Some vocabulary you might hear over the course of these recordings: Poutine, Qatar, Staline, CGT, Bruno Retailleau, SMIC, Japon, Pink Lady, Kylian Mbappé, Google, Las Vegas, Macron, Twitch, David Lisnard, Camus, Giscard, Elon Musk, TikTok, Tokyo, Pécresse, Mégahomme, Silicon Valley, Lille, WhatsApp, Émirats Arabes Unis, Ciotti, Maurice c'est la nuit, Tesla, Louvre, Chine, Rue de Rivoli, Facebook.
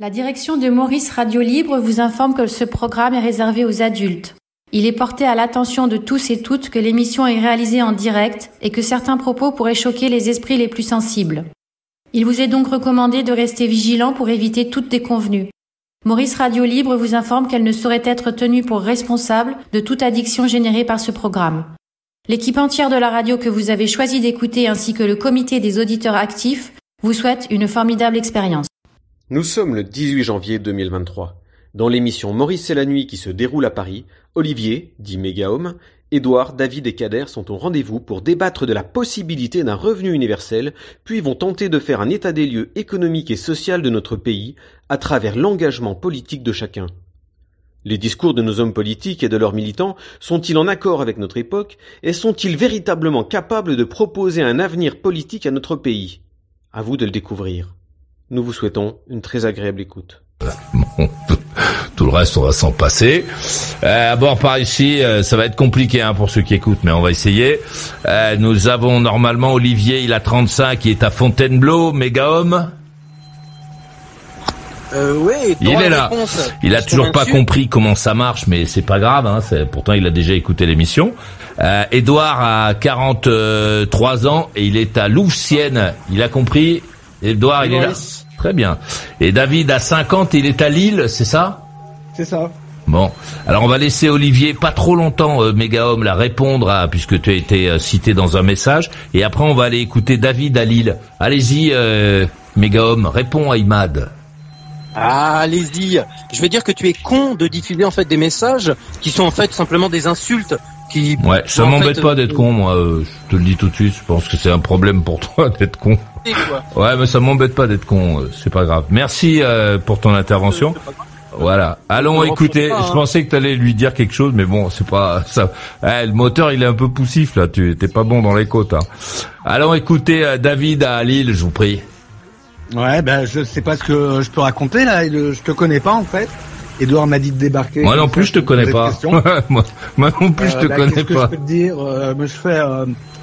La direction de Maurice Radio Libre vous informe que ce programme est réservé aux adultes. Il est porté à l'attention de tous et toutes que l'émission est réalisée en direct et que certains propos pourraient choquer les esprits les plus sensibles. Il vous est donc recommandé de rester vigilant pour éviter toute déconvenue. Maurice Radio Libre vous informe qu'elle ne saurait être tenue pour responsable de toute addiction générée par ce programme. L'équipe entière de la radio que vous avez choisi d'écouter ainsi que le comité des auditeurs actifs vous souhaite une formidable expérience. Nous sommes le 18 janvier 2023. Dans l'émission Maurice et la nuit qui se déroule à Paris, Olivier, dit Mégahomme, Édouard, David et Kader sont au rendez-vous pour débattre de la possibilité d'un revenu universel, puis vont tenter de faire un état des lieux économique et social de notre pays à travers l'engagement politique de chacun. Les discours de nos hommes politiques et de leurs militants sont-ils en accord avec notre époque et sont-ils véritablement capables de proposer un avenir politique à notre pays ? À vous de le découvrir. Nous vous souhaitons une très agréable écoute. Bon, tout le reste, on va s'en passer. À bord par ici, ça va être compliqué pour ceux qui écoutent, mais on va essayer. Nous avons normalement Olivier, il a 35, il est à Fontainebleau, Mégahomme. Oui, il est là. Il a toujours pas compris comment ça marche, mais c'est pas grave. Pourtant, il a déjà écouté l'émission. Édouard a 43 ans et il est à Louveciennes. Il a compris. Édouard, il est là. Très bien. Et David a 50 et il est à Lille, c'est ça ? C'est ça. Bon, alors on va laisser Olivier pas trop longtemps, Mégahomme, la répondre puisque tu as été cité dans un message. Et après, on va aller écouter David à Lille. Allez-y, Mégahomme, réponds à Imad. Ah, allez-y. Je veux dire que tu es con de diffuser en fait des messages qui sont en fait simplement des insultes. Qui... Ouais, ça m'embête pas d'être con, moi. Je te le dis tout de suite. Je pense que c'est un problème pour toi d'être con. Ouais, mais ça m'embête pas d'être con. C'est pas grave. Merci pour ton intervention. Voilà. Allons écouter. Je pensais que t'allais lui dire quelque chose, mais bon, c'est pas ça. Le moteur, il est un peu poussif là. Tu t'es pas bon dans les côtes. Allons écouter David à Lille. Je vous prie. Ouais, ben je sais pas ce que je peux raconter là, je te connais pas en fait. Édouard m'a dit de débarquer. Moi non plus je te connais pas. Moi non plus je te connais pas. Qu'est-ce que je peux te dire, moi je fais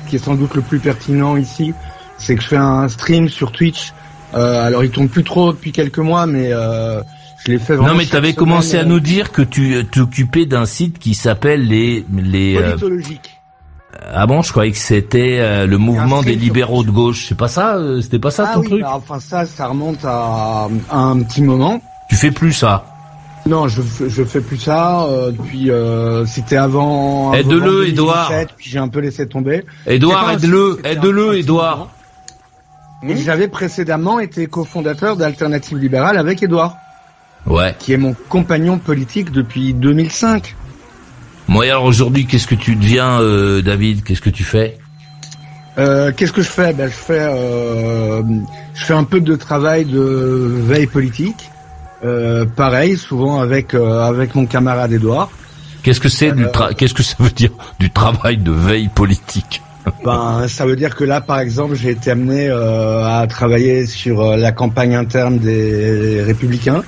qui est sans doute le plus pertinent ici, c'est que je fais un stream sur Twitch. Alors il tourne plus trop depuis quelques mois mais je l'ai fait vraiment. Non mais t'avais commencé à nous dire que tu t'occupais d'un site qui s'appelle les politologiques. Ah bon, je croyais que c'était le mouvement des libéraux de gauche. C'est pas ça, c'était pas ça ton truc. Bah, enfin ça remonte à un petit moment. Tu fais plus ça. Non, je fais plus ça depuis c'était avant. Aide-le, Édouard. Puis j'ai un peu laissé tomber. Édouard, aide-le, Édouard. J'avais précédemment été cofondateur d'Alternative libérale avec Édouard. Ouais. Qui est mon compagnon politique depuis 2005. Moi, alors aujourd'hui, qu'est-ce que tu deviens, David? Qu'est-ce que tu fais? Qu'est-ce que je fais? Ben, je fais un peu de travail de veille politique, pareil, souvent avec mon camarade Édouard. Qu'est-ce que c'est qu'est-ce que ça veut dire du travail de veille politique? Ben, ça veut dire que là, par exemple, j'ai été amené à travailler sur la campagne interne des Républicains.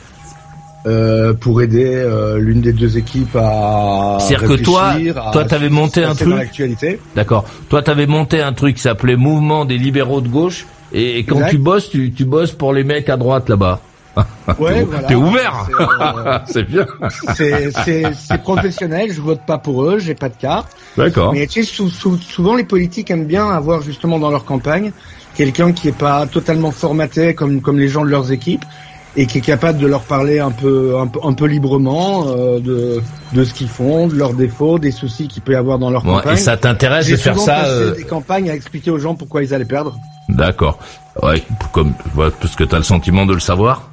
Pour aider l'une des deux équipes à c'est-à-dire que toi t'avais monté un truc. D'accord. Toi t'avais monté un truc qui s'appelait Mouvement des libéraux de gauche et quand tu bosses tu bosses pour les mecs à droite là-bas. Ouais, t'es ouvert. C'est bien. C'est professionnel, je vote pas pour eux, j'ai pas de carte. D'accord. Mais tu sais souvent les politiques aiment bien avoir justement dans leur campagne quelqu'un qui est pas totalement formaté comme les gens de leurs équipes. Et qui est capable de leur parler un peu librement de ce qu'ils font, de leurs défauts, des soucis qu'il peut y avoir dans leur campagne. Et ça t'intéresse de faire ça des campagnes à expliquer aux gens pourquoi ils allaient perdre. D'accord. Ouais, parce que t'as le sentiment de le savoir.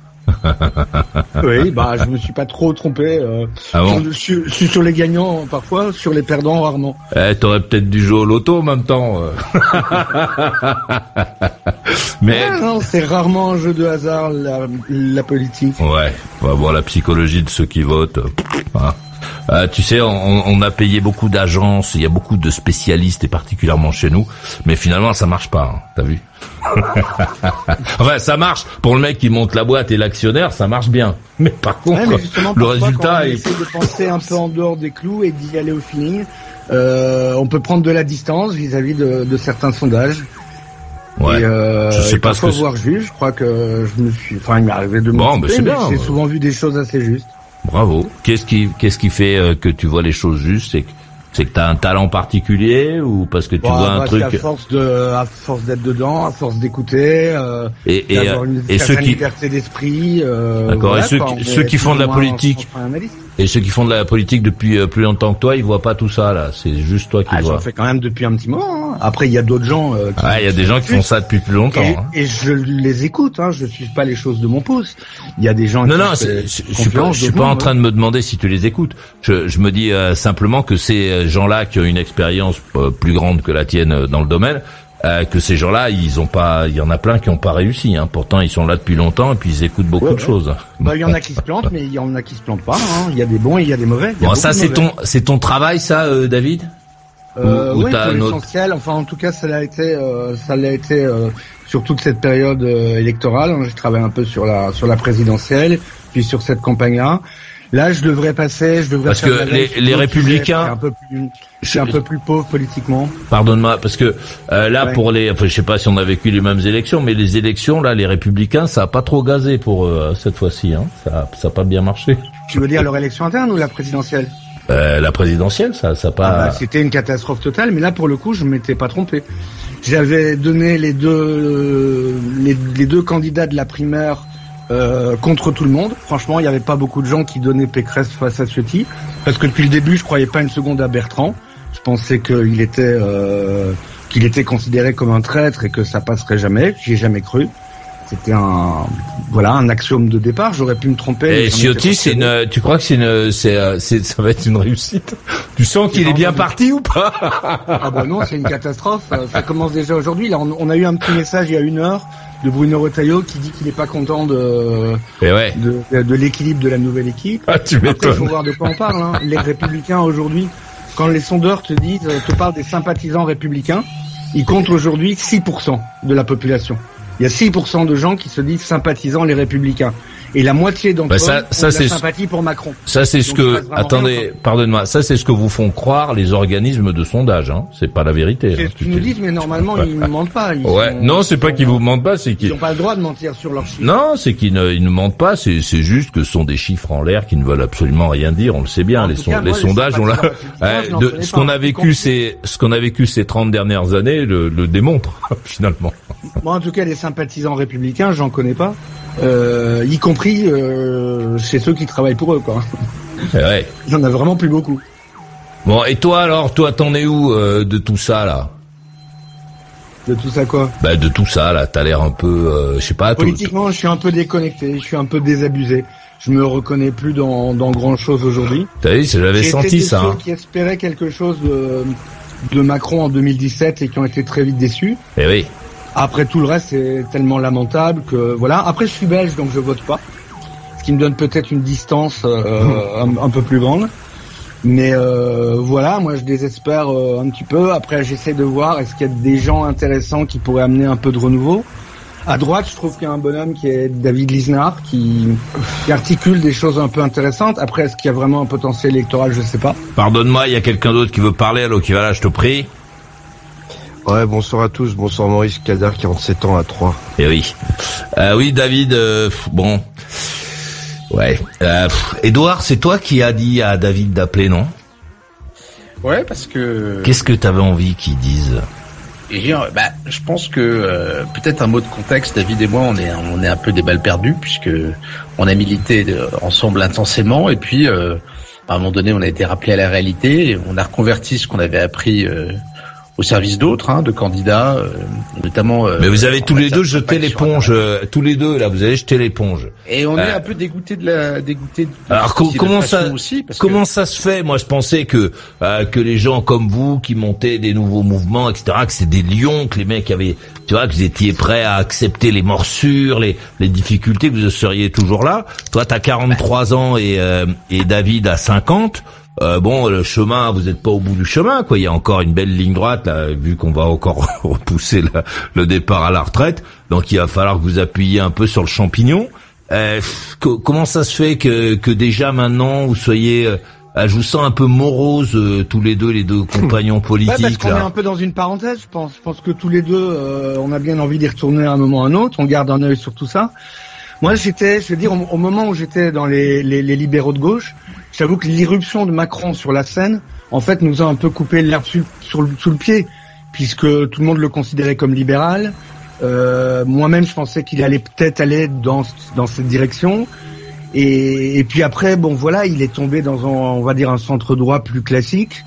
Oui, bah je me suis pas trop trompé. Je suis sur les gagnants parfois, sur les perdants rarement. T'aurais peut-être dû jouer au loto en même temps. Mais ah, non, c'est rarement un jeu de hasard la politique. Ouais, on va voir la psychologie de ceux qui votent. Tu sais, on a payé beaucoup d'agences, il y a beaucoup de spécialistes et particulièrement chez nous, mais finalement ça marche pas, t'as vu. Enfin, ça marche pour le mec qui monte la boîte et l'actionnaire, ça marche bien. Mais par contre, le résultat est... Essayer de penser un peu en dehors des clous et d'y aller au feeling. On peut prendre de la distance vis-à-vis de certains sondages. Ouais. Et, je sais pas ce que. Voir juste, je crois que je me suis. Enfin, il m'est arrivé de me tromper, mais j'ai souvent vu des choses assez justes. Bravo. Qu'est-ce qui fait que tu vois les choses justes? C'est que t'as un talent particulier ou parce que tu vois un truc. À force d'être dedans, à force d'écouter, et ceux qui liberté d'esprit. D'accord. Voilà, et ceux qui font de la politique. Et ceux qui font de la politique depuis plus longtemps que toi, ils voient pas tout ça là. C'est juste toi qui vois. J'en fais quand même depuis un petit moment. Hein. Après, il y a d'autres gens. Il y a des gens qui font ça depuis plus longtemps. Et je les écoute. Hein. Je suis pas les choses de mon pouce. Il y a des gens. Non. Je suis pas en train de me demander si tu les écoutes. Je me dis simplement que ces gens-là qui ont une expérience plus grande que la tienne dans le domaine, que ces gens-là, ils ont pas, il y en a plein qui ont pas réussi, hein. Pourtant, ils sont là depuis longtemps et puis ils écoutent beaucoup de choses. Bah, il y en a qui se plantent, mais il y en a qui se plantent pas, hein. Il y a des bons et il y a des mauvais. Bon, ça, c'est ton travail, ça, David? Oui, c'est l'essentiel. Enfin, en tout cas, ça l'a été, sur toute cette période électorale. J'ai travaillé un peu sur la présidentielle, puis sur cette campagne-là. Là, je devrais parce que les républicains, je suis un peu plus pauvre politiquement. Pardonne-moi, parce que pour je sais pas si on a vécu les mêmes élections, mais les élections là, les républicains, ça a pas trop gazé pour cette fois-ci, hein. Ça a pas bien marché. Tu veux dire leur élection interne ou la présidentielle? La présidentielle, ça a pas. C'était une catastrophe totale, mais là pour le coup, je m'étais pas trompé. J'avais donné les deux candidats de la primaire. Contre tout le monde. Franchement, il n'y avait pas beaucoup de gens qui donnaient Pécresse face à Ciotti, parce que depuis le début, je croyais pas une seconde à Bertrand. Je pensais qu'il était considéré comme un traître et que ça passerait jamais. J'y ai jamais cru. C'était un axiome de départ. J'aurais pu me tromper. Et Ciotti, tu crois que ça va être une réussite? Tu sens qu'il est bien parti ou pas? Ah bah non, c'est une catastrophe. Ça commence déjà aujourd'hui. Là, on a eu un petit message il y a une heure de Bruno Retailleau qui dit qu'il est pas content de l'équilibre de la nouvelle équipe. Ah, tu m'étonnes. Après, faut voir de quoi on parle, hein. Les républicains aujourd'hui, quand les sondeurs te parlent des sympathisants républicains, ils comptent aujourd'hui 6% de la population. Il y a 6% de gens qui se disent sympathisants les républicains. Et la moitié d'entre eux ont de la sympathie pour Macron. Ça, c'est ce que, attendez, pardonne-moi, ça, c'est ce que vous font croire les organismes de sondage, hein. C'est pas la vérité. C'est ce qu'ils nous disent, mais normalement, ils ne mentent pas. Non, c'est pas qu'ils vous mentent pas, c'est qu'ils n'ont pas le droit de mentir sur leurs chiffres. Non, c'est qu'ils ne mentent pas, c'est juste que ce sont des chiffres en l'air qui ne veulent absolument rien dire, on le sait bien, les sondages, on l'a, ce qu'on a vécu ces 30 dernières années le démontre, finalement. Moi, en tout cas, les sympathisants républicains, j'en connais pas. Y compris chez ceux qui travaillent pour eux, quoi. Ouais. Il y en a vraiment plus beaucoup. Bon, et toi alors, t'en es où de tout ça là? De tout ça quoi? Bah de tout ça là, t'as l'air un peu, je sais pas. Politiquement, je suis un peu déconnecté, je suis un peu désabusé. Je me reconnais plus dans grand chose aujourd'hui. T'as vu, j'avais senti ça. J'ai été ceux qui espéraient quelque chose de Macron en 2017 et qui ont été très vite déçus. Eh oui. Après tout le reste, c'est tellement lamentable que voilà. Après, je suis belge, donc je vote pas, ce qui me donne peut-être une distance un peu plus grande. Mais voilà, moi, je désespère un petit peu. Après, j'essaie de voir est-ce qu'il y a des gens intéressants qui pourraient amener un peu de renouveau. À droite, je trouve qu'il y a un bonhomme qui est David Lisnard, qui articule des choses un peu intéressantes. Après, est-ce qu'il y a vraiment un potentiel électoral? Je sais pas. Pardonne-moi, il y a quelqu'un d'autre qui veut parler. Allô, qui va là? Je te prie. Ouais, bonsoir à tous, bonsoir Maurice, Cadar, 47 ans à 3. Eh oui. Oui, David, bon. Ouais. Edouard, c'est toi qui as dit à David d'appeler, non? Ouais, parce que... Qu'est-ce que t'avais envie qu'ils disent? Je pense que peut-être un mot de contexte. David et moi, on est un peu des balles perdues, puisque on a milité ensemble intensément, et puis à un moment donné, on a été rappelé à la réalité, et on a reconverti ce qu'on avait appris... au service d'autres, de candidats, notamment... mais vous avez tous les deux jeté l'éponge, tous les deux, là, vous avez jeté l'éponge. Et on est un peu dégoûté de alors, comment ça, aussi, comment ça se fait? Moi, je pensais que les gens comme vous, qui montaient des nouveaux mouvements, etc., que c'est des lions, que les mecs avaient... Tu vois, que vous étiez prêt à accepter les morsures, les difficultés, que vous seriez toujours là. Toi, t'as 43 ans et David a 50. Bon, le chemin, vous n'êtes pas au bout du chemin, quoi. Il y a encore une belle ligne droite, là, vu qu'on va encore repousser le départ à la retraite. Donc, il va falloir que vous appuyiez un peu sur le champignon. Comment ça se fait que déjà maintenant, vous soyez je vous sens un peu morose tous les deux compagnons politiques. Ouais, parce qu'on est un peu dans une parenthèse, je pense. Je pense que tous les deux, on a bien envie d'y retourner à un moment ou à un autre. On garde un œil sur tout ça. Moi, j'étais, je veux dire, au moment où j'étais dans les libéraux de gauche, j'avoue que l'irruption de Macron sur la scène, en fait, nous a un peu coupé l'herbe sous le pied, puisque tout le monde le considérait comme libéral. Moi-même, je pensais qu'il allait peut-être aller dans cette direction. Et puis après, bon voilà, il est tombé dans on va dire un centre droit plus classique,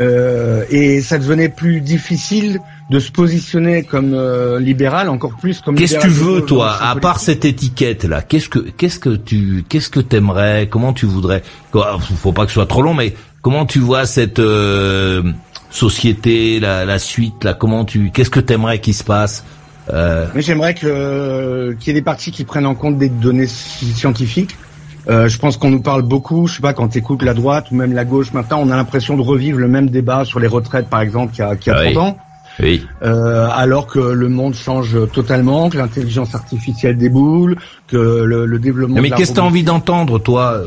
et ça devenait plus difficile de se positionner comme libéral, encore plus comme. Qu'est-ce que tu veux, toi, à part cette étiquette là? Qu'est-ce que t'aimerais? Comment tu voudrais? Faut pas que ce soit trop long, mais comment tu vois cette société, la suite là? Qu'est-ce que t'aimerais qu'il se passe? Mais j'aimerais qu'il y ait des partis qui prennent en compte des données scientifiques. Je pense qu'on nous parle beaucoup, je sais pas, quand t'écoutes la droite ou même la gauche maintenant, on a l'impression de revivre le même débat sur les retraites, par exemple, qu'il y a 30 ans. Oui. Alors que le monde change totalement, que l'intelligence artificielle déboule, que le développement. Mais qu'est-ce que t'as envie d'entendre, toi?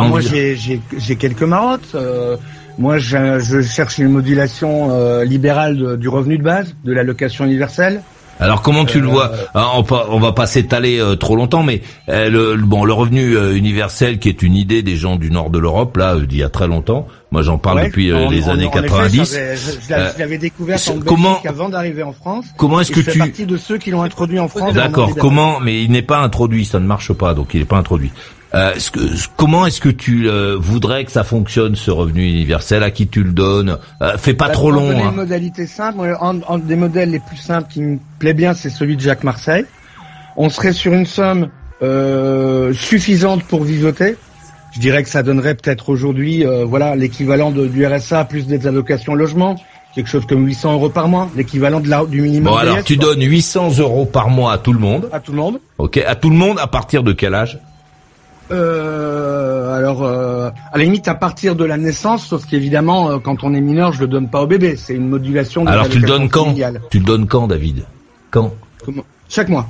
Moi, j'ai quelques marottes. Moi, je cherche une modulation libérale du revenu de base, de l'allocation universelle. Alors, comment tu le vois? On va pas s'étaler trop longtemps, mais le revenu universel, qui est une idée des gens du nord de l'Europe, là, d'il y a très longtemps. Moi, j'en parle depuis les années 90. Effet, je l'avais découvert en Belgique avant d'arriver en France. Comment est-ce que tu fais partie de ceux qui l'ont introduit en France? D'accord. Comment? Mais il n'est pas introduit, ça ne marche pas, donc il n'est pas introduit. Comment est-ce que tu voudrais que ça fonctionne, ce revenu universel? À qui tu le donnes? Fais pas trop long. Une modalité simple. Un des modèles les plus simples qui me plaît bien, c'est celui de Jacques Marseille. On serait sur une somme suffisante pour vivoter. Je dirais que ça donnerait peut-être aujourd'hui, voilà, l'équivalent du RSA plus des allocations logement. Quelque chose comme 800 euros par mois, l'équivalent du minimum. Bon, alors tu donnes 800 euros par mois à tout le monde. À tout le monde. Ok. À tout le monde, à partir de quel âge? À la limite à partir de la naissance, sauf qu'évidemment quand on est mineur, je le donne pas au bébé, c'est une modulation de. Alors tu le donnes quand? Tu le donnes quand, David? Quand? Comment? Chaque mois.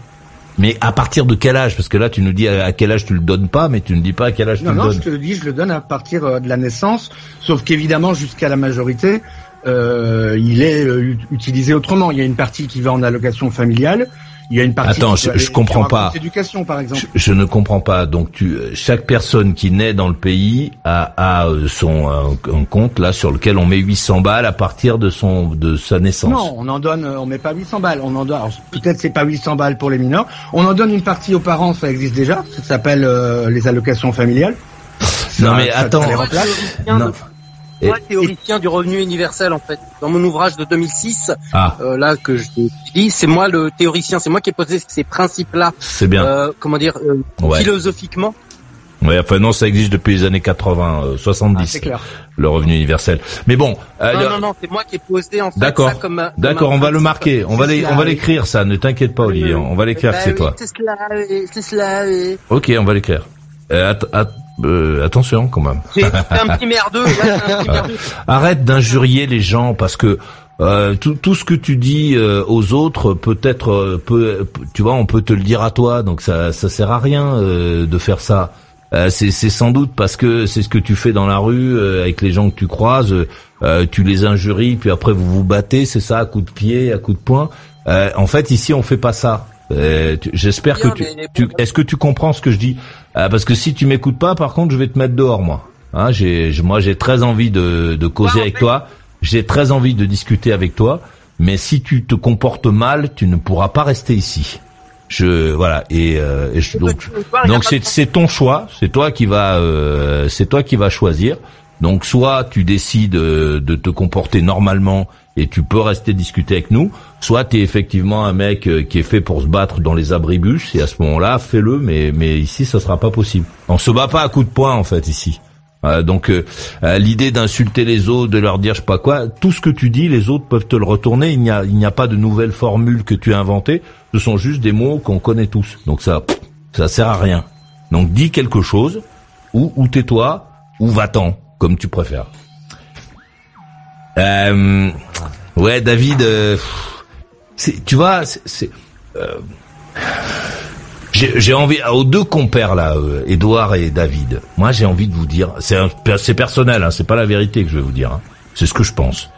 Mais à partir de quel âge? Parce que là tu nous dis à quel âge tu le donnes pas, mais tu ne dis pas à quel âge tu le donnes. Non, je te le dis, je le donne à partir de la naissance, sauf qu'évidemment jusqu'à la majorité, il est utilisé autrement. Il y a une partie qui va en allocation familiale. Il y a une partie. Attends, je comprends pas. Éducation, par exemple. Je ne comprends pas. Donc, chaque personne qui naît dans le pays a son un compte là sur lequel on met 800 balles à partir de sa naissance. Non, on met pas 800 balles. On en donne. Alors, peut-être c'est pas 800 balles pour les mineurs. On en donne une partie aux parents. Ça existe déjà. Ça s'appelle les allocations familiales. Non, mais attends. Moi, théoricien du revenu universel, en fait. Dans mon ouvrage de 2006, là que je dis, c'est moi le théoricien, c'est moi qui ai posé ces principes-là. C'est bien. Comment dire, philosophiquement. Ouais, enfin non, ça existe depuis les années 80, 70. C'est clair. Le revenu universel. Mais bon. Non, c'est moi qui ai posé en fait. D'accord. Ça d'accord, on va le marquer, on va l'écrire ça. Ne t'inquiète pas, Olivier, on va l'écrire que c'est toi. C'est cela. Ok, on va l'écrire. Attention quand même. C'est un petit merdeux. Arrête d'injurier les gens parce que tout ce que tu dis aux autres peut-être, tu vois, on peut te le dire à toi, donc ça sert à rien de faire ça. C'est sans doute parce que c'est ce que tu fais dans la rue avec les gens que tu croises, tu les injuries, puis après vous vous battez, c'est ça, à coups de pied, à coups de poing. En fait, ici, on fait pas ça. J'espère que est-ce que tu comprends ce que je dis? Parce que si tu m'écoutes pas, par contre, je vais te mettre dehors, moi. Hein, j'ai très envie de causer avec toi. J'ai très envie de discuter avec toi. Mais si tu te comportes mal, tu ne pourras pas rester ici. Donc c'est ton choix. C'est toi qui vas choisir. Donc soit tu décides de te comporter normalement et tu peux rester discuter avec nous, soit t'es effectivement un mec qui est fait pour se battre dans les abribus, et à ce moment-là, fais-le, mais ici, ça sera pas possible. On se bat pas à coups de poing, en fait, ici. Donc, l'idée d'insulter les autres, de leur dire je sais pas quoi, tout ce que tu dis, les autres peuvent te le retourner, il n'y a pas de nouvelle formule que tu as inventée, ce sont juste des mots qu'on connaît tous. Donc ça sert à rien. Donc dis quelque chose, ou tais-toi, ou va-t'en, comme tu préfères. Ouais, David, tu vois, J'ai envie, aux deux compères là, Edouard et David, moi j'ai envie de vous dire, c'est personnel, hein, c'est pas la vérité que je vais vous dire, hein, c'est ce que je pense.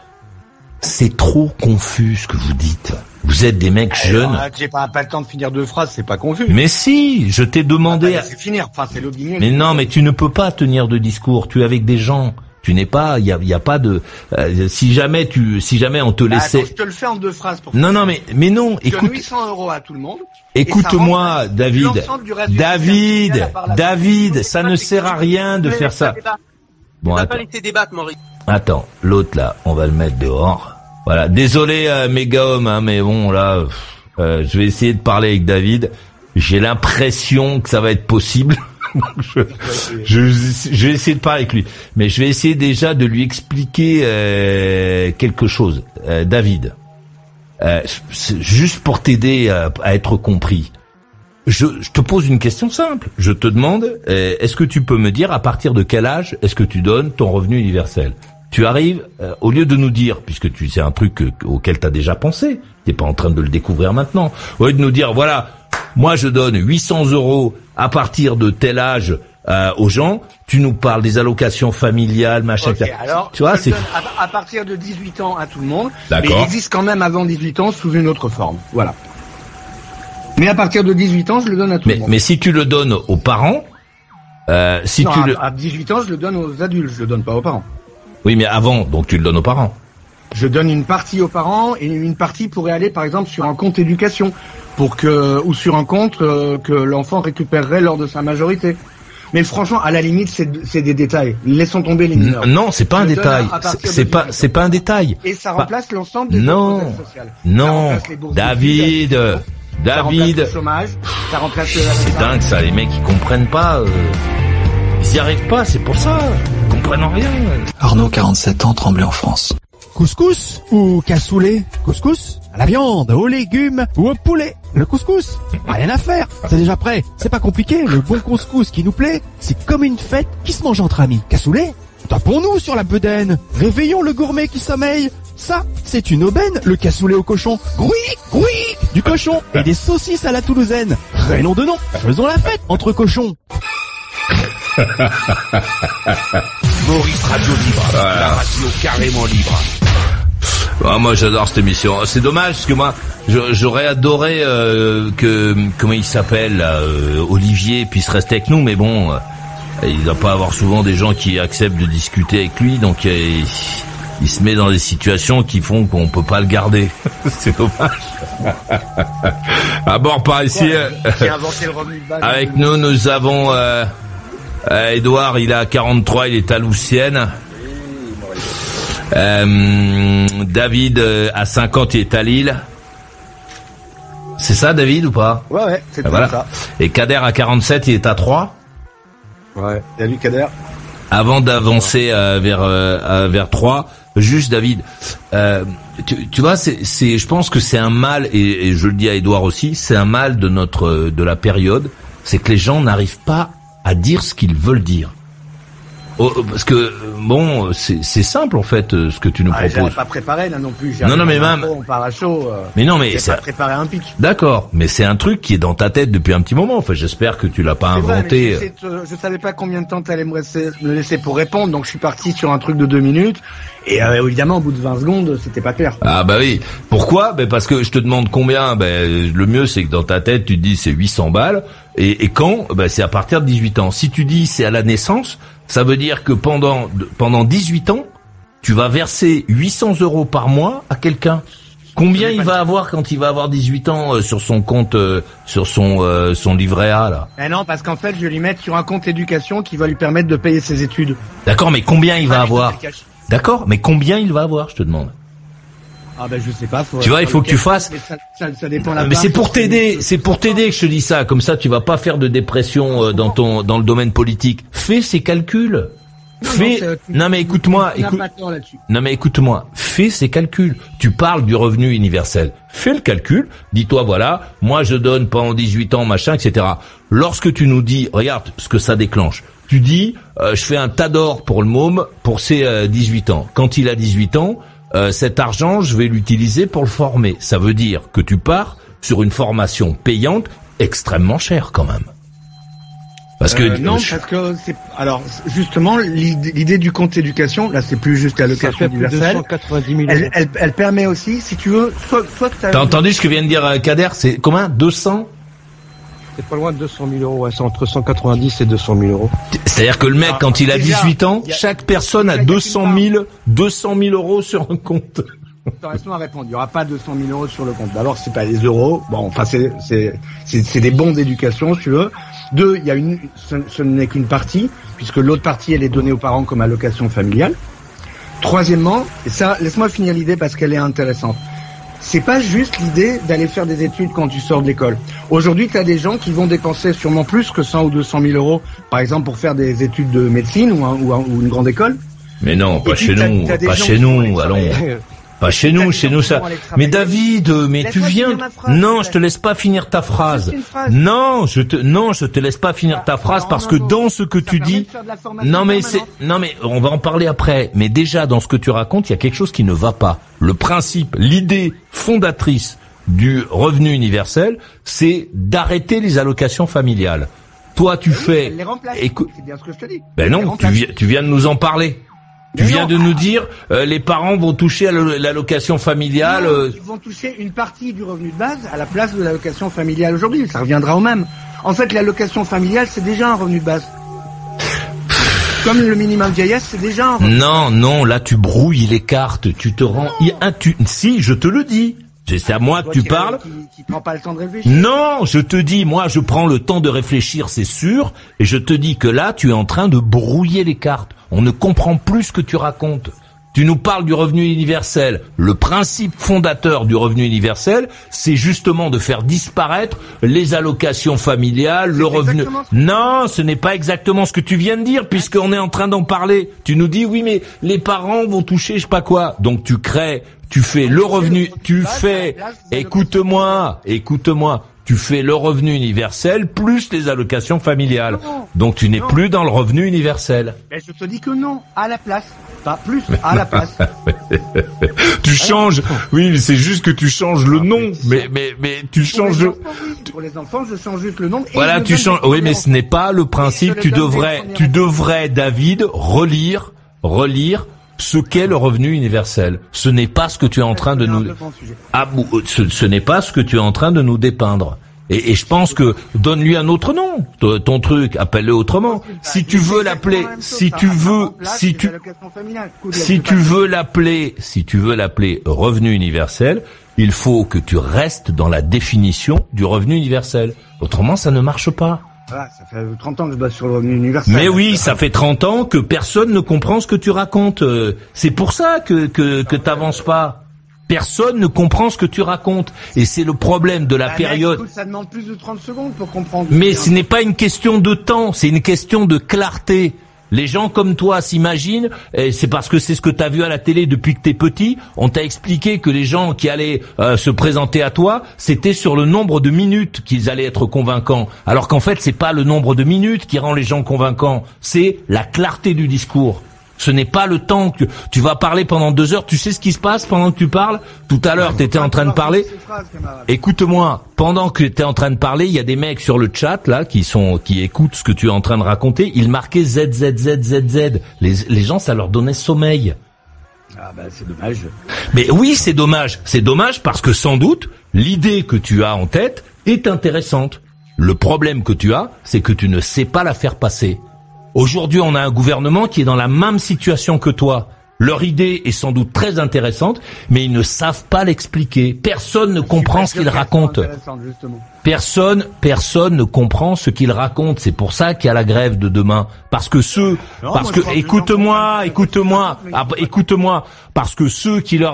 C'est trop confus ce que vous dites. Vous êtes des mecs jeunes. J'ai pas le temps de finir deux phrases, c'est pas confus. Mais si, je t'ai demandé. C'est finir, enfin c'est l'opinion. Mais non, mais tu ne peux pas tenir de discours. Tu es avec des gens. Tu n'es pas, il y a pas de. Si jamais on te laissait. Attends, je te le fais en deux phrases. Pour non, non, mais non. Je écoute. 800 € à tout le monde. Écoute-moi, David, ça ne sert à rien de faire ça. Bon, attends. Attends, l'autre là, on va le mettre dehors. Voilà, désolé méga homme, hein, mais bon là, je vais essayer de parler avec David. J'ai l'impression que ça va être possible. je vais essayer de parler avec lui, mais je vais essayer déjà de lui expliquer quelque chose. David, juste pour t'aider à être compris. Je te pose une question simple. Je te demande, est-ce que tu peux me dire à partir de quel âge est-ce que tu donnes ton revenu universel? Tu arrives, au lieu de nous dire, puisque c'est un truc auquel tu as déjà pensé, t'es pas en train de le découvrir maintenant, au lieu de nous dire, voilà, moi je donne 800 € à partir de tel âge aux gens, tu nous parles des allocations familiales, machin, okay, alors, tu vois, c'est à partir de 18 ans à tout le monde, mais il existe quand même avant 18 ans sous une autre forme, voilà. Mais à partir de 18 ans, je le donne à tout le monde. Mais si tu le donnes aux parents, si non, tu le... à 18 ans, je le donne aux adultes, je le donne pas aux parents. Oui, mais avant, donc tu le donnes aux parents. Je donne une partie aux parents et une partie pourrait aller, par exemple, sur un compte éducation, pour que ou sur un compte que l'enfant récupérerait lors de sa majorité. Mais franchement, à la limite, c'est des détails. Laissons tomber les mineurs. Non, c'est pas un détail. C'est pas un détail. Et ça remplace l'ensemble des aides sociales. Non, David. David, ça remplace le chômage, ça remplace le... C'est dingue ça, les mecs ils comprennent pas, ils y arrivent pas, c'est pour ça, ils comprennent rien. Arnaud, 47 ans, Tremblay en France. Couscous ou cassoulet? Couscous à la viande, aux légumes ou au poulet? Le couscous, rien à faire, c'est déjà prêt, c'est pas compliqué, le bon couscous qui nous plaît, c'est comme une fête qui se mange entre amis. Cassoulet, tapons-nous sur la bedaine, réveillons le gourmet qui sommeille. Ça, c'est une aubaine, le cassoulet au cochon. Grouic, grouic, du cochon et des saucisses à la toulousaine. Prénom de nom, faisons la fête entre cochons. Maurice Radio Libre, voilà. La radio carrément libre. Ah, moi j'adore cette émission. C'est dommage parce que moi j'aurais adoré que comment il s'appelle Olivier puisse rester avec nous, mais bon, il ne doit pas avoir souvent des gens qui acceptent de discuter avec lui, donc. Il se met dans des situations qui font qu'on peut pas le garder. C'est dommage. À bord par ici. Avec nous, nous avons Edouard, il a 43, il est à Louveciennes. David à 50, il est à Lille. C'est ça, David, ou pas? Ouais, c'est voilà. Ça. Et Kader à 47, il est à 3. Ouais, t'as vu Kader? Avant d'avancer vers 3, juste David, tu vois, je pense que c'est un mal, et je le dis à Edouard aussi, c'est un mal de la période, c'est que les gens n'arrivent pas à dire ce qu'ils veulent dire. Oh, parce que bon, c'est simple en fait ce que tu nous proposes. J'ai pas préparé là non plus. Non mais même. On part à chaud. Mais non mais ça. Préparé un pitch. D'accord, mais c'est un truc qui est dans ta tête depuis un petit moment. Enfin, j'espère que tu l'as pas inventé. Vrai, je savais pas combien de temps t'allais me laisser pour répondre, donc je suis parti sur un truc de 2 minutes. Et évidemment, au bout de 20 secondes, c'était pas clair. Ah bah oui. Pourquoi? Ben parce que je te demande combien. Ben le mieux, c'est que dans ta tête, tu te dis c'est 800 balles. Et quand? Ben c'est à partir de 18 ans. Si tu dis c'est à la naissance, ça veut dire que pendant 18 ans, tu vas verser 800 € par mois à quelqu'un. Combien il va avoir quand il va avoir 18 ans sur son compte, sur son livret A là? Ben non, parce qu'en fait, je vais lui mettre sur un compte éducation qui va lui permettre de payer ses études. D'accord, mais combien il va avoir? D'accord, mais combien il va avoir, je te demande? Ah ben je sais pas. Tu vois, il faut que tu fasses. Ça dépend la. Mais c'est pour t'aider que je te dis ça. Comme ça, tu vas pas faire de dépression dans le domaine politique. Fais ces calculs. Non mais écoute-moi. Fais ces calculs. Tu parles du revenu universel. Fais le calcul. Dis-toi voilà, moi je donne pendant 18 ans machin, etc. Lorsque tu nous dis, regarde ce que ça déclenche. Tu dis, je fais un tas d'or pour le môme pour ses 18 ans. Quand il a 18 ans, cet argent, je vais l'utiliser pour le former. Ça veut dire que tu pars sur une formation payante extrêmement cher quand même. Parce que non, parce que c'est alors justement l'idée du compte éducation, là c'est plus juste la location universelle. Elle permet aussi, si tu veux, soit que t'as entendu ce que vient de dire Kader, c'est combien 200 ? C'est pas loin de 200 000 euros, ouais, c'est entre 190 et 200 000 euros. C'est-à-dire que le mec, quand il a 18 ans, chaque personne a 200 000 euros sur un compte. Intéressant à répondre. Il n'y aura pas 200 000 euros sur le compte. D'abord, c'est pas les euros. Bon, enfin, c'est des bons d'éducation, si tu veux. Deux, il y a ce n'est qu'une partie, puisque l'autre partie, elle est donnée aux parents comme allocation familiale. Troisièmement, et ça, laisse-moi finir l'idée parce qu'elle est intéressante. C'est pas juste l'idée d'aller faire des études quand tu sors de l'école. Aujourd'hui, tu as des gens qui vont dépenser sûrement plus que 100 ou 200 000 euros, par exemple, pour faire des études de médecine ou une grande école. Mais non, pas chez nous, pas chez nous, allons. Bah chez nous ça. Mais David, mais tu viens. Non, je te laisse pas finir ta phrase. Non, je te laisse pas finir ta phrase parce que dans ce que tu dis, non mais on va en parler après. Mais déjà dans ce que tu racontes, il y a quelque chose qui ne va pas. Le principe, l'idée fondatrice du revenu universel, c'est d'arrêter les allocations familiales. Toi, tu fais. Écoute, c'est bien ce que je te dis. Ben non, tu viens de nous en parler. Tu viens de nous dire les parents vont toucher à l'allocation familiale. Ils vont toucher une partie du revenu de base à la place de l'allocation familiale aujourd'hui. Ça reviendra au même. En fait, l'allocation familiale, c'est déjà un revenu de base. Comme le minimum vieillesse, c'est déjà un revenu de base. Non, là tu brouilles les cartes. Tu te rends... Si, je te le dis. C'est à moi que tu parles. Qui prend pas le temps de réfléchir. Non, je te dis, moi je prends le temps de réfléchir, c'est sûr. Et je te dis que là, tu es en train de brouiller les cartes. On ne comprend plus ce que tu racontes. Tu nous parles du revenu universel. Le principe fondateur du revenu universel, c'est justement de faire disparaître les allocations familiales, le revenu... Non, ce n'est pas exactement ce que tu viens de dire, puisqu'on est en train d'en parler. Tu nous dis, oui, mais les parents vont toucher je sais pas quoi. Donc tu crées, tu fais le revenu... Tu fais... Écoute-moi. Tu fais le revenu universel plus les allocations familiales. Non, donc tu n'es plus dans le revenu universel. Mais je te dis que non, à la place. Pas plus, à la place. Tu changes. Oui, c'est juste que tu changes le nom. Mais tu changes le... Pour les enfants, je change juste le nom. Voilà, tu changes. Oui, mais ce n'est pas le principe. Tu devrais, David, relire ce qu'est le revenu universel. Ce n'est pas ce que tu es en train de nous... Ce n'est pas ce que tu es en train de nous dépeindre. Et je pense que donne-lui un autre nom, ton truc, appelle-le autrement. Si tu veux l'appeler, si tu veux l'appeler revenu universel, il faut que tu restes dans la définition du revenu universel. Autrement, ça ne marche pas. Voilà, ça fait 30 ans que je bosse sur le revenu universel. Mais oui, ça fait 30 ans que personne ne comprend ce que tu racontes. C'est pour ça que t'avances pas. Personne ne comprend ce que tu racontes. Et c'est le problème de la période. Écoute, ça demande plus de 30 secondes pour comprendre. Mais ce n'est pas une question de temps, c'est une question de clarté. Les gens comme toi s'imaginent, et c'est parce que c'est ce que t'as vu à la télé depuis que t'es petit, on t'a expliqué que les gens qui allaient se présenter à toi, c'était sur le nombre de minutes qu'ils allaient être convaincants. Alors qu'en fait, c'est pas le nombre de minutes qui rend les gens convaincants, c'est la clarté du discours. Ce n'est pas le temps que tu vas parler pendant 2 heures. Tu sais ce qui se passe pendant que tu parles? Tout à l'heure, t'étais en train de parler. Écoute-moi. Pendant que t'étais en train de parler, il y a des mecs sur le chat, là, qui écoutent ce que tu es en train de raconter. Ils marquaient ZZZZZ. Les gens, ça leur donnait sommeil. Ah, ben, c'est dommage. Mais oui, c'est dommage. C'est dommage parce que sans doute, l'idée que tu as en tête est intéressante. Le problème que tu as, c'est que tu ne sais pas la faire passer. Aujourd'hui, on a un gouvernement qui est dans la même situation que toi. Leur idée est sans doute très intéressante, mais ils ne savent pas l'expliquer. Personne ne comprend ce qu'ils racontent. Personne ne comprend ce qu'ils racontent. C'est pour ça qu'il y a la grève de demain. Parce que écoute-moi, parce que ceux qui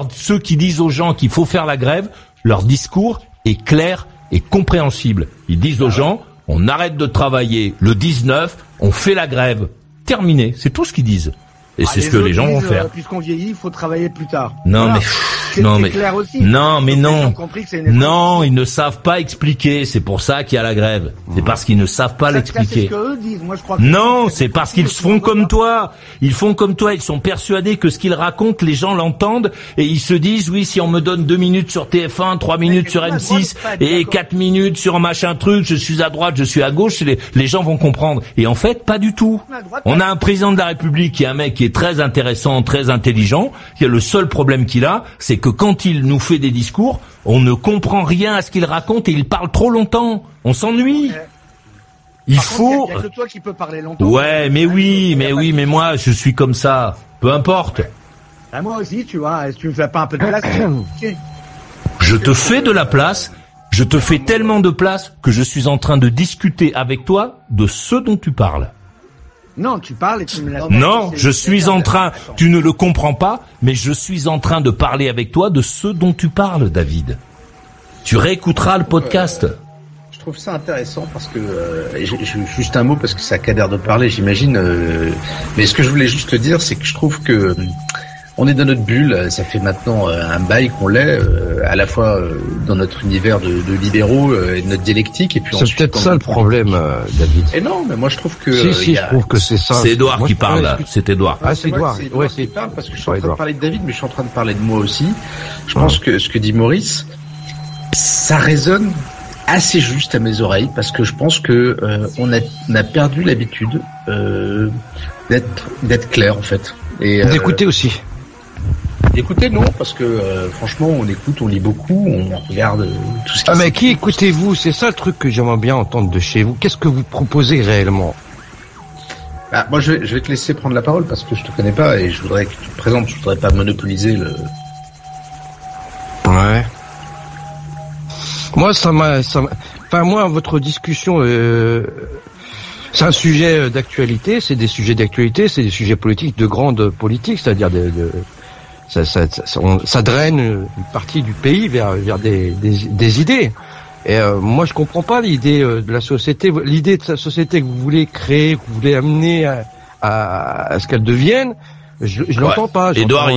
disent aux gens qu'il faut faire la grève, leur discours est clair et compréhensible. Ils disent aux gens, on arrête de travailler le 19, on fait la grève. Terminé, c'est tout ce qu'ils disent. Et c'est ce que les gens vont faire. Puisqu'on vieillit, il faut travailler plus tard. Non, voilà. Mais... Non, ils ne savent pas expliquer. C'est pour ça qu'il y a la grève. C'est parce qu'ils ne savent pas l'expliquer. C'est ce qu'eux disent. Moi, je crois que non, c'est parce qu'ils font comme toi. Ils font comme toi. Ils sont persuadés que ce qu'ils racontent, les gens l'entendent et ils se disent oui, si on me donne 2 minutes sur TF1, 3 minutes sur M6 et 4 minutes sur machin truc, je suis à droite, je suis à gauche, les gens vont comprendre. Et en fait, pas du tout. On a un président de la République qui est un mec qui est très intéressant, très intelligent. Le seul problème qu'il a, c'est que quand il nous fait des discours, on ne comprend rien à ce qu'il raconte et il parle trop longtemps. On s'ennuie. Il faut. Il n'y a que toi qui peux parler longtemps. Ouais, mais moi, je suis comme ça. Peu importe. Ouais. Bah, moi aussi, tu vois. Est-ce que tu me fais pas un peu de place? Je te fais de la place. Je te fais tellement de place que je suis en train de discuter avec toi de ce dont tu parles. Non, tu parles et tu me l'as dit. Non, je suis en train, tu ne le comprends pas, mais je suis en train de parler avec toi de ce dont tu parles, David. Tu réécouteras le podcast. Je trouve ça intéressant parce que, juste un mot parce que ça a cadère de parler, j'imagine, mais ce que je voulais juste te dire, c'est que je trouve que on est dans notre bulle, ça fait maintenant un bail qu'on l'est, à la fois dans notre univers de libéraux et de notre dialectique. Et puis c'est peut-être ça le problème, David. Et non, mais moi je trouve que... je trouve que c'est ça. C'est Edouard qui parle, là. C'est Edouard. Ah, c'est Edouard. C'est Edouard qui parle, parce que je suis en train de parler de David, mais je suis en train de parler de moi aussi. Je pense que ce que dit Maurice, ça résonne assez juste à mes oreilles, parce que je pense que on a perdu l'habitude d'être clair, en fait. Et d'écouter aussi. Écoutez, non, parce que franchement, on écoute, on lit beaucoup, on regarde tout ce qui... Ah mais qui écoutez-vous? C'est ça le truc que j'aimerais bien entendre de chez vous. Qu'est-ce que vous proposez réellement? Bah, moi, je vais te laisser prendre la parole parce que je te connais pas et je voudrais que tu te présentes. Je voudrais pas monopoliser le... Ouais. Moi, Enfin, votre discussion... c'est un sujet d'actualité, c'est des sujets d'actualité, c'est des sujets politiques, de grande politique, c'est-à-dire ça draine une partie du pays vers des idées. Et moi, je comprends pas l'idée de la société, l'idée de la société que vous voulez créer, que vous voulez amener à ce qu'elle devienne. Je l'entends pas. Edouard,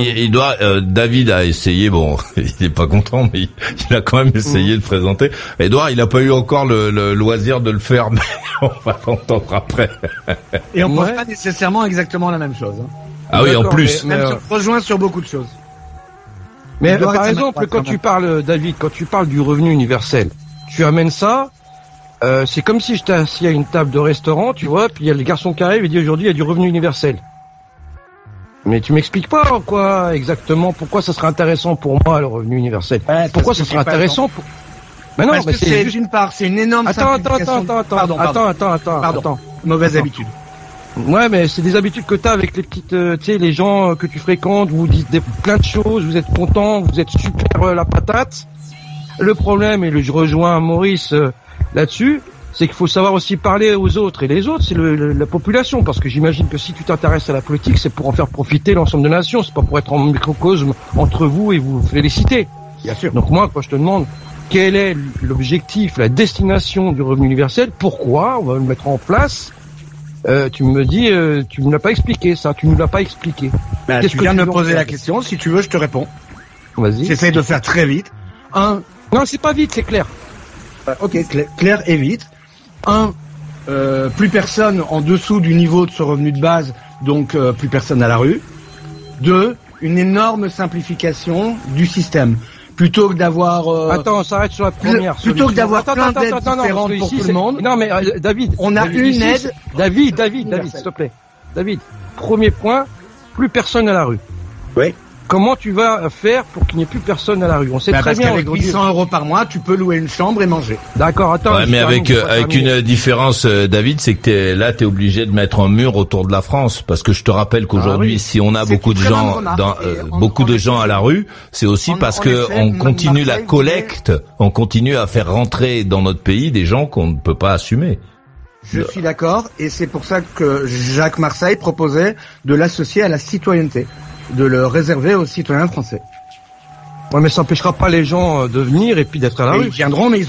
David a essayé. Bon, il n'est pas content, mais il a quand même essayé de présenter. Edouard, il n'a pas eu encore le loisir de le faire, mais on va l'entendre après. Et on ne pense pas nécessairement exactement la même chose. Hein. Ah oui, en plus. Mais, même se rejoint sur beaucoup de choses. Mais par exemple, quand tu parles, David, quand tu parles du revenu universel, tu amènes ça. C'est comme si j'étais assis à une table de restaurant, tu vois, puis il y a le garçon qui arrive et dit aujourd'hui il y a du revenu universel. Mais tu m'expliques pas pourquoi ça serait intéressant pour moi le revenu universel. Pourquoi ça serait intéressant pour... Mais non, mais c'est juste une part, c'est une énorme... Attends. Mauvaise habitude. Ouais, mais c'est des habitudes que t'as avec les petites, tu sais, les gens que tu fréquentes, vous dites plein de choses, vous êtes content, vous êtes super la patate. Le problème, et je rejoins Maurice là-dessus, c'est qu'il faut savoir aussi parler aux autres. Et les autres, c'est la population. Parce que j'imagine que si tu t'intéresses à la politique, c'est pour en faire profiter l'ensemble de la nation. C'est pas pour être en microcosme entre vous et vous féliciter. Bien sûr. Donc moi, quand je te demande quel est l'objectif, la destination du revenu universel, pourquoi on va le mettre en place, tu me dis, tu ne l'as pas expliqué ça, tu ne l'as pas expliqué. Bah, tu viens de me poser la question, si tu veux, je te réponds. Vas-y. J'essaie de faire très vite. Non, c'est pas vite, c'est clair. Ok, clair et vite. Plus personne en dessous du niveau de ce revenu de base, donc plus personne à la rue. 2, une énorme simplification du système. Plutôt que d'avoir... Attends, on s'arrête sur la première. Plutôt que d'avoir plein d'aides différentes pour tout le monde. Non mais David, on a une aide... David, s'il te plaît. David, premier point, plus personne à la rue. Oui. Comment tu vas faire pour qu'il n'y ait plus personne à la rue? On sait très bien. Avec 800 € par mois, tu peux louer une chambre et manger. D'accord, attends. Ouais, mais avec une différence, David, c'est que t'es obligé de mettre un mur autour de la France, parce que je te rappelle qu'aujourd'hui, si on a beaucoup de gens, beaucoup de gens à la rue, c'est aussi parce que on continue la collecte, on continue à faire rentrer dans notre pays des gens qu'on ne peut pas assumer. Je suis d'accord, et c'est pour ça que Jacques Marseille proposait de l'associer à la citoyenneté, de le réserver aux citoyens français. Ouais, mais ça n'empêchera pas les gens de venir et puis d'être à la rue. Ils viendront, mais ils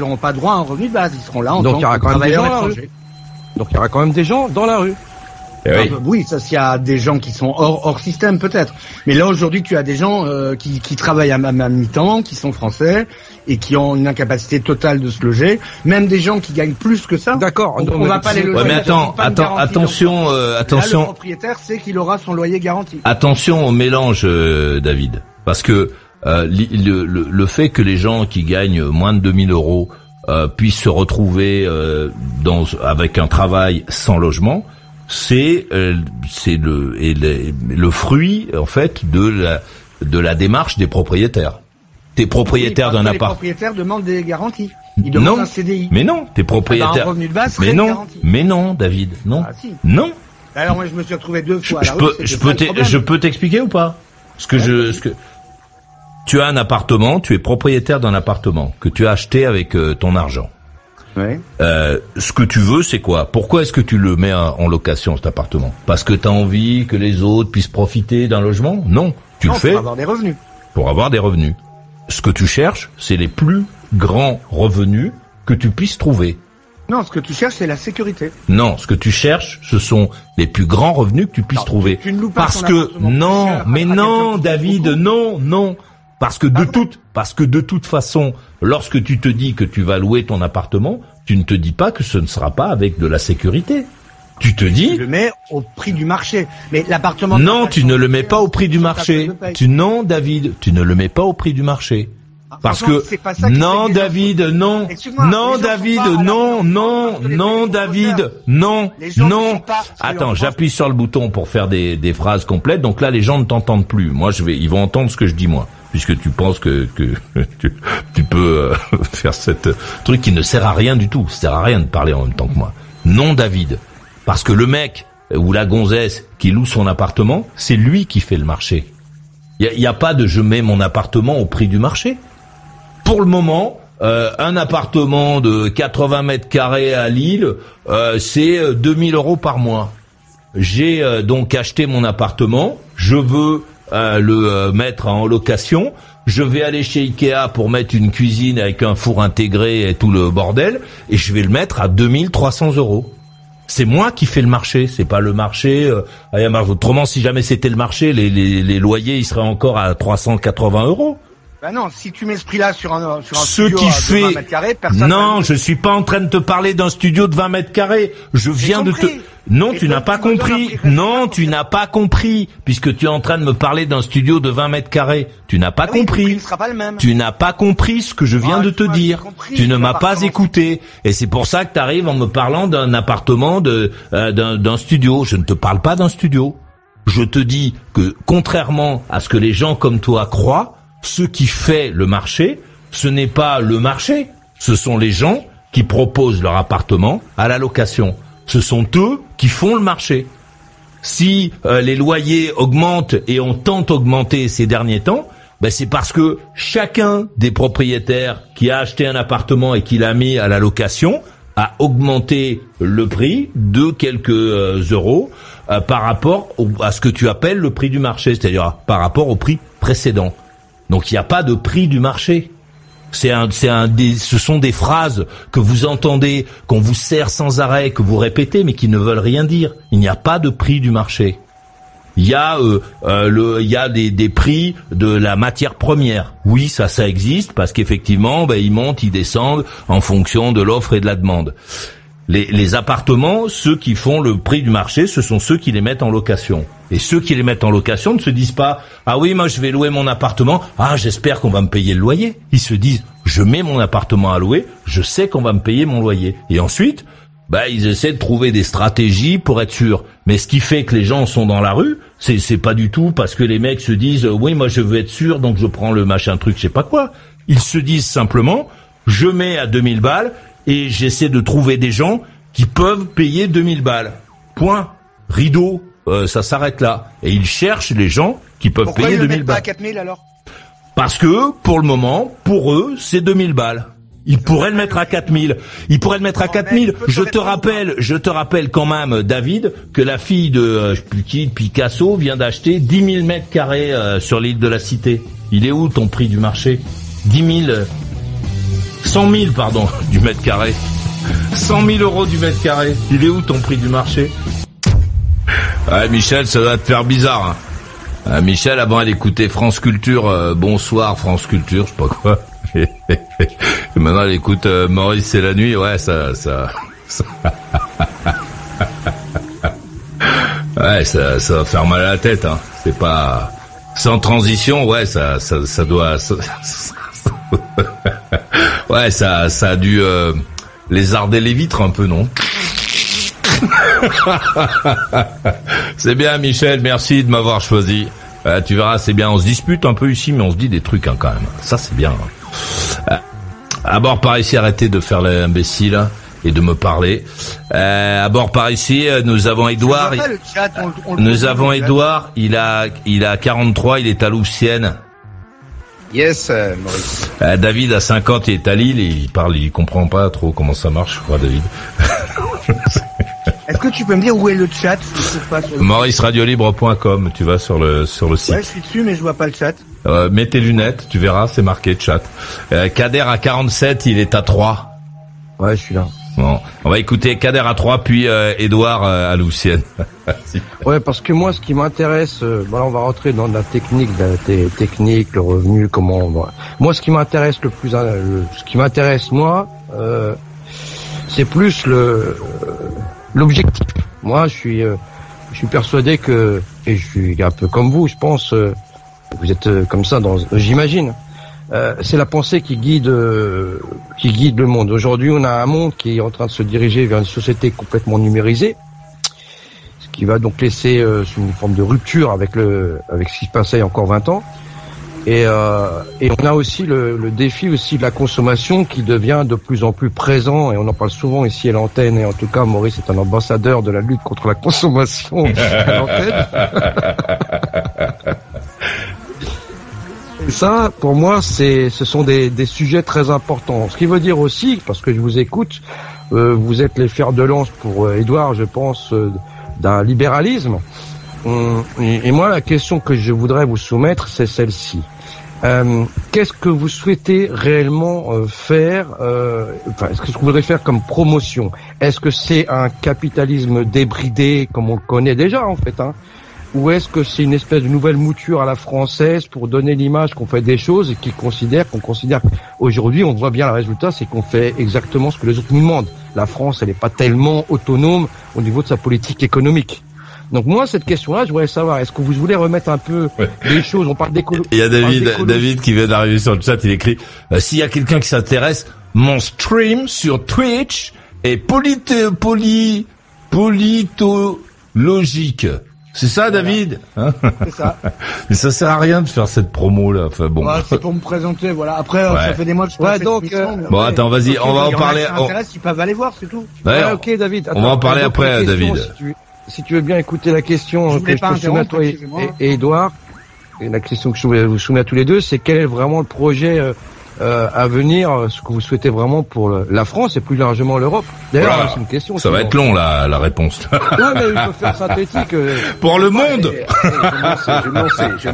n'auront pas droit à un revenu de base. Ils seront là en tant que travailleurs étrangers. Donc il y aura quand même des gens dans la rue. Oui, ça, s'il y a des gens qui sont hors système peut-être. Mais là aujourd'hui, tu as des gens qui travaillent à mi-temps, qui sont français et qui ont une incapacité totale de se loger. Même des gens qui gagnent plus que ça. D'accord. On va pas les loger. Ouais, mais attention, attention. Là, le propriétaire sait qu'il aura son loyer garanti. Attention au mélange, David, parce que le fait que les gens qui gagnent moins de 2 000 euros puissent se retrouver avec un travail sans logement, c'est le fruit en fait de la démarche des propriétaires. T'es propriétaire d'un appart. Les propriétaires demandent des garanties. Ils demandent un CDI. Mais non, t'es propriétaire. Un revenu de base, mais non, garantie. Mais non, David, non, ah, si. Non. Alors moi je me suis retrouvé 2 fois. Je peux t'expliquer ou pas ce que tu as un appartement, tu es propriétaire d'un appartement que tu as acheté avec ton argent. Ouais. Ce que tu veux, c'est quoi? Pourquoi est-ce que tu le mets en location, cet appartement? Parce que t'as envie que les autres puissent profiter d'un logement? Non, le fais pour avoir des revenus. Pour avoir des revenus. Ce que tu cherches, c'est les plus grands revenus que tu puisses trouver. Non, ce que tu cherches, c'est la sécurité. Non, ce que tu cherches, ce sont les plus grands revenus que tu puisses trouver. Tu ne loues pas parce que non, mais non, David, non. Parce que de toute façon, lorsque tu te dis que tu vas louer ton appartement, tu ne te dis pas que ce ne sera pas avec de la sécurité. Tu te dis... Tu le mets au prix du marché. Mais l'appartement... Non, tu ne le mets pas au prix du marché. Non, David, tu ne le mets pas au prix du marché. Parce que... Non, David, non. Non, David, non, non, non, David, non, non. Attends, j'appuie sur le bouton pour faire des phrases complètes. Donc là, les gens ne t'entendent plus. Moi, ils vont entendre ce que je dis, moi. Puisque tu penses que tu peux faire cette truc qui ne sert à rien du tout. Ça sert à rien de parler en même temps que moi. Non, David. Parce que le mec ou la gonzesse qui loue son appartement, c'est lui qui fait le marché. Il y a pas de je mets mon appartement au prix du marché. Pour le moment, un appartement de 80 mètres carrés à Lille, c'est 2 000 euros par mois. J'ai donc acheté mon appartement. Je veux le mettre en location. Je vais aller chez Ikea pour mettre une cuisine avec un four intégré et tout le bordel, et je vais le mettre à 2 300 euros. C'est moi qui fais le marché, c'est pas le marché. Autrement, si jamais c'était le marché, les loyers ils seraient encore à 380 euros. Ben non, si tu mets ce prix-là sur un studio de 20 mètres carrés, personne... Non, je suis pas en train de te parler d'un studio de 20 mètres carrés. Je viens de te... Non, tu n'as pas compris. Non, tu n'as pas compris, puisque tu es en train de me parler d'un studio de 20 mètres carrés. Tu n'as pas compris. Tu n'as pas compris ce que je viens de te dire. Tu ne m'as pas écouté. Et c'est pour ça que tu arrives en me parlant d'un appartement, d'un studio. Je ne te parle pas d'un studio. Je te dis que, contrairement à ce que les gens comme toi croient, ce qui fait le marché, ce n'est pas le marché, ce sont les gens qui proposent leur appartement à la location. Ce sont eux qui font le marché. Si les loyers augmentent et ont tant augmenté ces derniers temps, c'est parce que chacun des propriétaires qui a acheté un appartement et qui l'a mis à la location a augmenté le prix de quelques euros par rapport à ce que tu appelles le prix du marché, c'est-à-dire par rapport au prix précédent. Donc il n'y a pas de prix du marché. Ce sont des phrases que vous entendez, qu'on vous sert sans arrêt, que vous répétez, mais qui ne veulent rien dire. Il n'y a pas de prix du marché. Il y a des prix de la matière première. Oui, ça existe parce qu'effectivement, ils montent, ils descendent en fonction de l'offre et de la demande. Les appartements, ceux qui font le prix du marché, ce sont ceux qui les mettent en location. Et ceux qui les mettent en location ne se disent pas « Ah oui, moi je vais louer mon appartement, ah j'espère qu'on va me payer le loyer ». Ils se disent « Je mets mon appartement à louer, je sais qu'on va me payer mon loyer ». Et ensuite, ils essaient de trouver des stratégies pour être sûrs. Mais ce qui fait que les gens sont dans la rue, c'est pas du tout parce que les mecs se disent « Oui, moi je veux être sûr, donc je prends le machin truc, je sais pas quoi ». Ils se disent simplement « Je mets à 2000 balles ». Et j'essaie de trouver des gens qui peuvent payer 2000 balles. Point. Rideau. Ça s'arrête là. Et ils cherchent les gens qui peuvent payer 2000 balles. Pourquoi ils ne mettent pas à 4000 alors ? Parce que, pour le moment, pour eux, c'est 2000 balles. Ils pourraient le mettre à 4000. Ils pourraient le mettre à 4000. Je te rappelle quand même, David, que la fille de Picasso vient d'acheter 10 000 mètres carrés sur l'île de la Cité. Il est où ton prix du marché ? 100 000, pardon, du mètre carré. 100 000 euros du mètre carré. Il est où ton prix du marché ? Ouais, Michel, ça doit te faire bizarre. Hein. Michel, avant d'écouter France Culture, bonsoir France Culture, je sais pas quoi. Et maintenant, elle écoute Maurice, c'est la nuit. Ouais, ça... Ouais, ça va faire mal à la tête. Hein. C'est pas... Sans transition, ouais, ça doit... Ouais, ça a dû lézarder les vitres un peu, non? C'est bien, Michel, merci de m'avoir choisi. Tu verras, c'est bien, on se dispute un peu ici, mais on se dit des trucs hein, quand même. Ça, c'est bien. Hein. À bord par ici, arrêtez de faire l'imbécile et de me parler. À bord par ici, nous avons Edouard. Nous avons Edouard, il a 43, il est à Louveciennes. Yes, Maurice. David a 50, il est à Lille, et il comprend pas trop comment ça marche, je crois, David. Est-ce que tu peux me dire où est le chat? MauriceRadioLibre.com, tu vas sur le site. Ouais, je suis dessus, mais je vois pas le chat. Mets tes lunettes, tu verras, c'est marqué chat. Kader à 47, il est à 3. Ouais, je suis là. Bon, on va écouter Kader à 3, puis Edouard à Louveciennes. Ouais, parce que moi, ce qui m'intéresse, voilà, on va rentrer dans la technique, le revenu, comment on va. Moi, ce qui m'intéresse le plus, ce qui m'intéresse moi, c'est plus l'objectif. Moi, je suis persuadé que, et je suis un peu comme vous, je pense, vous êtes comme ça, j'imagine. C'est la pensée qui guide le monde. Aujourd'hui, on a un monde qui est en train de se diriger vers une société complètement numérisée, ce qui va donc laisser une forme de rupture avec ce qui se passait il y a encore 20 ans. Et on a aussi le défi aussi de la consommation qui devient de plus en plus présent, et on en parle souvent ici à l'antenne, et en tout cas Maurice est un ambassadeur de la lutte contre la consommation à l'antenne. Ça, pour moi, ce sont des sujets très importants. Ce qui veut dire aussi, parce que je vous écoute, vous êtes les fers de lance pour Édouard, je pense, d'un libéralisme. Et moi, la question que je voudrais vous soumettre, c'est celle-ci. Qu'est-ce que vous souhaitez réellement faire, qu'est-ce que vous voudrez faire comme promotion? Est-ce que c'est un capitalisme débridé, comme on le connaît déjà, en fait, hein? Ou est-ce que c'est une espèce de nouvelle mouture à la française pour donner l'image qu'on fait des choses et qu'on considère aujourd'hui, on voit bien le résultat, c'est qu'on fait exactement ce que les autres nous demandent. La France, elle n'est pas tellement autonome au niveau de sa politique économique. Donc moi, cette question-là, je voudrais savoir, est-ce que vous voulez remettre un peu des choses, on parle d'écologie. Il y a David qui vient d'arriver sur le chat, il écrit « S'il y a quelqu'un qui s'intéresse, mon stream sur Twitch est politologique ». C'est ça, David, voilà. Hein, c'est ça. Mais ça sert à rien de faire cette promo là. Enfin bon. Ouais, c'est pour me présenter, voilà. Après, ouais. Ça fait des mois que je fais cette émission. Bon, attends, vas-y, on va en parler. Ils peuvent aller voir, c'est tout. Ouais, ouais, ok, David. Attends, on va en parler après, David. Si tu veux bien écouter la question que je te soumets à toi et Edouard, et la question que je vous soumets à tous les deux, c'est quel est vraiment le projet à venir, ce que vous souhaitez vraiment pour la France et plus largement l'Europe. D'ailleurs, voilà. C'est une question. Ça va être long, la réponse. Non, mais il faut faire synthétique. Pour le monde.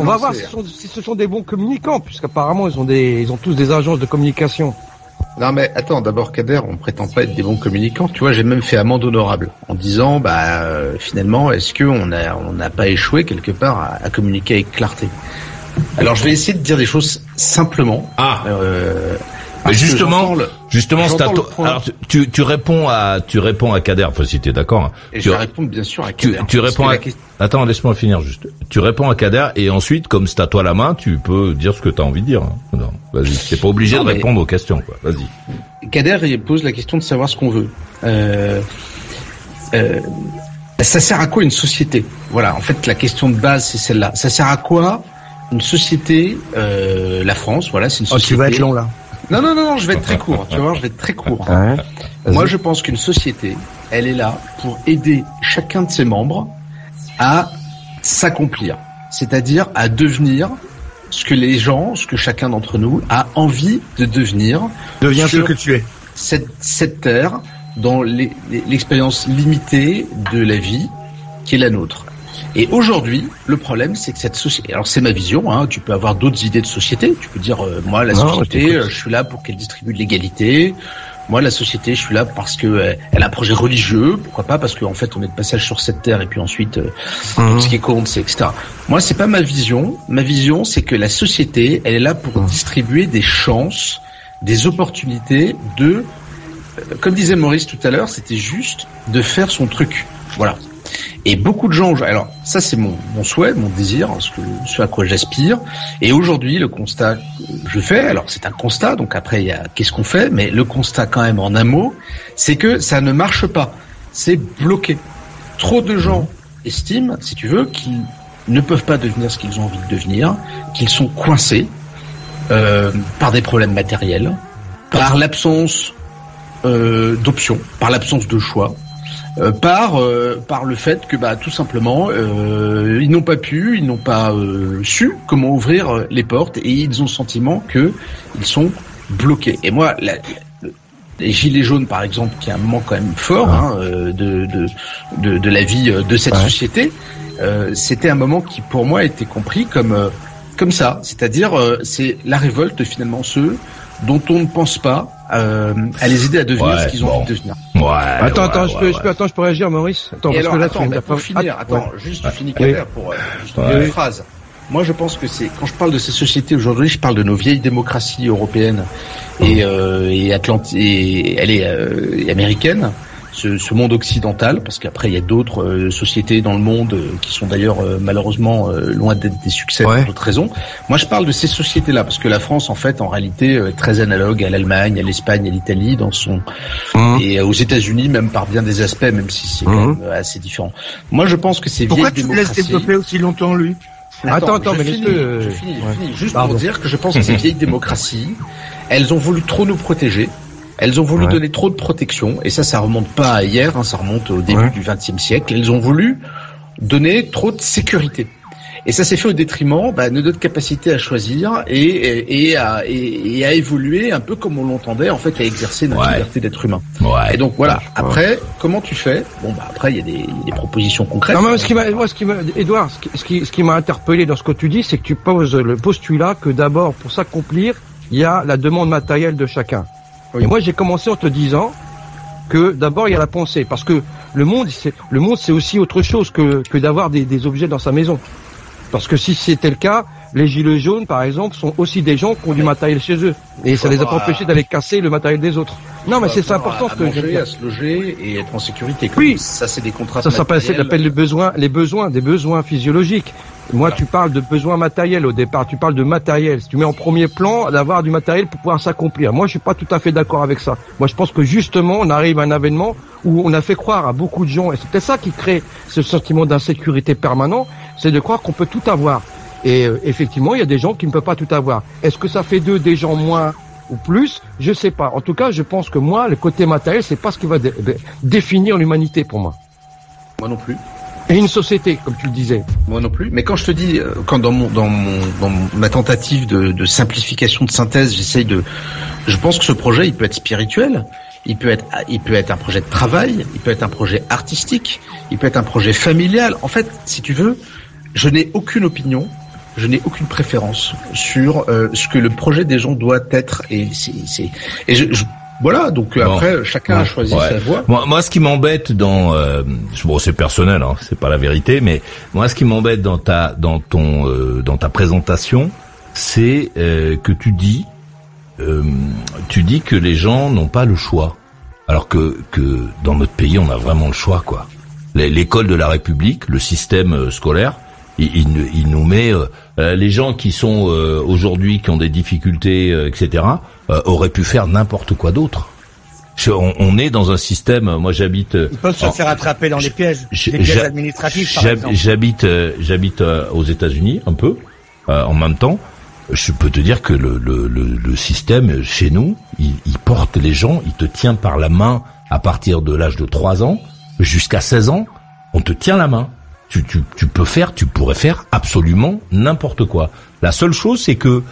On va voir si ce sont des bons communicants, puisqu'apparemment, ils ont tous des agences de communication. Non, mais attends, d'abord, Kader, on prétend pas être des bons communicants. Tu vois, j'ai même fait amende honorable en disant, finalement, est-ce qu'on n'a pas échoué quelque part à communiquer avec clarté? Alors je vais essayer de dire des choses simplement. Mais justement, alors tu réponds à Kader, enfin, si t'es d'accord. Hein. Et je réponds bien sûr à Kader. Tu réponds à... Attends, laisse-moi finir juste. Tu réponds à Kader et ensuite, comme c'est à toi la main, tu peux dire ce que t'as envie de dire. Hein. Non, vas-y. T'es pas obligé de répondre aux questions, quoi. Vas-y. Kader il pose la question de savoir ce qu'on veut. Ça sert à quoi une société? Voilà. En fait, la question de base c'est celle-là. Ça sert à quoi? Une société, la France, voilà, c'est une société... Oh, tu vas être long, là. Non, je vais être très court, tu vois, je vais être très court. Ouais, moi, je pense qu'une société, elle est là pour aider chacun de ses membres à s'accomplir, c'est-à-dire à devenir ce que chacun d'entre nous a envie de devenir. Deviens ce que tu es. Cette terre, dans l'expérience limitée de la vie qui est la nôtre. Et aujourd'hui, le problème, c'est que cette société... Alors, c'est ma vision, hein, tu peux avoir d'autres idées de société. Tu peux dire, moi, la société, je suis là pour qu'elle distribue de l'égalité, Moi, la société, je suis là parce que elle a un projet religieux, pourquoi pas, parce qu'en fait, on est de passage sur cette terre, et puis ensuite, ce qui compte, c'est etc. Moi, c'est pas ma vision. Ma vision, c'est que la société, elle est là pour distribuer des chances, des opportunités de, comme disait Maurice tout à l'heure, c'était juste de faire son truc. Voilà. Et beaucoup de gens, alors ça c'est mon souhait, mon désir, ce à quoi j'aspire. Et aujourd'hui, le constat que je fais, alors c'est un constat, donc après il y a qu'est-ce qu'on fait, mais le constat quand même en un mot, c'est que ça ne marche pas, c'est bloqué. Trop de gens estiment, si tu veux, qu'ils ne peuvent pas devenir ce qu'ils ont envie de devenir, qu'ils sont coincés par des problèmes matériels, par l'absence d'options, par l'absence de choix. Par le fait que tout simplement ils n'ont pas pu, ils n'ont pas su comment ouvrir les portes, et ils ont le sentiment que ils sont bloqués. Et moi, les gilets jaunes par exemple, qui est un moment quand même fort de la vie de cette société, c'était un moment qui pour moi était compris comme ça, c'est-à-dire c'est la révolte finalement, ceux dont on ne pense pas à les aider à devenir ce qu'ils ont envie de devenir. Je peux réagir, Maurice. Juste une phrase. Moi, je pense que quand je parle de ces sociétés aujourd'hui, je parle de nos vieilles démocraties européennes et américaines, ce monde occidental, parce qu'après il y a d'autres sociétés dans le monde qui sont d'ailleurs malheureusement loin d'être des succès pour d'autres raisons. Moi je parle de ces sociétés-là parce que la France en fait en réalité est très analogue à l'Allemagne, à l'Espagne, à l'Italie dans son et aux États-Unis même par bien des aspects, même si c'est quand même assez différent. Moi je pense que ces vieilles démocraties. Pourquoi tu te laisses développer aussi longtemps lui ? Je finis juste pour dire que je pense que ces vieilles démocraties, elles ont voulu trop nous protéger. Elles ont voulu donner trop de protection, et ça remonte pas à hier, ça remonte au début du XXe siècle. Elles ont voulu donner trop de sécurité, et ça s'est fait au détriment de notre capacité à choisir et à évoluer un peu comme on l'entendait en fait, à exercer notre liberté d'être humain. Et donc voilà. Après, comment tu fais ? Après il y a des propositions concrètes. Non, mais ce qui m'a interpellé dans ce que tu dis, c'est que tu poses le postulat que d'abord pour s'accomplir, il y a la demande matérielle de chacun. Et moi, j'ai commencé en te disant que d'abord il y a la pensée, parce que le monde c'est aussi autre chose que d'avoir des objets dans sa maison. Parce que si c'était le cas, les gilets jaunes, par exemple, sont aussi des gens qui ont du matériel chez eux, et ça les a pas empêchés d'aller casser le matériel des autres. Non, mais c'est important que manger, à se loger et être en sécurité. Oui, ça c'est des contrats. Ça s'appelle les besoins physiologiques. Moi, tu parles de besoins matériels au départ, tu parles de matériel. Tu mets en premier plan d'avoir du matériel pour pouvoir s'accomplir. Moi, je suis pas tout à fait d'accord avec ça. Moi, je pense que justement, on arrive à un avènement où on a fait croire à beaucoup de gens, et c'est peut-être ça qui crée ce sentiment d'insécurité permanent, c'est de croire qu'on peut tout avoir. Et effectivement, il y a des gens qui ne peuvent pas tout avoir. Est-ce que ça fait d'eux des gens moins ou plus ? Je sais pas. En tout cas, je pense que moi, le côté matériel, c'est pas ce qui va définir l'humanité pour moi. Moi non plus. Et une société, comme tu le disais. Moi non plus. Mais quand je te dis, quand ma tentative de simplification, de synthèse, je pense que ce projet, il peut être spirituel, il peut être un projet de travail, il peut être un projet artistique, il peut être un projet familial. En fait, si tu veux, je n'ai aucune opinion, je n'ai aucune préférence sur ce que le projet des gens doit être. Après, chacun a choisi sa voie. Moi, ce qui m'embête dans... c'est personnel, c'est pas la vérité, mais moi, ce qui m'embête dans ta présentation, c'est que tu dis que les gens n'ont pas le choix. Alors que dans notre pays, on a vraiment le choix, quoi. L'école de la République, le système scolaire, il nous met les gens qui sont aujourd'hui qui ont des difficultés, etc. Auraient pu faire n'importe quoi d'autre. On est dans un système. Moi, j'habite. Ils peuvent se faire attraper dans les pièges, les pièges administratifs, par exemple. J'habite aux États-Unis un peu. En même temps, je peux te dire que le système chez nous, il porte les gens, il te tient par la main à partir de l'âge de 3 ans jusqu'à 16 ans. On te tient la main. Tu pourrais faire absolument n'importe quoi. La seule chose, c'est que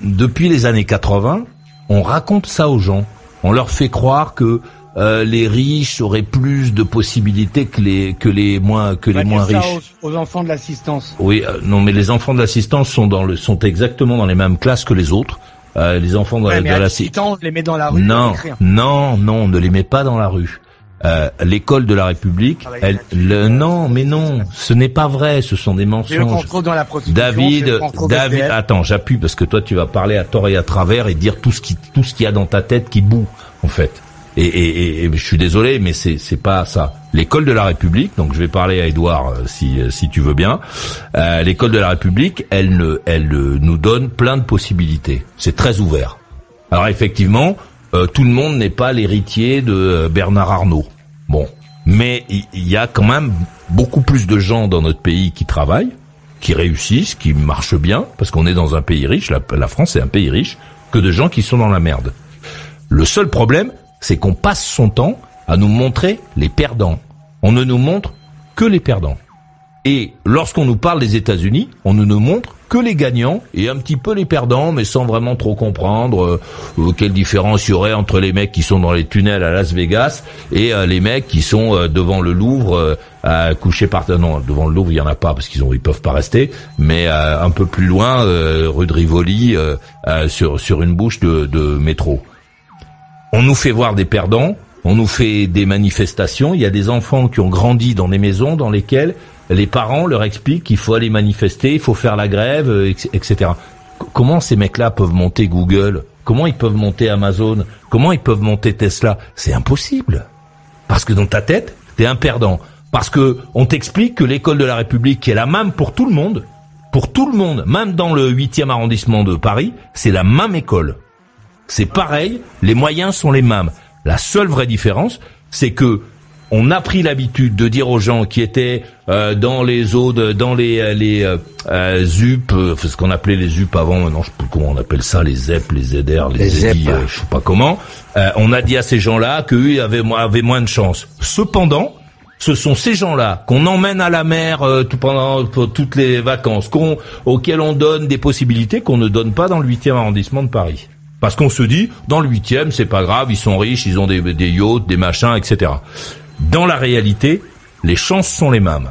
depuis les années 80, on raconte ça aux gens. On leur fait croire que les riches auraient plus de possibilités que les moins riches. Aux enfants de l'assistance. Oui, non, mais les enfants de l'assistance sont exactement dans les mêmes classes que les autres. les enfants dans, dans la cité. On les met dans la rue. Non, non, non, ne les met pas dans la rue. L'école de la République, non, mais non, ce n'est pas vrai, ce sont des mensonges. Dans la David, attends, j'appuie parce que toi tu vas parler à tort et à travers et dire tout ce qu'il y a dans ta tête qui boue, en fait. Et je suis désolé, mais c'est pas ça. L'école de la République, donc je vais parler à Édouard si tu veux bien. L'école de la République, elle nous donne plein de possibilités. C'est très ouvert. Alors effectivement. Tout le monde n'est pas l'héritier de Bernard Arnault. Bon, mais il y a quand même beaucoup plus de gens dans notre pays qui travaillent, qui réussissent, qui marchent bien, parce qu'on est dans un pays riche, la France est un pays riche, que de gens qui sont dans la merde. Le seul problème, c'est qu'on passe son temps à nous montrer les perdants. On ne nous montre que les perdants. Et lorsqu'on nous parle des États-Unis, on ne nous montre que les gagnants et un petit peu les perdants, mais sans vraiment trop comprendre quelle différence il y aurait entre les mecs qui sont dans les tunnels à Las Vegas et les mecs qui sont devant le Louvre, couchés par terre. Non, devant le Louvre, il y en a pas parce ils peuvent pas rester, mais un peu plus loin, rue de Rivoli, sur une bouche de métro. On nous fait voir des perdants, on nous fait des manifestations. Il y a des enfants qui ont grandi dans des maisons dans lesquelles les parents leur expliquent qu'il faut aller manifester, il faut faire la grève, etc. Comment ces mecs-là peuvent monter Google? Comment ils peuvent monter Amazon? Comment ils peuvent monter Tesla? C'est impossible. Parce que dans ta tête, t'es un perdant. Parce que on t'explique que l'école de la République, qui est la même pour tout le monde, même dans le 8e arrondissement de Paris, c'est la même école. C'est pareil, les moyens sont les mêmes. La seule vraie différence, c'est que on a pris l'habitude de dire aux gens qui étaient dans les eaux, dans les ZUP, ce qu'on appelait les ZUP avant, maintenant je sais plus comment on appelle ça, les ZEP, les ZR, les ZEDI, je sais pas comment. On a dit à ces gens-là qu'eux avaient moins de chance. Cependant, ce sont ces gens-là qu'on emmène à la mer pendant toutes les vacances, auxquels on donne des possibilités qu'on ne donne pas dans le 8e arrondissement de Paris. Parce qu'on se dit, dans le 8e, c'est pas grave, ils sont riches, ils ont des yachts, des machins, etc. Dans la réalité, les chances sont les mêmes.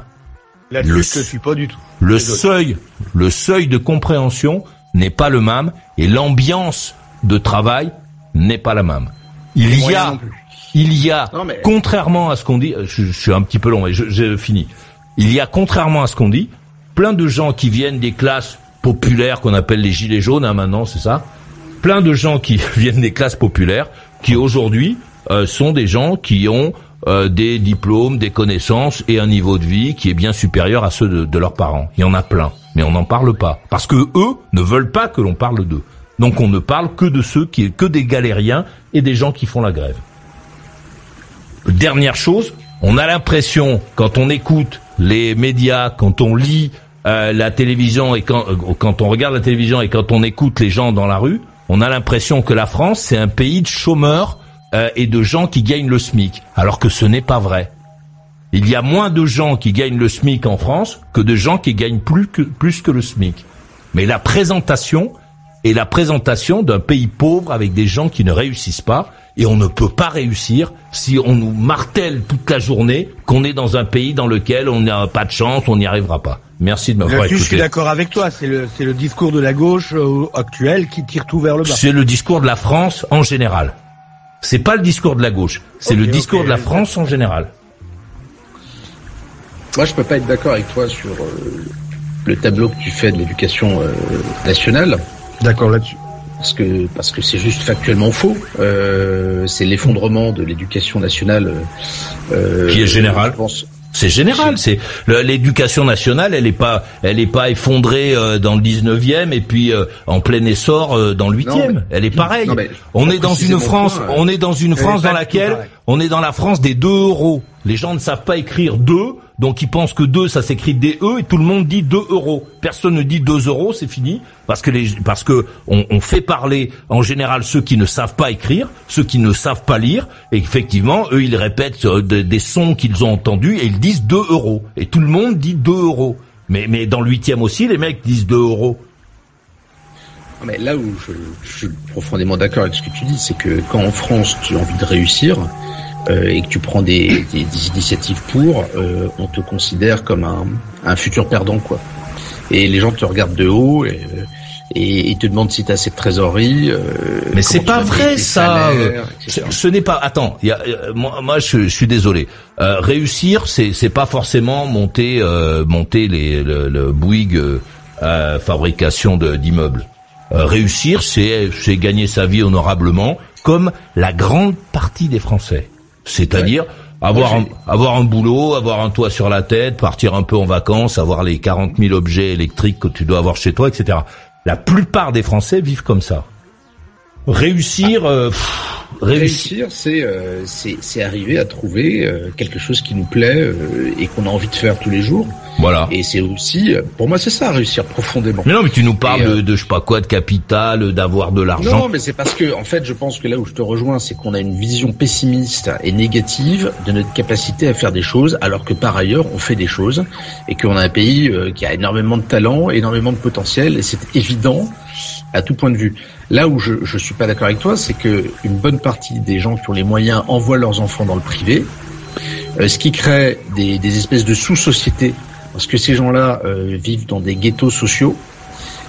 Là-dessus, je ne suis pas du tout. Le seuil de compréhension n'est pas le même et l'ambiance de travail n'est pas la même. Il y a, contrairement à ce qu'on dit, je suis un petit peu long, mais j'ai fini. Il y a, contrairement à ce qu'on dit, plein de gens qui viennent des classes populaires qu'on appelle les gilets jaunes, hein, maintenant, c'est ça. Plein de gens qui viennent des classes populaires qui aujourd'hui sont des gens qui ont des diplômes, des connaissances et un niveau de vie qui est bien supérieur à ceux de leurs parents. Il y en a plein, mais on n'en parle pas. Parce que eux ne veulent pas que l'on parle d'eux. Donc on ne parle que de ceux que des galériens et des gens qui font la grève. Dernière chose, on a l'impression, quand on écoute les médias, quand on lit la télévision et quand on regarde la télévision et quand on écoute les gens dans la rue, on a l'impression que la France, c'est un pays de chômeurs et de gens qui gagnent le SMIC, alors que ce n'est pas vrai. Il y a moins de gens qui gagnent le SMIC en France que de gens qui gagnent plus que le SMIC. Mais la présentation est la présentation d'un pays pauvre avec des gens qui ne réussissent pas, et on ne peut pas réussir si on nous martèle toute la journée qu'on est dans un pays dans lequel on n'a pas de chance, on n'y arrivera pas. Merci de m'avoir écouté. Je suis d'accord avec toi, c'est le discours de la gauche actuelle qui tire tout vers le bas. C'est le discours de la France en général. C'est pas le discours de la gauche, c'est le discours de la France en général. Moi, je peux pas être d'accord avec toi sur le tableau que tu fais de l'éducation nationale. D'accord là-dessus. Parce que c'est juste factuellement faux. C'est l'effondrement de l'éducation nationale qui est général. Je pense. C'est général, c'est l'éducation nationale, elle est pas effondrée dans le 19e et puis en plein essor dans le 8e. Elle est pareille. On est dans la France des 2 €. Les gens ne savent pas écrire 2, donc ils pensent que 2 ça s'écrit DE et tout le monde dit 2 €. Personne ne dit 2 €, c'est fini, parce que on fait parler en général ceux qui ne savent pas écrire, ceux qui ne savent pas lire, et effectivement, eux ils répètent des sons qu'ils ont entendus et ils disent 2 € et tout le monde dit 2 €. Mais dans le 8e aussi, les mecs disent 2 €. Mais là où je suis profondément d'accord avec ce que tu dis, c'est que quand en France tu as envie de réussir, et que tu prends des initiatives pour, on te considère comme un futur perdant, quoi. Et les gens te regardent de haut, et, et il te demande si tu as assez de trésorerie. Mais c'est pas vrai ça. Salaires, ce n'est pas. Attends, moi je suis désolé. Réussir, c'est pas forcément monter le Bouygues fabrication d'immeubles. Réussir, c'est gagner sa vie honorablement, comme la grande partie des Français. C'est-à-dire avoir un boulot, avoir un toit sur la tête, partir un peu en vacances, avoir les 40 000 objets électriques que tu dois avoir chez toi, etc. La plupart des Français vivent comme ça. Réussir, c'est arriver à trouver quelque chose qui nous plaît et qu'on a envie de faire tous les jours. Voilà. Et c'est aussi, pour moi, c'est ça, réussir profondément. Mais non, mais tu nous parles de je sais pas quoi, de capital, d'avoir de l'argent. Non, mais c'est parce que, en fait, je pense que là où je te rejoins, c'est qu'on a une vision pessimiste et négative de notre capacité à faire des choses, alors que par ailleurs, on fait des choses et qu'on a un pays qui a énormément de talent, énormément de potentiel, et c'est évident à tout point de vue. Là où je suis pas d'accord avec toi, c'est que une bonne partie des gens qui ont les moyens envoient leurs enfants dans le privé, ce qui crée des espèces de sous-sociétés, parce que ces gens-là vivent dans des ghettos sociaux.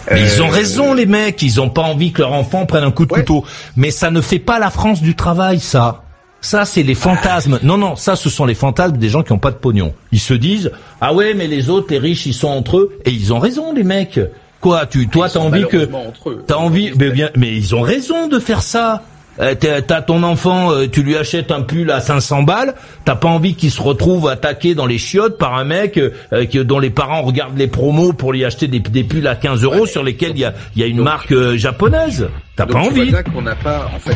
Mais ils ont raison, les mecs, ils ont pas envie que leur enfant prenne un coup de couteau. Mais ça ne fait pas la France du travail, ça. Ça, c'est les fantasmes. Non, ça, ce sont les fantasmes des gens qui ont pas de pognon. Ils se disent, ah ouais, mais les autres, les riches, ils sont entre eux. Et ils ont raison, les mecs. Quoi, toi, t'as envie que, mais ils ont raison de faire ça. T'as ton enfant, tu lui achètes un pull à 500 balles. T'as pas envie qu'il se retrouve attaqué dans les chiottes par un mec dont les parents regardent les promos pour lui acheter des pulls à 15 euros sur lesquels il y a une marque japonaise. T'as pas envie. C'est ça qu'on n'a pas, en fait.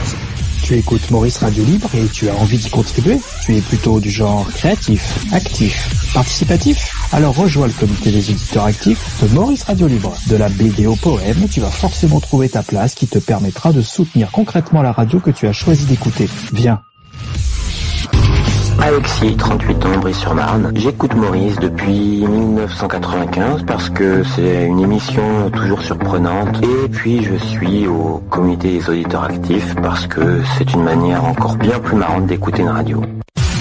Tu écoutes Maurice Radio Libre et tu as envie d'y contribuer. Tu es plutôt du genre créatif, actif, participatif. Alors rejoins le comité des auditeurs actifs de Maurice Radio Libre. De la BD au poème, tu vas forcément trouver ta place qui te permettra de soutenir concrètement la radio que tu as choisi d'écouter. Viens. Alexis, 38 ans, Brie-sur-Marne. J'écoute Maurice depuis 1995 parce que c'est une émission toujours surprenante. Et puis je suis au comité des auditeurs actifs parce que c'est une manière encore bien plus marrante d'écouter une radio.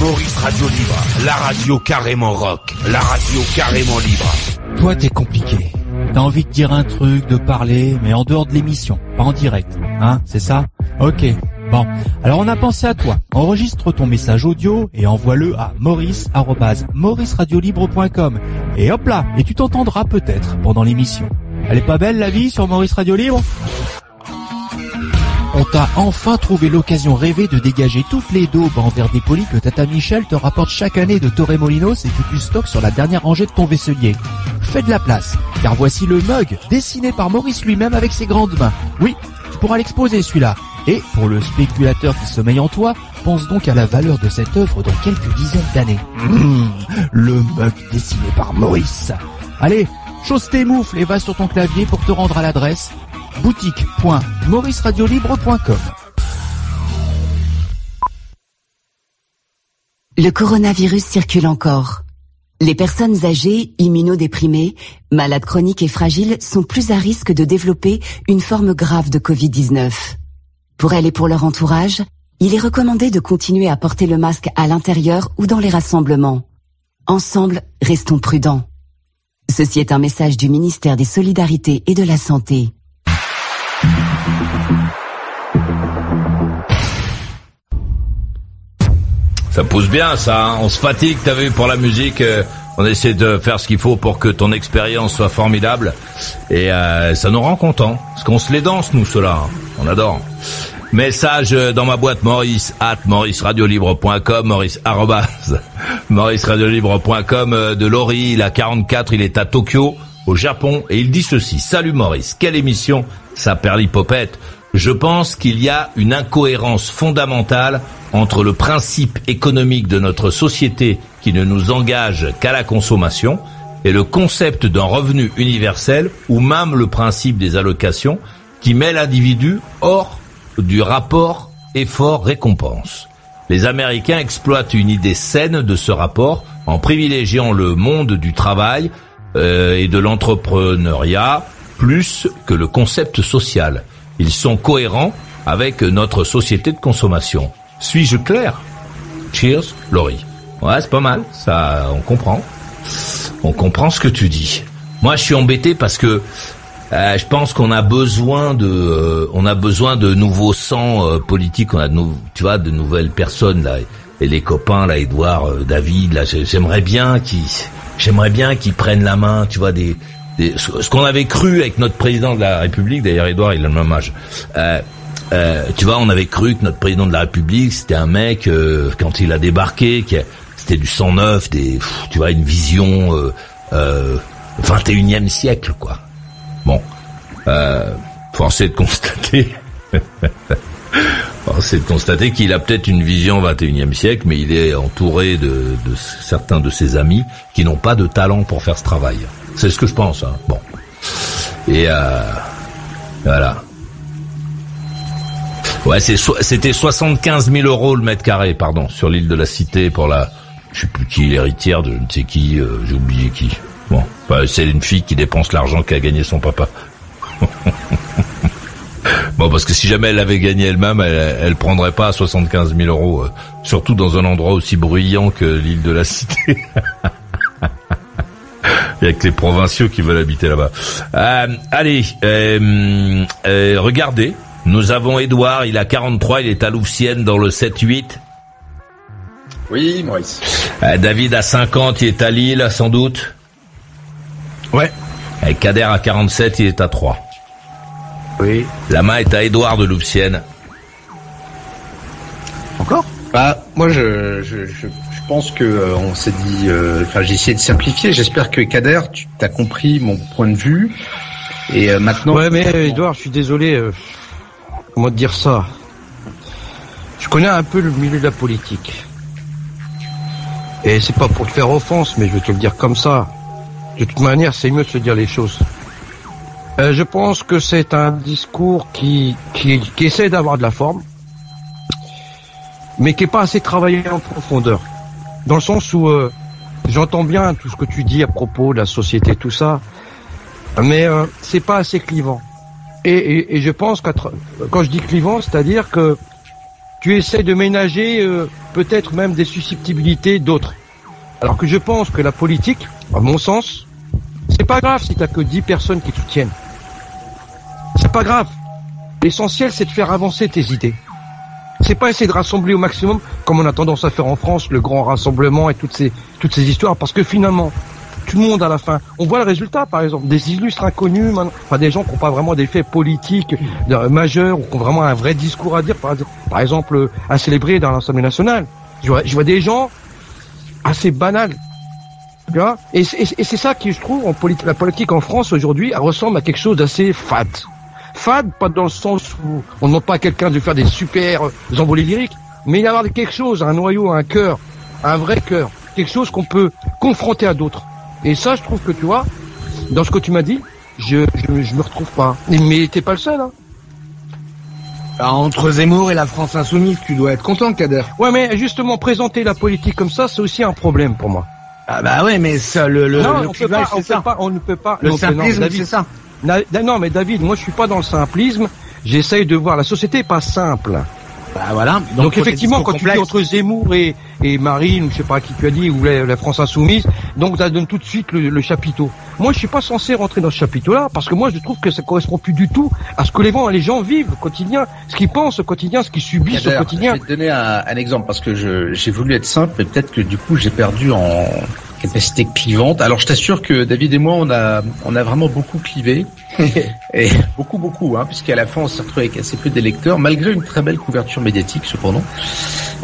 Maurice Radio Libre, la radio carrément rock, la radio carrément libre. Toi, t'es compliqué. T'as envie de dire un truc, de parler, mais en dehors de l'émission, pas en direct. Hein, c'est ça ? Ok. Bon, alors on a pensé à toi. Enregistre ton message audio et envoie-le à maurice@mauriceradiolibre.com. Et hop là, et tu t'entendras peut-être pendant l'émission. Elle est pas belle la vie sur Maurice Radio Libre ? On t'a enfin trouvé l'occasion rêvée de dégager toutes les daubes en verre dépoli que Tata Michel te rapporte chaque année de Torremolinos et que tu stockes sur la dernière rangée de ton vaisselier. Fais de la place, car voici le mug dessiné par Maurice lui-même avec ses grandes mains. Oui, tu pourras l'exposer celui-là. Et pour le spéculateur qui sommeille en toi, pense donc à la valeur de cette œuvre dans quelques dizaines d'années. Le mug dessiné par Maurice. Allez, chausse tes moufles et va sur ton clavier pour te rendre à l'adresse boutique.mauriceradiolibre.com. Le coronavirus circule encore. Les personnes âgées, immunodéprimées, malades chroniques et fragiles sont plus à risque de développer une forme grave de Covid-19. Pour elles et pour leur entourage, il est recommandé de continuer à porter le masque à l'intérieur ou dans les rassemblements. Ensemble, restons prudents. Ceci est un message du ministère des Solidarités et de la Santé. Ça pousse bien ça, hein. On se fatigue, t'as vu, pour la musique. On essaie de faire ce qu'il faut pour que ton expérience soit formidable. Et ça nous rend contents. Parce qu'on se les danse, nous, ceux-là. On adore. Message dans ma boîte maurice@mauriceradiolibre.com, mauriceradiolibre.com de Laurie. Il a 44, il est à Tokyo, au Japon. Et il dit ceci. Salut Maurice, quelle émission, ça perlipopette. Je pense qu'il y a une incohérence fondamentale entre le principe économique de notre société qui ne nous engage qu'à la consommation et le concept d'un revenu universel ou même le principe des allocations qui met l'individu hors du rapport effort-récompense. Les Américains exploitent une idée saine de ce rapport en privilégiant le monde du travail et de l'entrepreneuriat plus que le concept social. Ils sont cohérents avec notre société de consommation. Suis-je clair ? Cheers, Laurie. Ouais, c'est pas mal, ça, on comprend. On comprend ce que tu dis. Moi, je suis embêté parce que Je pense qu'on a besoin de, nouveaux sangs politiques. On a de nouvelles personnes là, et les copains là, Edouard, David. Là, j'aimerais bien qu'ils prennent la main. Tu vois ce qu'on avait cru avec notre président de la République. D'ailleurs, Edouard, il a le même âge. On avait cru que notre président de la République, c'était un mec quand il a débarqué, c'était du 109, une vision 21e siècle, quoi. Bon, force est de constater qu'il a peut-être une vision 21e siècle, mais il est entouré de certains de ses amis qui n'ont pas de talent pour faire ce travail. C'est ce que je pense. Hein. Bon, et voilà. Ouais, c'était 75 000 euros le mètre carré, pardon, sur l'île de la Cité pour la, je sais plus qui, l'héritière de je ne sais qui, j'ai oublié qui. Bon, bah, c'est une fille qui dépense l'argent qu'a gagné son papa. Bon, parce que si jamais elle l'avait gagné elle-même, elle prendrait pas 75 000 euros, surtout dans un endroit aussi bruyant que l'île de la Cité. Il y a que les provinciaux qui veulent habiter là-bas. Regardez. Nous avons Edouard, il a 43, il est à Louveciennes dans le 7-8. Oui, Maurice. David à 50, il est à Lille, sans doute. Ouais. Kader à 47, il est à 3. Oui. La main est à Edouard de Louveciennes. Encore ? Bah, moi, je pense que on s'est dit... j'ai essayé de simplifier. J'espère que Kader, tu as compris mon point de vue. Et maintenant... Ouais, mais Edouard, je suis désolé... Comment te dire ça? Je connais un peu le milieu de la politique. Et c'est pas pour te faire offense, mais je vais te le dire comme ça. De toute manière, c'est mieux de se dire les choses. Je pense que c'est un discours qui essaie d'avoir de la forme, mais qui est pas assez travaillé en profondeur. Dans le sens où j'entends bien tout ce que tu dis à propos de la société, tout ça, mais c'est pas assez clivant. Et je pense que quand je dis clivant, c'est-à-dire que tu essaies de ménager peut-être même des susceptibilités d'autres. Alors que je pense que la politique, à mon sens, c'est pas grave si t'as que 10 personnes qui te soutiennent. C'est pas grave. L'essentiel, c'est de faire avancer tes idées. C'est pas essayer de rassembler au maximum, comme on a tendance à faire en France, le grand rassemblement et toutes ces histoires, parce que finalement... tout le monde à la fin. On voit le résultat, par exemple, des illustres inconnus, enfin des gens qui n'ont pas vraiment des faits politiques majeurs ou qui ont vraiment un vrai discours à dire, par exemple, à célébrer dans l'Assemblée nationale. Je vois des gens assez banals. Tu vois, et c'est ça qui, je trouve, la politique en France aujourd'hui, elle ressemble à quelque chose d'assez fade. Fade, pas dans le sens où on ne demande pas à quelqu'un de faire des super envolées lyriques, mais il y a quelque chose, un noyau, un cœur, un vrai cœur, quelque chose qu'on peut confronter à d'autres. Et ça, je trouve que, tu vois, dans ce que tu m'as dit, je me retrouve pas. Mais t'es pas le seul, hein. Alors, entre Zemmour et la France insoumise, tu dois être content, Kader. Ouais, mais justement, présenter la politique comme ça, c'est aussi un problème pour moi. Ah bah ouais, mais ça, le clivage, c'est ça. On ne peut pas... Le simplisme, non, c'est ça. Non, mais David, moi, je suis pas dans le simplisme. J'essaye de voir. La société est pas simple. Bah voilà. Donc effectivement, quand tu dis entre Zemmour et Marine, ou je sais pas qui tu as dit, ou la France Insoumise, donc ça donne tout de suite le chapiteau. Moi, je suis pas censé rentrer dans ce chapiteau-là, parce que moi, je trouve que ça correspond plus du tout à ce que les gens vivent au quotidien, ce qu'ils pensent au quotidien, ce qu'ils subissent au quotidien. Je vais te donner un exemple, parce que j'ai voulu être simple, et peut-être que du coup, j'ai perdu en capacité clivante. Alors, je t'assure que David et moi, on a vraiment beaucoup clivé. Et beaucoup, hein, puisqu'à la fin on s'est retrouvé avec assez peu d'électeurs, malgré une très belle couverture médiatique cependant.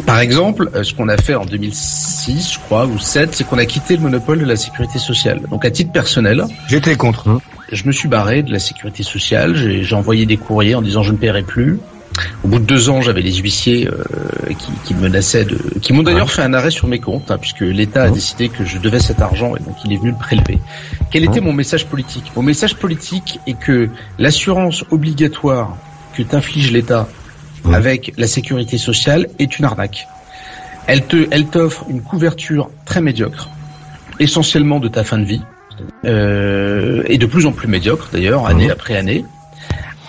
Par exemple, ce qu'on a fait en 2006, je crois, ou 2007, c'est qu'on a quitté le monopole de la sécurité sociale. Donc à titre personnel, j'étais contre. Je me suis barré de la sécurité sociale, j'ai envoyé des courriers en disant je ne paierai plus. Au bout de 2 ans, j'avais les huissiers qui menaçaient qui m'ont d'ailleurs fait un arrêt sur mes comptes, hein, puisque l'État a décidé que je devais cet argent et donc il est venu le prélever. Quel était mon message politique ? Mon message politique est que l'assurance obligatoire que t'inflige l'État avec la sécurité sociale est une arnaque. Elle t'offre une couverture très médiocre, essentiellement de ta fin de vie, et de plus en plus médiocre d'ailleurs, année après année.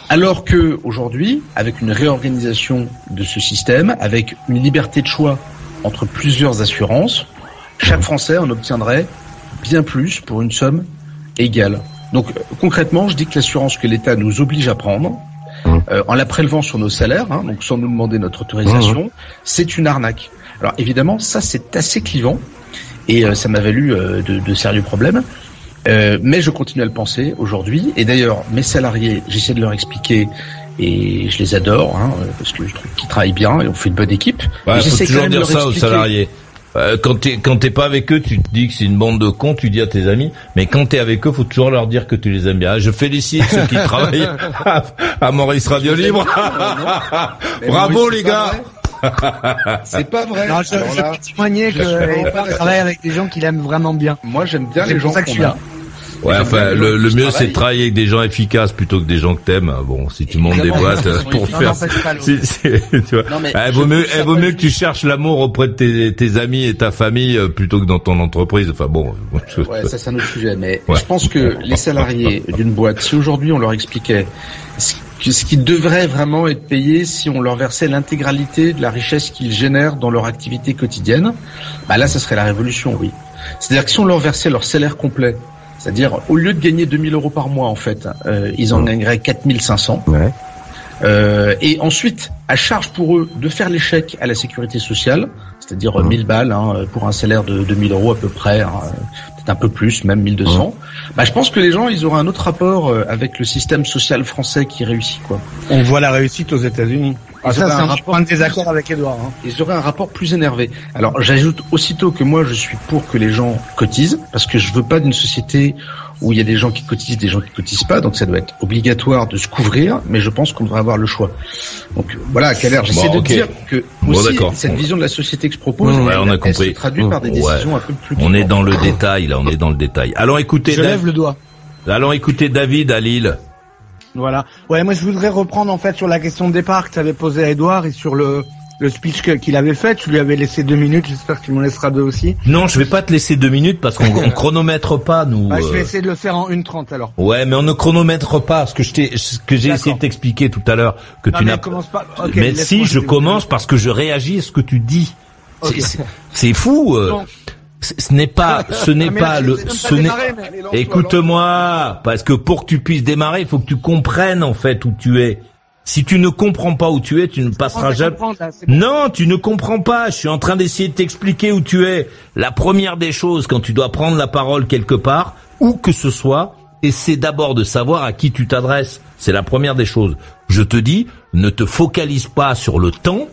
Alors que aujourd'hui, avec une réorganisation de ce système, avec une liberté de choix entre plusieurs assurances, chaque Français en obtiendrait bien plus pour une somme égale. Donc concrètement, je dis que l'assurance que l'État nous oblige à prendre, en la prélevant sur nos salaires, hein, donc sans nous demander notre autorisation, c'est une arnaque. Alors évidemment, ça c'est assez clivant et ça m'a valu de sérieux problèmes. Mais je continue à le penser aujourd'hui. Et d'ailleurs, mes salariés, j'essaie de leur expliquer et je les adore hein, parce que je trouve qu'ils travaillent bien et on fait une bonne équipe. Ouais, faut toujours dire ça aux salariés. Quand t'es pas avec eux, tu te dis que c'est une bande de cons, tu dis à tes amis, mais quand t'es avec eux, faut toujours leur dire que tu les aimes bien. Je félicite ceux qui travaillent à Maurice Radio Libre. Bravo les gars. C'est pas vrai. Non, je peux témoigner que je travaille avec des gens qui l'aiment vraiment bien. Moi, j'aime bien les gens qui l'aiment. Ouais, enfin, le mieux, c'est de travailler avec des gens efficaces plutôt que des gens que t'aimes. Bon, si tu montes des boîtes pour faire, vaut mieux que tu cherches l'amour auprès de tes amis et ta famille plutôt que dans ton entreprise. Enfin bon. Ouais, ça c'est un autre sujet. Mais je pense que les salariés d'une boîte, si aujourd'hui on leur expliquait ce qui devrait vraiment être payé si on leur versait l'intégralité de la richesse qu'ils génèrent dans leur activité quotidienne, bah là, ça serait la révolution, oui. C'est-à-dire que si on leur versait leur salaire complet, c'est-à-dire, au lieu de gagner 2 000 euros par mois, en fait, ils en gagneraient 4 500. Ouais. Et ensuite, à charge pour eux de faire les chèques à la sécurité sociale, c'est-à-dire 1 000 balles hein, pour un salaire de 2 000 euros à peu près, hein, peut-être un peu plus, même 1 200. Bah, je pense que les gens, ils auraient un autre rapport avec le système social français qui réussit, quoi. On voit la réussite aux États-Unis. Ah, ça, c'est un rapport de désaccord avec Edouard. Hein. Ils auraient un rapport plus énervé. Alors, j'ajoute aussitôt que moi, je suis pour que les gens cotisent, parce que je veux pas d'une société où il y a des gens qui cotisent, des gens qui cotisent pas, donc ça doit être obligatoire de se couvrir, mais je pense qu'on devrait avoir le choix. Donc, voilà, Calère, j'essaie de dire que aussi, cette vision de la société que je propose, elle se traduit par des décisions un peu plus... On est dans le détail, là, on est dans le détail. Allons écouter... Je lève le doigt. Allons écouter David à Lille. Voilà. Ouais, moi je voudrais reprendre en fait sur la question de départ que tu avais posée à Edouard et sur le speech qu'il avait fait. Tu lui avais laissé 2 minutes, j'espère que tu m'en laisseras 2 aussi. Non, je vais pas te laisser 2 minutes parce qu'on chronomètre pas, nous. Bah, je vais essayer de le faire en 1:30 alors. Ouais, mais on ne chronomètre pas, ce que j'ai essayé de t'expliquer tout à l'heure, que non, tu n'as pas. Okay, mais si, je commence parce que je réagis à ce que tu dis. Okay. C'est fou. Donc, Ce n'est pas. Écoute-moi, parce que pour que tu puisses démarrer, il faut que tu comprennes en fait où tu es. Si tu ne comprends pas où tu es, tu ne passeras jamais. Non, tu ne comprends pas. Je suis en train d'essayer de t'expliquer où tu es. La première des choses quand tu dois prendre la parole quelque part, où que ce soit, et c'est d'abord de savoir à qui tu t'adresses. C'est la première des choses. Je te dis, ne te focalise pas sur le temps.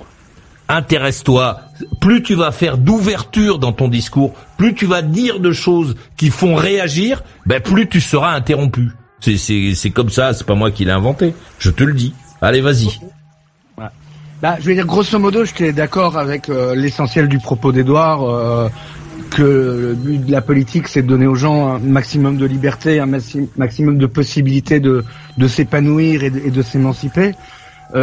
Intéresse-toi, plus tu vas faire d'ouverture dans ton discours, plus tu vas dire de choses qui font réagir, ben plus tu seras interrompu. C'est comme ça, c'est pas moi qui l'ai inventé, je te le dis. Allez, vas-y. Ouais. Bah, je vais dire, grosso modo, je suis d'accord avec l'essentiel du propos d'Edouard, que le but de la politique, c'est de donner aux gens un maximum de liberté, un maximum de possibilités de s'épanouir et de s'émanciper.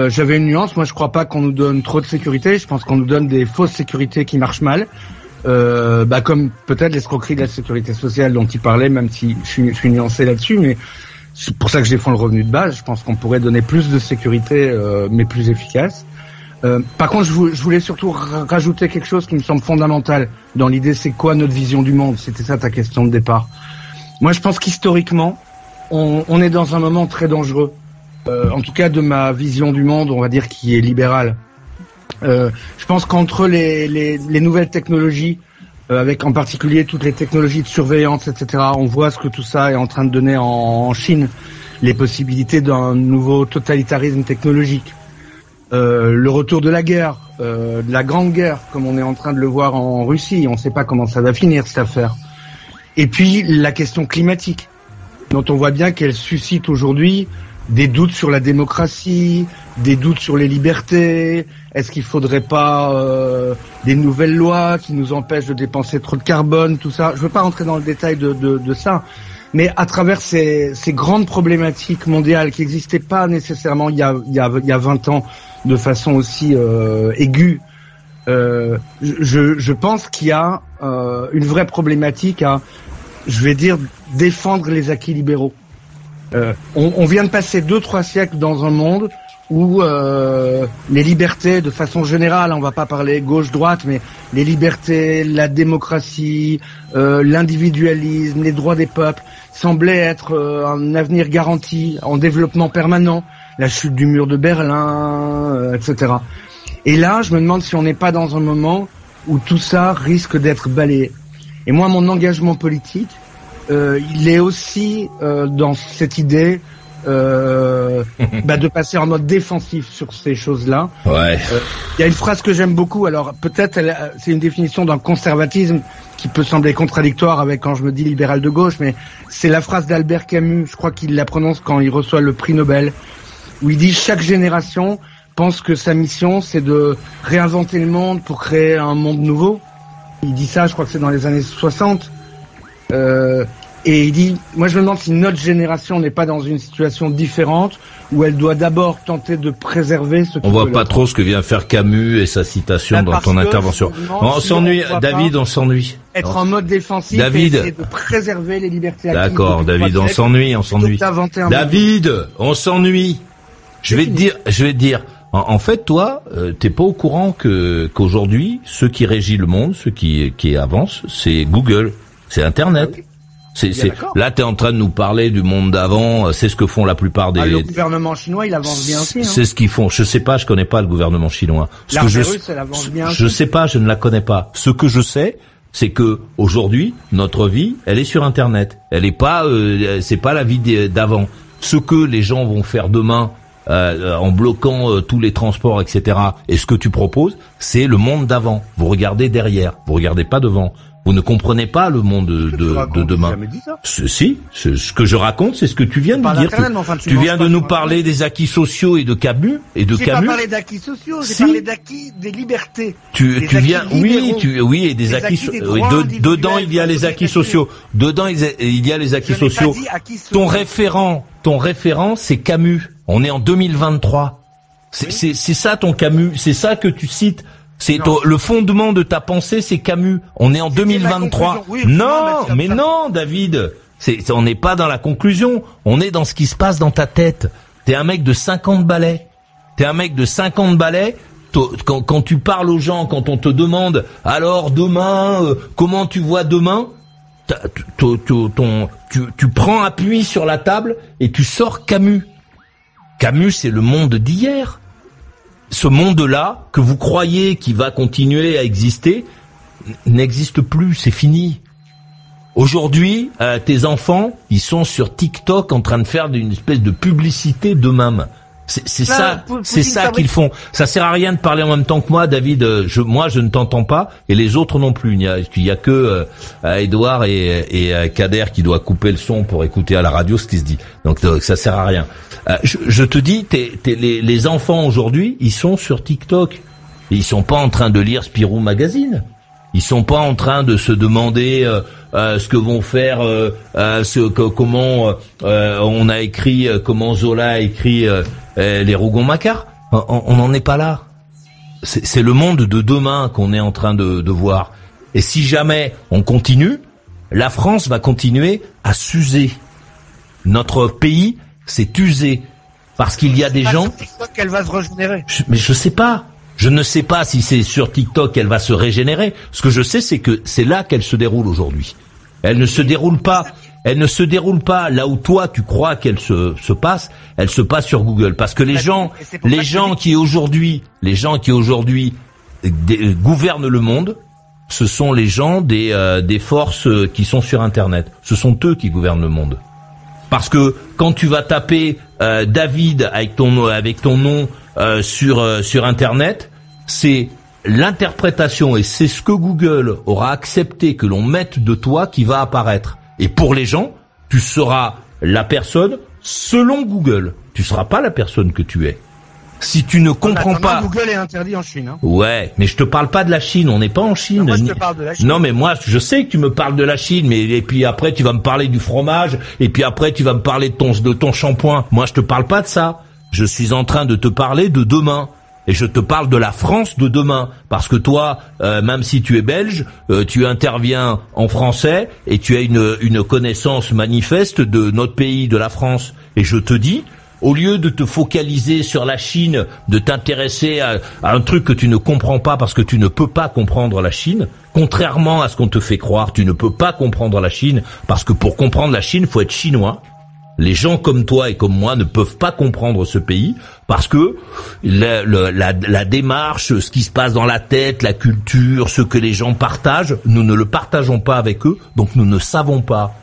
J'avais une nuance, moi je crois pas qu'on nous donne trop de sécurité, je pense qu'on nous donne des fausses sécurités qui marchent mal, comme peut-être l'escroquerie de la sécurité sociale dont il parlait, même si je suis nuancé là-dessus, mais c'est pour ça que je défends le revenu de base, je pense qu'on pourrait donner plus de sécurité, mais plus efficace. Par contre, je voulais surtout rajouter quelque chose qui me semble fondamental dans l'idée, c'est quoi notre vision du monde, c'était ça ta question de départ. Moi je pense qu'historiquement, on est dans un moment très dangereux. En tout cas de ma vision du monde, on va dire, qui est libérale. Je pense qu'entre les nouvelles technologies, avec en particulier toutes les technologies de surveillance, etc., on voit ce que tout ça est en train de donner en Chine, les possibilités d'un nouveau totalitarisme technologique, le retour de la guerre, de la grande guerre, comme on est en train de le voir en Russie, on ne sait pas comment ça va finir cette affaire. Et puis la question climatique, dont on voit bien qu'elle suscite aujourd'hui des doutes sur la démocratie, des doutes sur les libertés, est-ce qu'il faudrait pas des nouvelles lois qui nous empêchent de dépenser trop de carbone, tout ça. Je veux pas rentrer dans le détail de ça, mais à travers ces grandes problématiques mondiales qui n'existaient pas nécessairement il y a 20 ans de façon aussi aiguë, je pense qu'il y a une vraie problématique à, je vais dire, défendre les acquis libéraux. On vient de passer 2-3 siècles dans un monde où les libertés de façon générale, on va pas parler gauche-droite, mais les libertés, la démocratie, l'individualisme, les droits des peuples semblaient être un avenir garanti, en développement permanent, la chute du mur de Berlin, etc. Et là, je me demande si on n'est pas dans un moment où tout ça risque d'être balayé. Et moi, mon engagement politique, il est aussi dans cette idée de passer en mode défensif sur ces choses-là. Ouais. Y a une phrase que j'aime beaucoup, alors peut-être c'est une définition d'un conservatisme qui peut sembler contradictoire avec quand je me dis libéral de gauche, mais c'est la phrase d'Albert Camus, je crois qu'il la prononce quand il reçoit le prix Nobel, où il dit « Chaque génération pense que sa mission, c'est de réinventer le monde pour créer un monde nouveau ». Il dit ça, je crois que c'est dans les années 60. Et il dit, moi je me demande si notre génération n'est pas dans une situation différente où elle doit d'abord tenter de préserver ce qu'on voit pas trop ce que vient faire Camus et sa citation dans ton intervention. On s'ennuie, David, on s'ennuie. Être en mode défensif, David, et essayer de préserver les libertés acquises. D'accord, David, on s'ennuie. David, on s'ennuie. Je vais te dire. En fait, toi, t'es pas au courant qu'aujourd'hui, ce qui régit le monde, ce qui avance, c'est Google, c'est Internet. Ah oui. Là, t'es en train de nous parler du monde d'avant. C'est ce que font la plupart des. Ah, le gouvernement chinois, il avance bien aussi. Hein. C'est ce qu'ils font. Je sais pas, je connais pas le gouvernement chinois. Je ne la connais pas. Ce que je sais, c'est que aujourd'hui, notre vie, elle est sur Internet. Elle est pas, c'est pas la vie d'avant. Ce que les gens vont faire demain. En bloquant tous les transports, etc. Et ce que tu proposes, c'est le monde d'avant. Vous regardez derrière, vous regardez pas devant. Vous ne comprenez pas le monde de demain. Si, ce que je raconte, c'est ce que tu viens de dire. Tu viens de nous parler des acquis sociaux et de Camus et de Camus. J'ai pas parlé d'acquis sociaux, j'ai parlé d'acquis des libertés. Dedans il y a les acquis sociaux. Dedans il y a les acquis sociaux. Ton référent, c'est Camus. On est en 2023. C'est ça ton Camus, c'est ça que tu cites. Le fondement de ta pensée, c'est Camus. On est en 2023. Non, David. On n'est pas dans la conclusion. On est dans ce qui se passe dans ta tête. T'es un mec de 50 balais. Quand tu parles aux gens, quand on te demande, alors demain, comment tu vois demain? Tu prends appui sur la table et tu sors Camus. Camus, c'est le monde d'hier. Ce monde-là, que vous croyez qui va continuer à exister, n'existe plus, c'est fini. Aujourd'hui, tes enfants, ils sont sur TikTok en train de faire une espèce de publicité d'eux-mêmes. C'est ça qu'ils font. Ça sert à rien de parler en même temps que moi, David. Moi, je ne t'entends pas et les autres non plus. Il y a que Edouard et Kader qui doit couper le son pour écouter à la radio ce qui se dit. Donc ça sert à rien. Je te dis, les enfants aujourd'hui, ils sont sur TikTok. Ils sont pas en train de lire Spirou Magazine. Ils sont pas en train de se demander ce que vont faire, comment Zola a écrit. Les Rougon-Macquart, on n'en est pas là. C'est le monde de demain qu'on est en train de voir. Et si jamais on continue, la France va continuer à s'user. Notre pays s'est usé parce qu'il y a des gens. Sur TikTok, elle va se régénérer. Mais je sais pas. Je ne sais pas si c'est sur TikTok qu'elle va se régénérer. Ce que je sais, c'est que c'est là qu'elle se déroule aujourd'hui. Elle ne se déroule pas là où toi tu crois qu'elle se passe. Elle se passe sur Google parce que les gens qui aujourd'hui gouvernent le monde, ce sont les gens des forces qui sont sur Internet. Ce sont eux qui gouvernent le monde. Parce que quand tu vas taper David avec ton nom sur Internet, c'est l'interprétation et c'est ce que Google aura accepté que l'on mette de toi qui va apparaître. Et pour les gens, tu seras la personne selon Google. Tu seras pas la personne que tu es. Si tu ne comprends pas... Google est interdit en Chine. Hein. Ouais, mais je te parle pas de la Chine. On n'est pas en Chine. Non, moi, je te parle de la Chine. Non, mais moi, je sais que tu me parles de la Chine. Mais et puis après, tu vas me parler du fromage. Et puis après, tu vas me parler de ton shampoing. Moi, je te parle pas de ça. Je suis en train de te parler de demain. Et je te parle de la France de demain, parce que toi, même si tu es belge, tu interviens en français et tu as une connaissance manifeste de notre pays, de la France. Et je te dis, Au lieu de te focaliser sur la Chine, de t'intéresser à un truc que tu ne comprends pas parce que tu ne peux pas comprendre la Chine, contrairement à ce qu'on te fait croire, tu ne peux pas comprendre la Chine parce que pour comprendre la Chine, faut être chinois. Les gens comme toi et comme moi ne peuvent pas comprendre ce pays parce que la démarche, ce qui se passe dans la tête, la culture, ce que les gens partagent, nous ne le partageons pas avec eux, donc nous ne savons pas.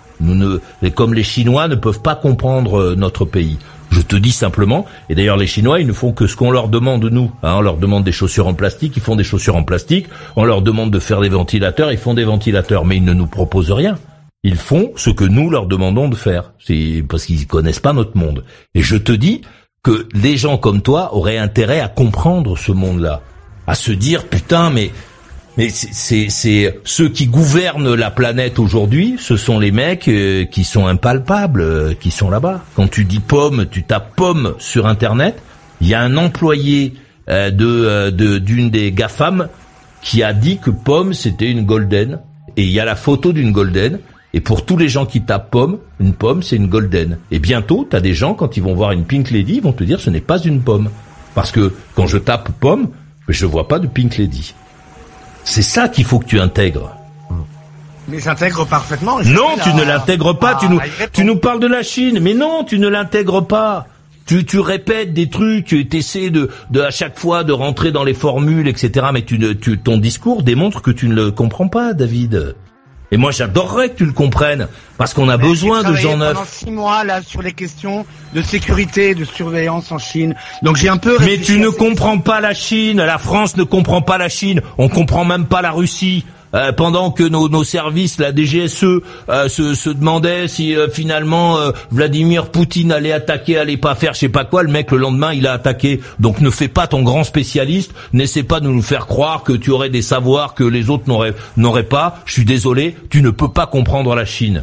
Comme les Chinois ne peuvent pas comprendre notre pays. Je te dis simplement, et d'ailleurs les Chinois, ils ne font que ce qu'on leur demande, nous. Hein, on leur demande des chaussures en plastique, ils font des chaussures en plastique. On leur demande de faire des ventilateurs, ils font des ventilateurs. Mais ils ne nous proposent rien. Ils font ce que nous leur demandons de faire. C'est parce qu'ils connaissent pas notre monde. Et je te dis que des gens comme toi auraient intérêt à comprendre ce monde-là. À se dire, putain, mais c'est ceux qui gouvernent la planète aujourd'hui, ce sont les mecs qui sont impalpables, qui sont là-bas. Quand tu dis pomme, tu tapes pomme sur Internet, il y a un employé d'une des GAFAM qui a dit que pomme, c'était une Golden. Et il y a la photo d'une Golden. Et pour tous les gens qui tapent pomme, une pomme, c'est une Golden. Et bientôt, t'as des gens, quand ils vont voir une Pink Lady, ils vont te dire ce n'est pas une pomme. Parce que quand je tape pomme, je vois pas de Pink Lady. C'est ça qu'il faut que tu intègres. Mais j'intègre parfaitement. Non, tu ne l'intègres pas. Tu nous parles de la Chine. Mais non, tu ne l'intègres pas. Tu répètes des trucs, tu essaies de à chaque fois de rentrer dans les formules, etc. Mais ton discours démontre que tu ne le comprends pas, David. Et moi, j'adorerais que tu le comprennes, parce qu'on a besoin de gens neufs. J'ai travaillé pendant 6 mois là sur les questions de sécurité et de surveillance en Chine. Donc j'ai un peu. Mais tu ne comprends pas la Chine. La France ne comprend pas la Chine. On comprend même pas la Russie. Pendant que nos services, la DGSE, se demandaient si finalement Vladimir Poutine allait attaquer, allait pas faire je sais pas quoi, le mec le lendemain il a attaqué. Donc ne fais pas ton grand spécialiste, n'essaie pas de nous faire croire que tu aurais des savoirs que les autres n'auraient pas. Je suis désolé, tu ne peux pas comprendre la Chine.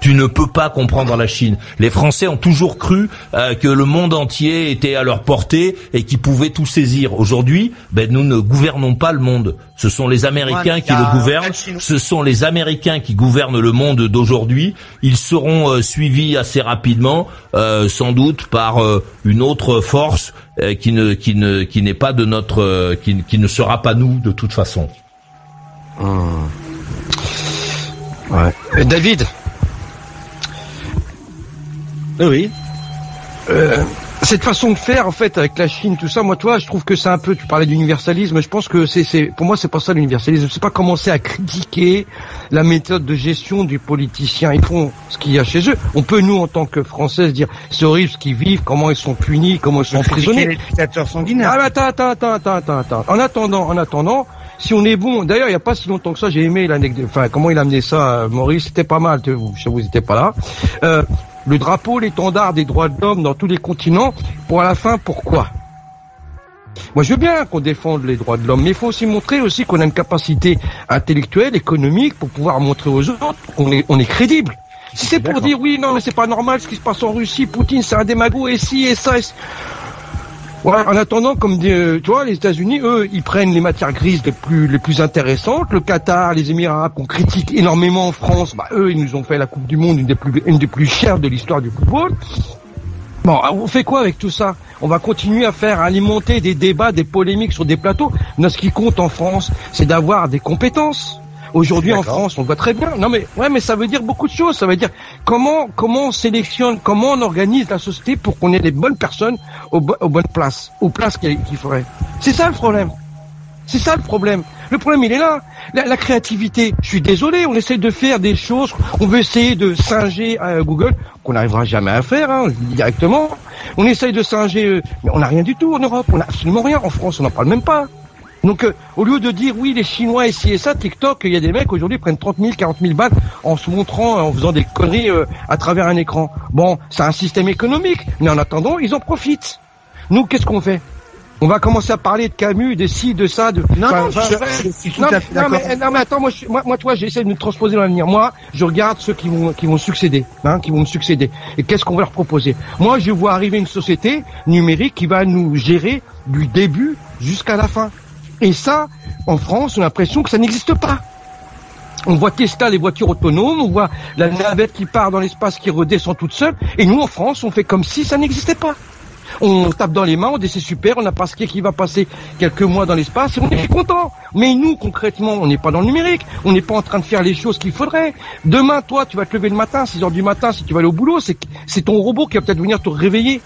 Tu ne peux pas comprendre la Chine. Les Français ont toujours cru que le monde entier était à leur portée et qu'ils pouvaient tout saisir. Aujourd'hui, nous ne gouvernons pas le monde. Ce sont les Américains qui le gouvernent. Ce sont les Américains qui gouvernent le monde d'aujourd'hui. Ils seront suivis assez rapidement, sans doute par une autre force qui n'est pas de notre, qui ne sera pas nous de toute façon. Ouais. David. Oui. Cette façon de faire, en fait, avec la Chine, tout ça, moi, toi, je trouve que c'est un peu. Tu parlais d'universalisme. Je pense que pour moi, c'est pas ça l'universalisme. C'est pas commencer à critiquer la méthode de gestion des politiciens. Ils font ce qu'il y a chez eux. On peut, nous, en tant que Français, se dire c'est horrible ce qu'ils vivent, comment ils sont punis, comment ils sont emprisonnés. Les dictateurs sanguinaires. Ah, attends. En attendant. Si on est bon, d'ailleurs, il n'y a pas si longtemps que ça, j'ai aimé l'anecdote, enfin, comment il a amené ça, Maurice, c'était pas mal, vous n'étiez pas là. Le drapeau, l'étendard des droits de l'homme dans tous les continents, pour à la fin, pourquoi? Moi, je veux bien qu'on défende les droits de l'homme, mais il faut aussi montrer aussi qu'on a une capacité intellectuelle, économique, pour pouvoir montrer aux autres qu'on est crédible. Si c'est pour dire, oui, non, mais c'est pas normal ce qui se passe en Russie, Poutine, c'est un démagogue, et si, et ça, ouais, en attendant, comme tu vois, les États-Unis, eux, ils prennent les matières grises les plus intéressantes. Le Qatar, les Émirats Arabes, qu'on critique énormément en France, eux, ils nous ont fait la Coupe du Monde, une des plus chères de l'histoire du football. Bon, on fait quoi avec tout ça? On va continuer à faire alimenter des débats, des polémiques sur des plateaux. Mais ce qui compte en France, c'est d'avoir des compétences. Aujourd'hui en France, on voit très bien. Non mais ouais, mais ça veut dire beaucoup de choses. Ça veut dire comment on sélectionne, comment on organise la société pour qu'on ait les bonnes personnes aux bonnes places, aux places qu'il faudrait. C'est ça le problème. C'est ça le problème. Le problème, il est là. La créativité. Je suis désolé, on essaie de faire des choses. On veut essayer de singer Google, qu'on n'arrivera jamais à faire, hein, directement. On essaye de singer, mais on n'a rien du tout en Europe. On n'a absolument rien. En France, on n'en parle même pas. Donc, au lieu de dire, oui, les Chinois, ici et ça, TikTok, il y a des mecs, aujourd'hui, prennent 30 000, 40 000 balles en se montrant, en faisant des conneries à travers un écran. Bon, c'est un système économique, mais en attendant, ils en profitent. Nous, qu'est-ce qu'on fait? On va commencer à parler de Camus, de ci, de ça, de... Non, mais attends, moi, toi, j'essaie de nous transposer dans l'avenir. Moi, je regarde ceux qui vont succéder, hein, qui vont me succéder. Et qu'est-ce qu'on va leur proposer? Moi, je vois arriver une société numérique qui va nous gérer du début jusqu'à la fin. Et ça, en France, on a l'impression que ça n'existe pas. On voit Tesla, les voitures autonomes, on voit la navette qui part dans l'espace, qui redescend toute seule. Et nous, en France, on fait comme si ça n'existait pas. On tape dans les mains, on dit c'est super, on a Pasquier qui va passer quelques mois dans l'espace et on est content. Mais nous, concrètement, on n'est pas dans le numérique, on n'est pas en train de faire les choses qu'il faudrait. Demain, toi, tu vas te lever le matin, 6 heures du matin, si tu vas aller au boulot, c'est ton robot qui va peut-être venir te réveiller.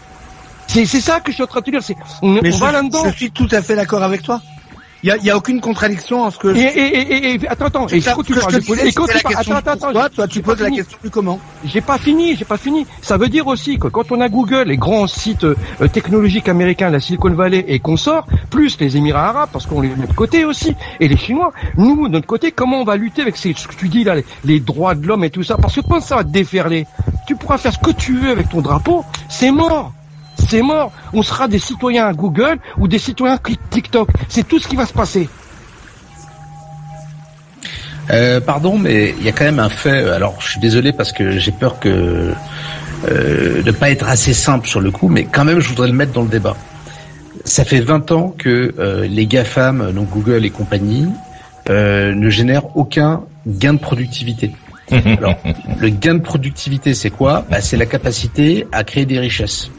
C'est ça que je suis en train de te dire. On va là-dedans. Je suis tout à fait d'accord avec toi. Il y a aucune contradiction en ce que. Attends. Et quand tu parles de politique, toi tu poses la question du comment. J'ai pas fini. Ça veut dire aussi que quand on a Google, les grands sites technologiques américains, la Silicon Valley et consorts, plus les Émirats Arabes, parce qu'on les met de côté aussi, et les Chinois. Nous, de notre côté, comment on va lutter avec ce que tu dis là, les droits de l'homme et tout ça, parce que quand ça va te déferler, tu pourras faire ce que tu veux avec ton drapeau, c'est mort. C'est mort. On sera des citoyens à Google ou des citoyens TikTok. C'est tout ce qui va se passer. Pardon, mais il y a quand même un fait. Alors, je suis désolé parce que j'ai peur que de pas être assez simple sur le coup, mais quand même, je voudrais le mettre dans le débat. Ça fait 20 ans que les GAFAM, donc Google et compagnie, ne génèrent aucun gain de productivité. Alors, le gain de productivité, c'est quoi ? Bah, c'est la capacité à créer des richesses.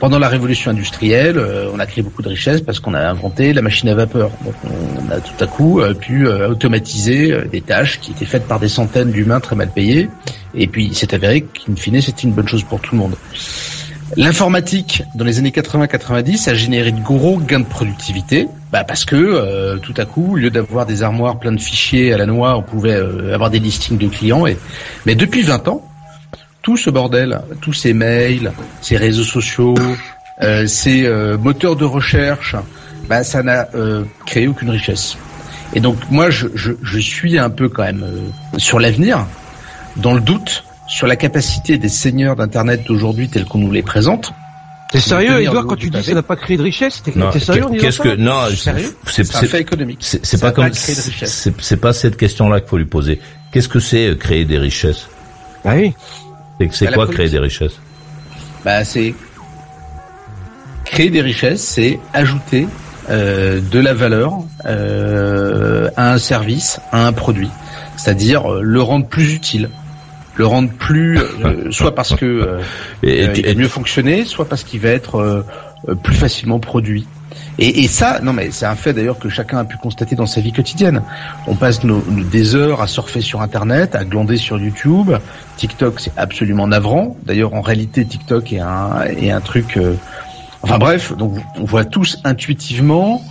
Pendant la révolution industrielle, on a créé beaucoup de richesses parce qu'on a inventé la machine à vapeur. Donc, on a tout à coup pu automatiser des tâches qui étaient faites par des centaines d'humains très mal payés. Et puis, il s'est avéré qu'in fine, c'était une bonne chose pour tout le monde. L'informatique, dans les années 80-90, a généré de gros gains de productivité, parce que tout à coup, au lieu d'avoir des armoires pleines de fichiers à la noix, on pouvait avoir des listings de clients. Mais depuis 20 ans, tout ce bordel, tous ces mails, ces réseaux sociaux, ces moteurs de recherche, ça n'a créé aucune richesse. Et donc moi, je suis un peu quand même sur l'avenir, dans le doute, sur la capacité des seigneurs d'Internet d'aujourd'hui tels qu'on nous les présente. T'es sérieux, Edouard, quand tu dis que ça n'a pas créé de richesse? T'es sérieux? C'est un fait économique. C'est pas cette question-là qu'il faut lui poser. Qu'est-ce que c'est créer des richesses? Ah oui. C'est quoi créer des richesses? C'est créer des richesses, c'est ajouter de la valeur à un service, à un produit. C'est-à-dire le rendre plus utile, le rendre plus, soit parce que il va mieux fonctionner, soit parce qu'il va être plus facilement produit. Et ça, non mais c'est un fait d'ailleurs que chacun a pu constater dans sa vie quotidienne. On passe des heures à surfer sur Internet, à glander sur YouTube. TikTok, c'est absolument navrant. D'ailleurs, en réalité, TikTok est un truc... Enfin bref, donc on voit tous intuitivement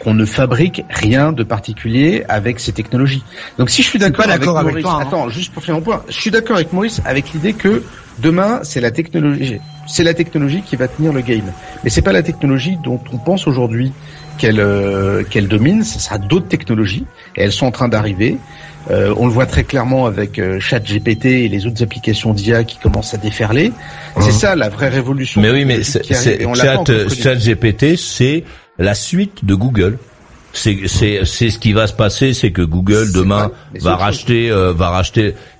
qu'on ne fabrique rien de particulier avec ces technologies. Donc si je suis d'accord avec Maurice... Toi, hein. Attends, juste pour faire mon point. Je suis d'accord avec Maurice avec l'idée que demain, c'est la technologie qui va tenir le game. Mais c'est pas la technologie dont on pense aujourd'hui qu'elle domine, ça sera d'autres technologies et elles sont en train d'arriver. On le voit très clairement avec Chat GPT et les autres applications d'IA qui commencent à déferler. C'est ça la vraie révolution. Mais oui, mais Chat GPT, c'est la suite de Google. C'est ce qui va se passer, c'est que Google demain va racheter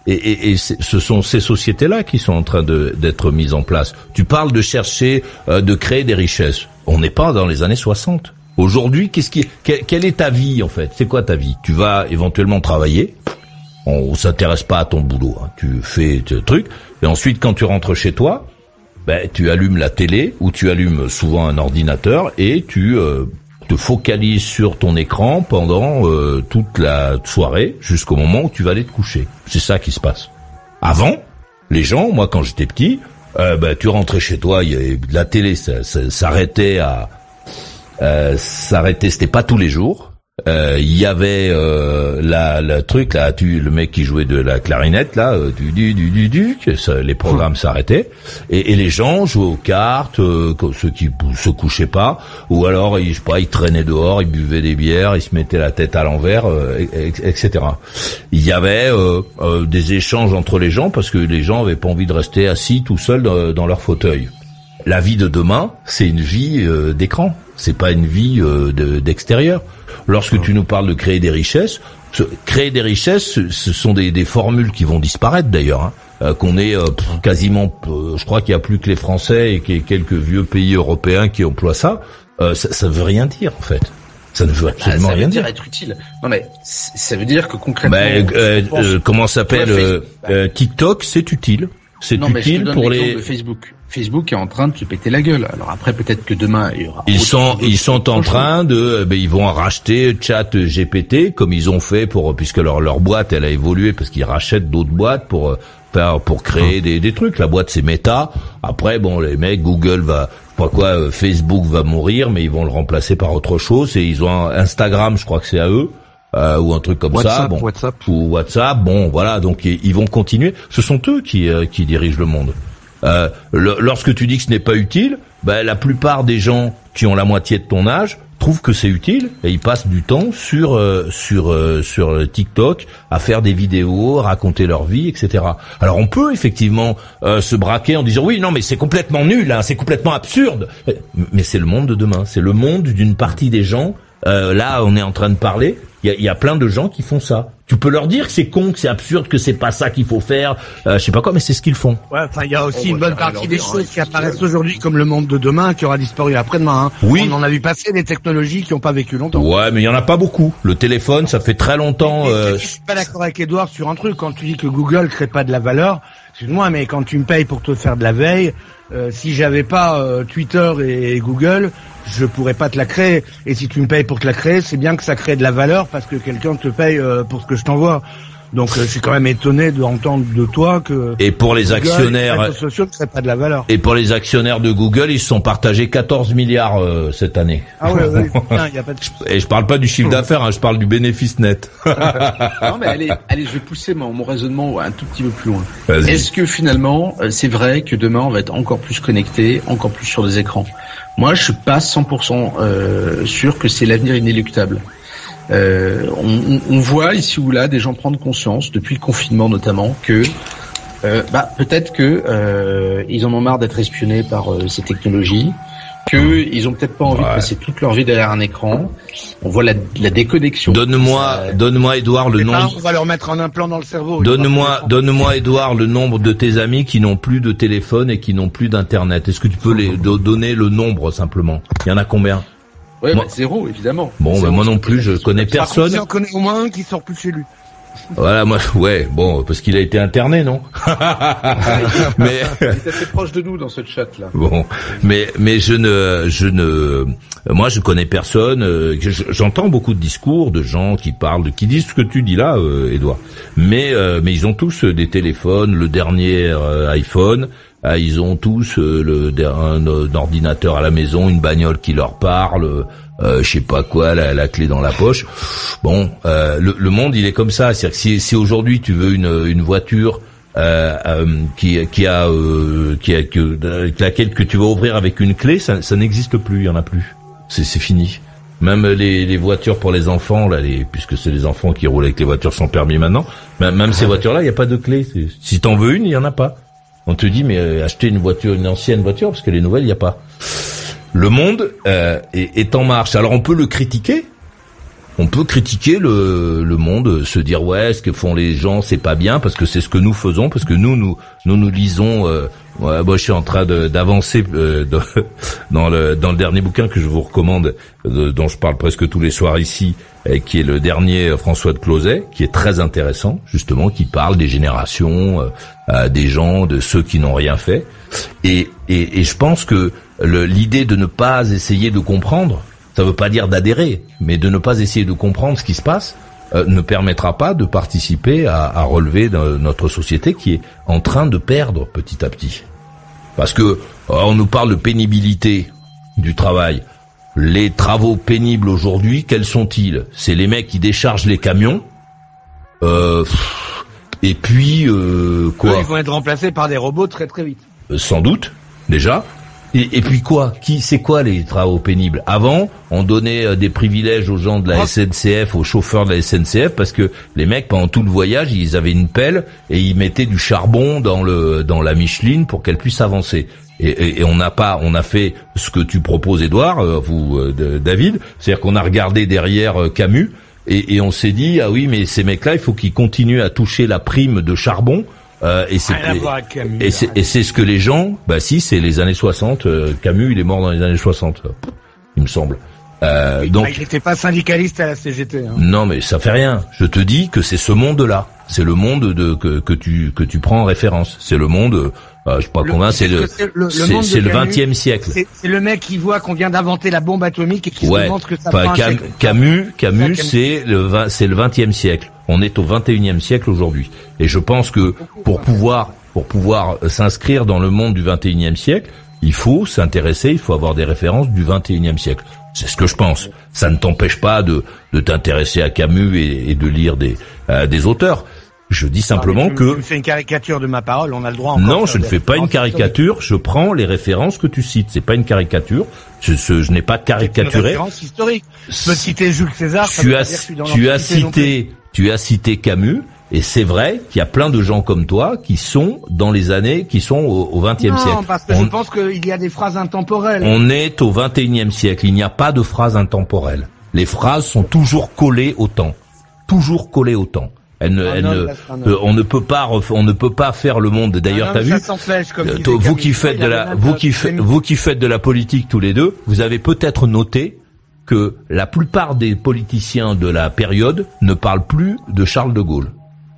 et ce sont ces sociétés-là qui sont en train d'être mises en place. Tu parles de chercher, de créer des richesses. On n'est pas dans les années 60. Aujourd'hui, quelle est ta vie en fait? C'est quoi ta vie? Tu vas éventuellement travailler. On s'intéresse pas à ton boulot. Hein. Tu fais tes trucs et ensuite quand tu rentres chez toi, tu allumes la télé ou tu allumes souvent un ordinateur et tu te focalise sur ton écran pendant toute la soirée jusqu'au moment où tu vas aller te coucher. C'est ça qui se passe. Avant, les gens, moi quand j'étais petit, tu rentrais chez toi, la télé ça s'arrêtait à s'arrêtait, c'était pas tous les jours. Il y avait le truc là, le mec qui jouait de la clarinette là, les programmes s'arrêtaient et les gens jouaient aux cartes, ceux qui se couchaient pas, ou alors ils traînaient dehors, ils buvaient des bières, ils se mettaient la tête à l'envers, etc. Il y avait des échanges entre les gens parce que les gens avaient pas envie de rester assis tout seuls dans leur fauteuil. La vie de demain, c'est une vie d'écran. C'est pas une vie d'extérieur. Lorsque tu nous parles de créer des richesses, ce sont des formules qui vont disparaître d'ailleurs. Hein. Je crois qu'il y a plus que les Français et quelques vieux pays européens qui emploient ça. Ça veut rien dire en fait. Ça ne veut absolument rien dire. Ça veut dire être utile. Non mais ça veut dire que concrètement. Comment s'appelle TikTok, c'est utile. C'est utile pour les. De Facebook. Facebook est en train de se péter la gueule. Alors après, peut-être que demain il y aura. Ils sont en train de. Ben, ils vont racheter Chat GPT comme ils ont fait pour puisque leur boîte elle a évolué parce qu'ils rachètent d'autres boîtes pour créer des trucs. La boîte c'est Meta. Après bon les mecs Google va. Facebook va mourir, mais ils vont le remplacer par autre chose. Et ils ont Instagram, je crois que c'est à eux, ou un truc comme ça. Bon, WhatsApp. Ou WhatsApp. Bon, voilà. Donc ils vont continuer. Ce sont eux qui dirigent le monde. Lorsque tu dis que ce n'est pas utile, la plupart des gens qui ont la moitié de ton âge trouvent que c'est utile et ils passent du temps sur TikTok à faire des vidéos, raconter leur vie, etc. Alors on peut effectivement se braquer en disant oui, non mais c'est complètement nul, hein, c'est complètement absurde. Mais c'est le monde de demain, c'est le monde d'une partie des gens. Là, on est en train de parler. Il y a plein de gens qui font ça. Tu peux leur dire que c'est con, que c'est absurde, que c'est pas ça qu'il faut faire, je sais pas quoi, mais c'est ce qu'ils font. Ouais, enfin, il y a aussi une bonne partie des choses qui apparaissent aujourd'hui comme le monde de demain, qui aura disparu après-demain, hein. Oui. On en a vu passer des technologies qui n'ont pas vécu longtemps. Ouais, mais il y en a pas beaucoup. Le téléphone, ça fait très longtemps, Je suis pas d'accord avec Edouard sur un truc. Quand tu dis que Google crée pas de la valeur, excuse-moi, mais quand tu me payes pour te faire de la veille, si j'avais pas Twitter et Google, je pourrais pas te la créer. Et si tu me payes pour te la créer, c'est bien que ça crée de la valeur parce que quelqu'un te paye pour ce que je t'envoie. Donc je suis quand même étonné d'entendre de toi que. Et pour les actionnaires, les réseaux sociaux ne créent pas de la valeur. Et pour les actionnaires de Google, ils se sont partagés 14 milliards cette année. Ah ouais, ouais, putain, y a pas de. Et je parle pas du chiffre d'affaires, hein, je parle du bénéfice net. Non mais allez, je vais pousser mon raisonnement un tout petit peu plus loin. Vas-y. Est-ce que finalement, c'est vrai que demain on va être encore plus connecté, encore plus sur les écrans? Moi, je suis pas 100% sûr que c'est l'avenir inéluctable. On voit ici ou là des gens prendre conscience depuis le confinement notamment que peut-être que ils en ont marre d'être espionnés par ces technologies, que ils ont peut-être pas envie de passer toute leur vie derrière un écran. On voit la déconnexion. Donne-moi Edouard le nombre. On va leur mettre un implant dans le cerveau. Donne-moi Edouard le nombre de tes amis qui n'ont plus de téléphone et qui n'ont plus d'internet. Est-ce que tu peux les donner le nombre simplement? Il y en a combien? Ouais, moi, zéro, évidemment. Bon, zéro, moi non plus, je connais personne. J'en connais au moins un qui sort plus chez lui. Voilà, moi, ouais, bon, parce qu'il a été interné, non? Mais. Il est assez proche de nous dans ce chat-là. Bon. Mais moi, je connais personne, j'entends beaucoup de discours de gens qui disent ce que tu dis là, Edouard. Mais ils ont tous des téléphones, le dernier iPhone. Ah, ils ont tous un ordinateur à la maison, une bagnole qui leur parle, je sais pas quoi, la clé dans la poche. Bon, le monde il est comme ça. C'est-à-dire que si aujourd'hui tu veux une voiture laquelle que tu vas ouvrir avec une clé, ça n'existe plus, il y en a plus. C'est fini. Même les voitures pour les enfants, là, puisque c'est les enfants qui roulent avec les voitures sans permis maintenant. Même ces voitures-là, il y a pas de clé. Si t'en veux une, il y en a pas. On te dit, mais acheter une voiture, une ancienne voiture, parce que les nouvelles, il n'y a pas. Le monde est en marche. Alors, on peut le critiquer. On peut critiquer le monde, se dire, ouais, ce que font les gens, c'est pas bien, parce que c'est ce que nous faisons, parce que nous lisons. Ouais, moi, je suis en train d'avancer dans le dernier bouquin que je vous recommande, dont je parle presque tous les soirs ici, qui est le dernier François de Closet, qui est très intéressant, justement, qui parle des générations, des gens, de ceux qui n'ont rien fait. Et je pense que l'idée de ne pas essayer de comprendre, ça veut pas dire d'adhérer, mais de ne pas essayer de comprendre ce qui se passe, ne permettra pas de participer à relever notre société qui est en train de perdre petit à petit. Parce que on nous parle de pénibilité du travail. Les travaux pénibles aujourd'hui, quels sont-ils? C'est les mecs qui déchargent les camions. Et puis quoi? Ils vont être remplacés par des robots très très vite. Sans doute, déjà. Et puis quoi? C'est quoi les travaux pénibles? Avant, on donnait des privilèges aux gens de la SNCF, aux chauffeurs de la SNCF, parce que les mecs, pendant tout le voyage, ils avaient une pelle et ils mettaient du charbon dans la Micheline pour qu'elle puisse avancer. Et on a fait ce que tu proposes, Edouard, David, c'est-à-dire qu'on a regardé derrière Camus et on s'est dit, ah oui, mais ces mecs-là, il faut qu'ils continuent à toucher la prime de charbon. C'est ce que les gens, si, c'est les années 60, Camus il est mort dans les années 60, il me semble. Donc, il n'était pas syndicaliste à la CGT. Hein. Non, mais ça fait rien. Je te dis que c'est ce monde-là. C'est le monde que tu prends en référence. C'est le monde. Je sais pas combien. C'est le 20e siècle. C'est le mec qui voit qu'on vient d'inventer la bombe atomique et qui se montre que ça prend un siècle. Camus, c'est le 20e siècle. On est au 21e siècle aujourd'hui. Et je pense que pour pouvoir s'inscrire dans le monde du 21e siècle, il faut s'intéresser, il faut avoir des références du 21e siècle. C'est ce que je pense. Ça ne t'empêche pas de t'intéresser à Camus et de lire des auteurs. Je dis simplement que... Tu me fais une caricature de ma parole, on a le droit... Non, je ne fais pas une caricature, je prends les références que tu cites. C'est pas une caricature, je n'ai pas caricaturé... C'est une référence historique. Je peux citer Jules César... Tu as cité Camus, et c'est vrai qu'il y a plein de gens comme toi qui sont dans les années, qui sont au XXe siècle. Non, parce que je pense qu'il y a des phrases intemporelles. On est au XXIe siècle, il n'y a pas de phrases intemporelles. Les phrases sont toujours collées au temps. Toujours collées au temps. On ne peut pas faire le monde. D'ailleurs, t'as vu, vous qui faites de la politique tous les deux, vous avez peut-être noté que la plupart des politiciens de la période ne parlent plus de Charles de Gaulle.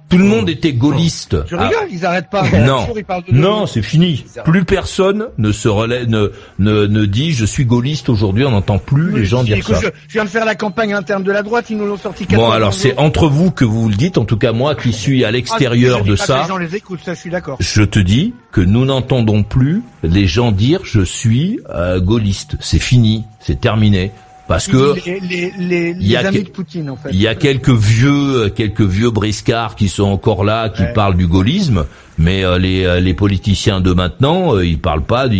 Tout le monde était gaulliste. Tu rigoles, ils arrêtent pas. Non, non, c'est fini. Plus personne ne se relaie, ne dit je suis gaulliste aujourd'hui. On n'entend plus les gens dire ça. Je viens de faire la campagne interne de la droite. Ils nous l'ont sorti. Bon, alors c'est entre vous que vous le dites. En tout cas, moi qui suis à l'extérieur de ça, les gens les écoutent. Ça, je suis d'accord. Je te dis que nous n'entendons plus les gens dire je suis gaulliste. C'est fini, c'est terminé. Parce que les amis de Poutine, en fait. Il y a quelques vieux briscards qui sont encore là, qui parlent du gaullisme, mais les politiciens de maintenant, ils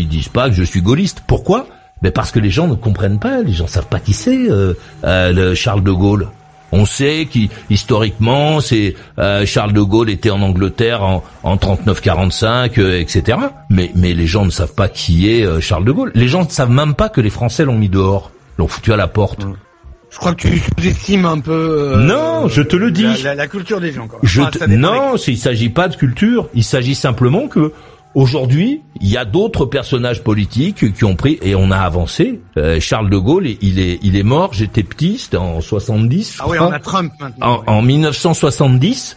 disent pas que je suis gaulliste. Pourquoi? Ben parce que les gens ne comprennent pas, les gens savent pas qui c'est le Charles de Gaulle. On sait qu'historiquement, Charles de Gaulle était en Angleterre en 39-45, etc. Mais les gens ne savent pas qui est Charles de Gaulle. Les gens ne savent même pas que les Français l'ont mis dehors. L'ont foutu à la porte. Je crois que tu sous-estimes un peu... non, je te le dis. La culture des gens. Quoi. Non, il s'agit pas de culture. Il s'agit simplement que aujourd'hui, il y a d'autres personnages politiques qui ont pris et on a avancé. Charles de Gaulle, il est mort. J'étais petit, c'était en 70. Ah oui, on a Trump maintenant. En 1970,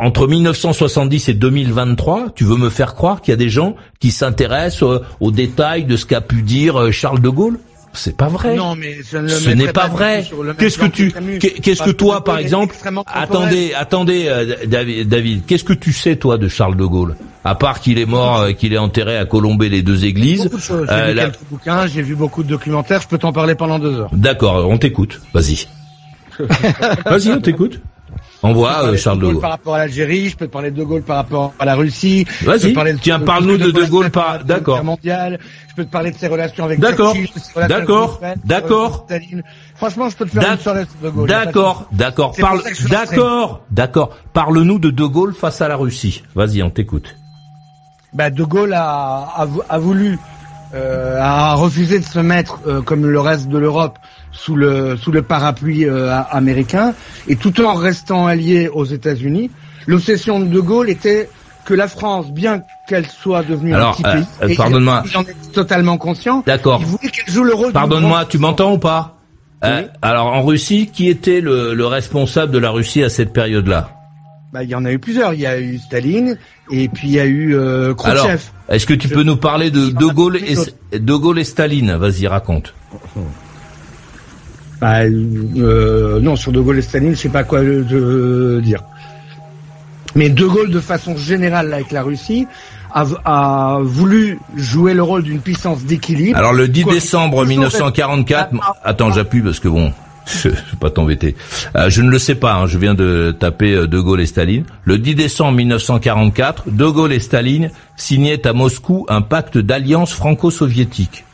entre 1970 et 2023, tu veux me faire croire qu'il y a des gens qui s'intéressent aux détails de ce qu'a pu dire Charles de Gaulle? C'est pas vrai. Non, mais ce n'est pas vrai. Qu'est-ce que toi, par exemple, David, qu'est-ce que tu sais, toi, de Charles de Gaulle? À part qu'il est mort, qu'il est enterré à Colombey les deux églises. J'ai lu quelques bouquins, j'ai vu beaucoup de documentaires, je peux t'en parler pendant 2 heures. D'accord, on t'écoute. Vas-y. Vas-y, on t'écoute. On voit Charles de Gaulle par rapport à l'Algérie, je peux te parler de De Gaulle par rapport à la Russie. Vas-y. Tiens, parle-nous de De Gaulle par. D'accord. Mondial. Je peux te parler de ses relations avec. D'accord. D'accord. D'accord. Franchement, je peux te faire une soirée sur De Gaulle. D'accord. D'accord. D'accord. D'accord. Parle-nous de De Gaulle face à la Russie. Vas-y, on t'écoute. Bah, De Gaulle a voulu, a refusé de se mettre comme le reste de l'Europe sous le parapluie américain, et tout en restant allié aux États-Unis. L'obsession de Gaulle était que la France, bien qu'elle soit devenue un petit pays, pardonne-moi, j'en étais totalement conscient. D'accord. Il voulait qu'elle joue le rôle. Pardonne-moi, tu m'entends ou pas? Oui. Alors en Russie, qui était le responsable de la Russie à cette période-là? Bah, il y en a eu plusieurs. Il y a eu Staline et puis il y a eu Khrouchtchev. Alors, est-ce que tu peux nous parler de Gaulle et Staline? Vas-y, raconte. Bah, non, sur De Gaulle et Staline, je sais pas quoi dire. Mais De Gaulle, de façon générale, avec la Russie, a voulu jouer le rôle d'une puissance d'équilibre. Alors, le 10 décembre 1944... Attends, j'appuie parce que bon, je vais pas t'embêter. Je ne le sais pas, hein, je viens de taper De Gaulle et Staline. Le 10 décembre 1944, De Gaulle et Staline signaient à Moscou un pacte d'alliance franco-soviétique.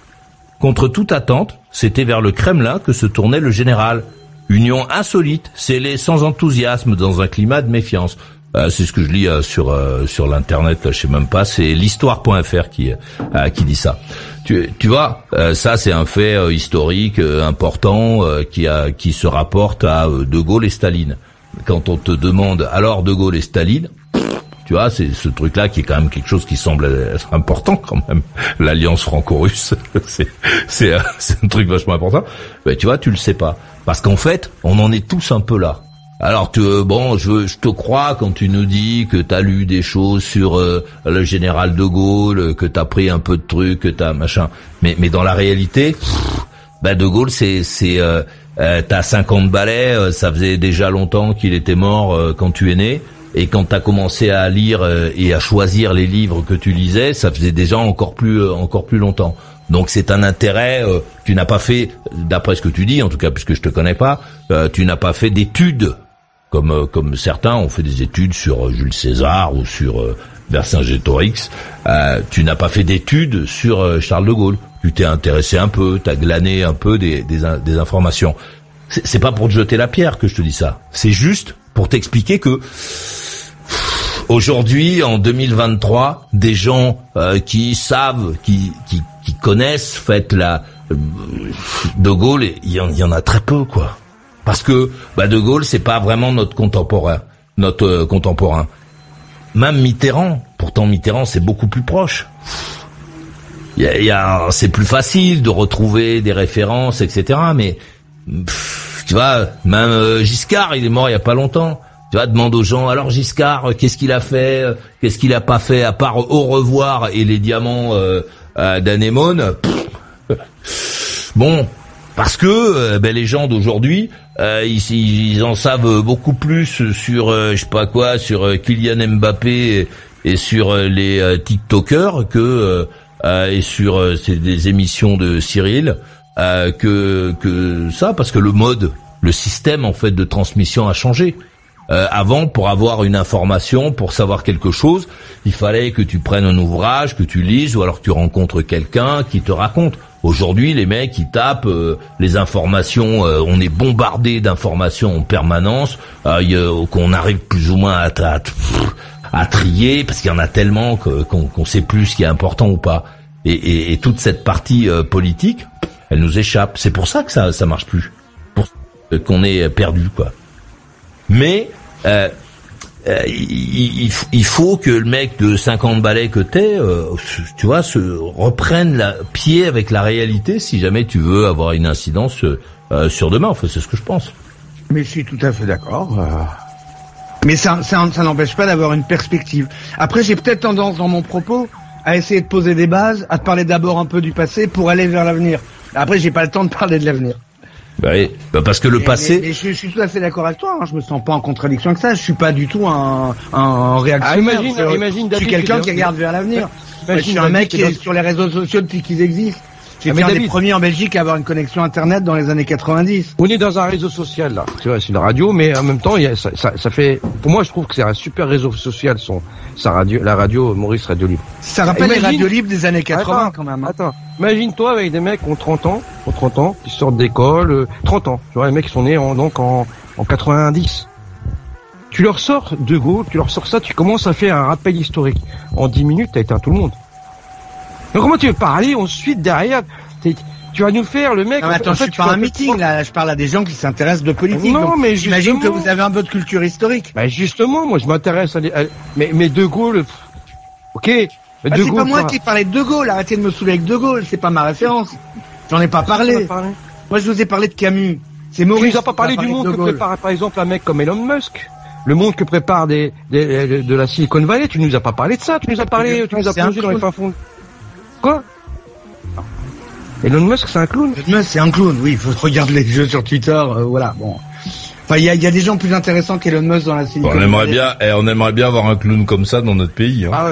Contre toute attente, c'était vers le Kremlin que se tournait le général. Union insolite, scellée sans enthousiasme dans un climat de méfiance. C'est ce que je lis sur l'internet, là, je sais même pas, c'est l'histoire.fr qui dit ça. Tu vois, ça c'est un fait historique important qui se rapporte à De Gaulle et Staline. Quand on te demande alors De Gaulle et Staline, Tu vois, c'est ce truc-là qui est quand même quelque chose qui semble être important quand même. L'alliance franco-russe, c'est un truc vachement important. Mais tu vois, tu le sais pas. Parce qu'en fait, on en est tous un peu là. Alors, je te crois quand tu nous dis que t'as lu des choses sur le général de Gaulle, que t'as pris un peu de trucs, que t'as machin. Mais dans la réalité, de Gaulle, t'as 50 balais, ça faisait déjà longtemps qu'il était mort quand tu es né. Et quand t'as commencé à lire et à choisir les livres que tu lisais, ça faisait déjà encore plus longtemps. Donc c'est un intérêt, tu n'as pas fait, d'après ce que tu dis, en tout cas puisque je te connais pas, tu n'as pas fait d'études, comme certains ont fait des études sur Jules César ou sur Vercingétorix. Tu n'as pas fait d'études sur Charles de Gaulle. Tu t'es intéressé un peu, t'as glané un peu des informations. C'est pas pour te jeter la pierre que je te dis ça. C'est juste pour t'expliquer que aujourd'hui, en 2023, des gens qui savent, qui connaissent, De Gaulle, il y en a très peu, quoi. Parce que De Gaulle, c'est pas vraiment notre contemporain. Même Mitterrand, pourtant Mitterrand, c'est beaucoup plus proche. C'est plus facile de retrouver des références, etc. Mais tu vois, même Giscard, il est mort il y a pas longtemps. Tu vois, demande aux gens, alors Giscard, qu'est-ce qu'il a fait, qu'est-ce qu'il a pas fait, à part au revoir et les diamants d'anémone. Bon, parce que les gens d'aujourd'hui, ils en savent beaucoup plus sur sur Kylian Mbappé et sur les TikTokers que et sur des émissions de Cyril que ça, parce que le système en fait de transmission a changé. Avant, pour avoir une information, pour savoir quelque chose, il fallait que tu prennes un ouvrage, que tu lises, ou alors que tu rencontres quelqu'un qui te raconte. Aujourd'hui, les mecs, ils tapent les informations, on est bombardé d'informations en permanence, qu'on arrive plus ou moins à trier, parce qu'il y en a tellement qu'on sait plus ce qui est important ou pas. Et toute cette partie politique, elle nous échappe. C'est pour ça que ça marche plus, pour qu'on est perdu, quoi. Mais il faut que le mec de 50 balais que t'es, tu vois, se reprenne pied avec la réalité si jamais tu veux avoir une incidence sur demain. Enfin, c'est ce que je pense. Mais je suis tout à fait d'accord. Mais ça n'empêche pas d'avoir une perspective. Après, j'ai peut-être tendance dans mon propos à essayer de poser des bases, à te parler d'abord un peu du passé pour aller vers l'avenir. Après, j'ai pas le temps de parler de l'avenir. Parce que le passé. Je suis tout à fait d'accord avec toi. Hein, je me sens pas en contradiction avec ça. Je suis pas du tout un réactionnaire. Imagine David, je suis quelqu'un qui regarde vers l'avenir. Je suis un mec qui est sur les réseaux sociaux depuis qu'ils existent. J'étais un des premiers en Belgique à avoir une connexion Internet dans les années 90. On est dans un réseau social là. C'est vrai, c'est une radio, mais en même temps, ça fait. Pour moi, je trouve que c'est un super réseau social. La radio Maurice Radio Libre. Ça rappelle les radios libres des années 80 quand même. Attends. Imagine-toi avec des mecs qui ont 30 ans, qui sortent d'école, 30 ans. Tu vois, les mecs qui sont nés en 90. Tu leur sors De Gaulle, tu leur sors ça, tu commences à faire un rappel historique. En 10 minutes, t'as éteint tout le monde. Donc comment tu veux parler ensuite derrière? Tu vas nous faire le mec. Non, attends, je suis pas un meeting là, je parle à des gens qui s'intéressent de politique. Non, mais j'imagine que vous avez un peu de culture historique. Bah justement, moi je m'intéresse mais De Gaulle, ok. C'est pas moi qui parlais de De Gaulle. Arrêtez de me saouler avec De Gaulle, c'est pas ma référence. J'en ai pas parlé. Moi je vous ai parlé de Camus. C'est Maurice. Tu n'as pas parlé du monde que prépare par exemple un mec comme Elon Musk. Le monde que prépare de la Silicon Valley. Tu nous as pas parlé de ça. Tu nous as plongé dans les fins fonds. Quoi? Elon Musk, c'est un clown. Elon Musk, c'est un clown, oui. Regarde les jeux sur Twitter, voilà, bon. Enfin, il y a des gens plus intéressants qu'Elon Musk dans la Silicon Valley. On aimerait bien avoir un clown comme ça dans notre pays. Hein. Ah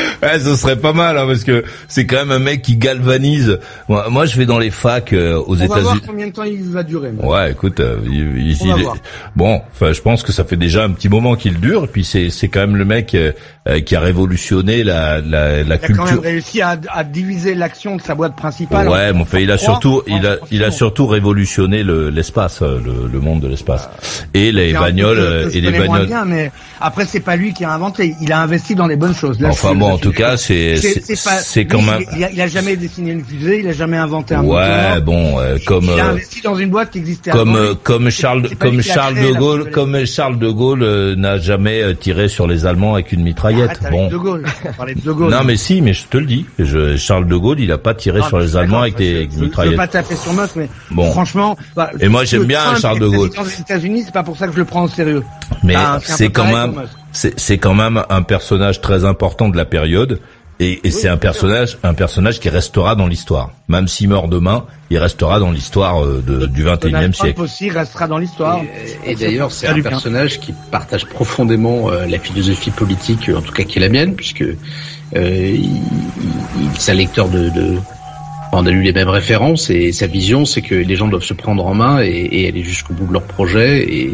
ouais. Ouais, ce serait pas mal, hein, parce que c'est quand même un mec qui galvanise. Moi, je vais dans les facs aux États-Unis. On va voir combien de temps il va durer. Moi. Ouais, écoute, je pense que ça fait déjà un petit moment qu'il dure. Et puis c'est quand même le mec qui a révolutionné la culture. Il a quand même réussi à diviser l'action de sa boîte principale. Ouais, mais il a surtout révolutionné révolutionné l'espace, le monde de l'espace. Et les bagnoles... Moins bien, mais après, c'est pas lui qui a inventé. Il a investi dans les bonnes choses. Là, enfin bon, en tout cas, c'est quand même... Il a jamais dessiné une fusée, il a jamais inventé un moteur. Ouais, bon, comme... Il a investi dans une boîte qui existait avant. Comme Charles de Gaulle n'a jamais tiré sur les Allemands avec une mitraillette. Bon. Non, mais si, mais je te le dis. Charles de Gaulle, il a pas tiré sur les Allemands avec des mitraillettes. Je veux pas taper sur Musk, mais bon, franchement... Bah, et moi, j'aime bien Charles de Gaulle. Les États-Unis, c'est pas pour ça que je le prends au sérieux. Mais c'est quand même un personnage très important de la période. Et oui, c'est un personnage qui restera dans l'histoire. Même s'il meurt demain, il restera dans l'histoire du XXIe siècle. Aussi restera dans l'histoire. Et d'ailleurs, c'est un personnage qui partage profondément la philosophie politique, en tout cas qui est la mienne, puisque c'est un lecteur de on a lu les mêmes références, et sa vision, c'est que les gens doivent se prendre en main et aller jusqu'au bout de leur projet.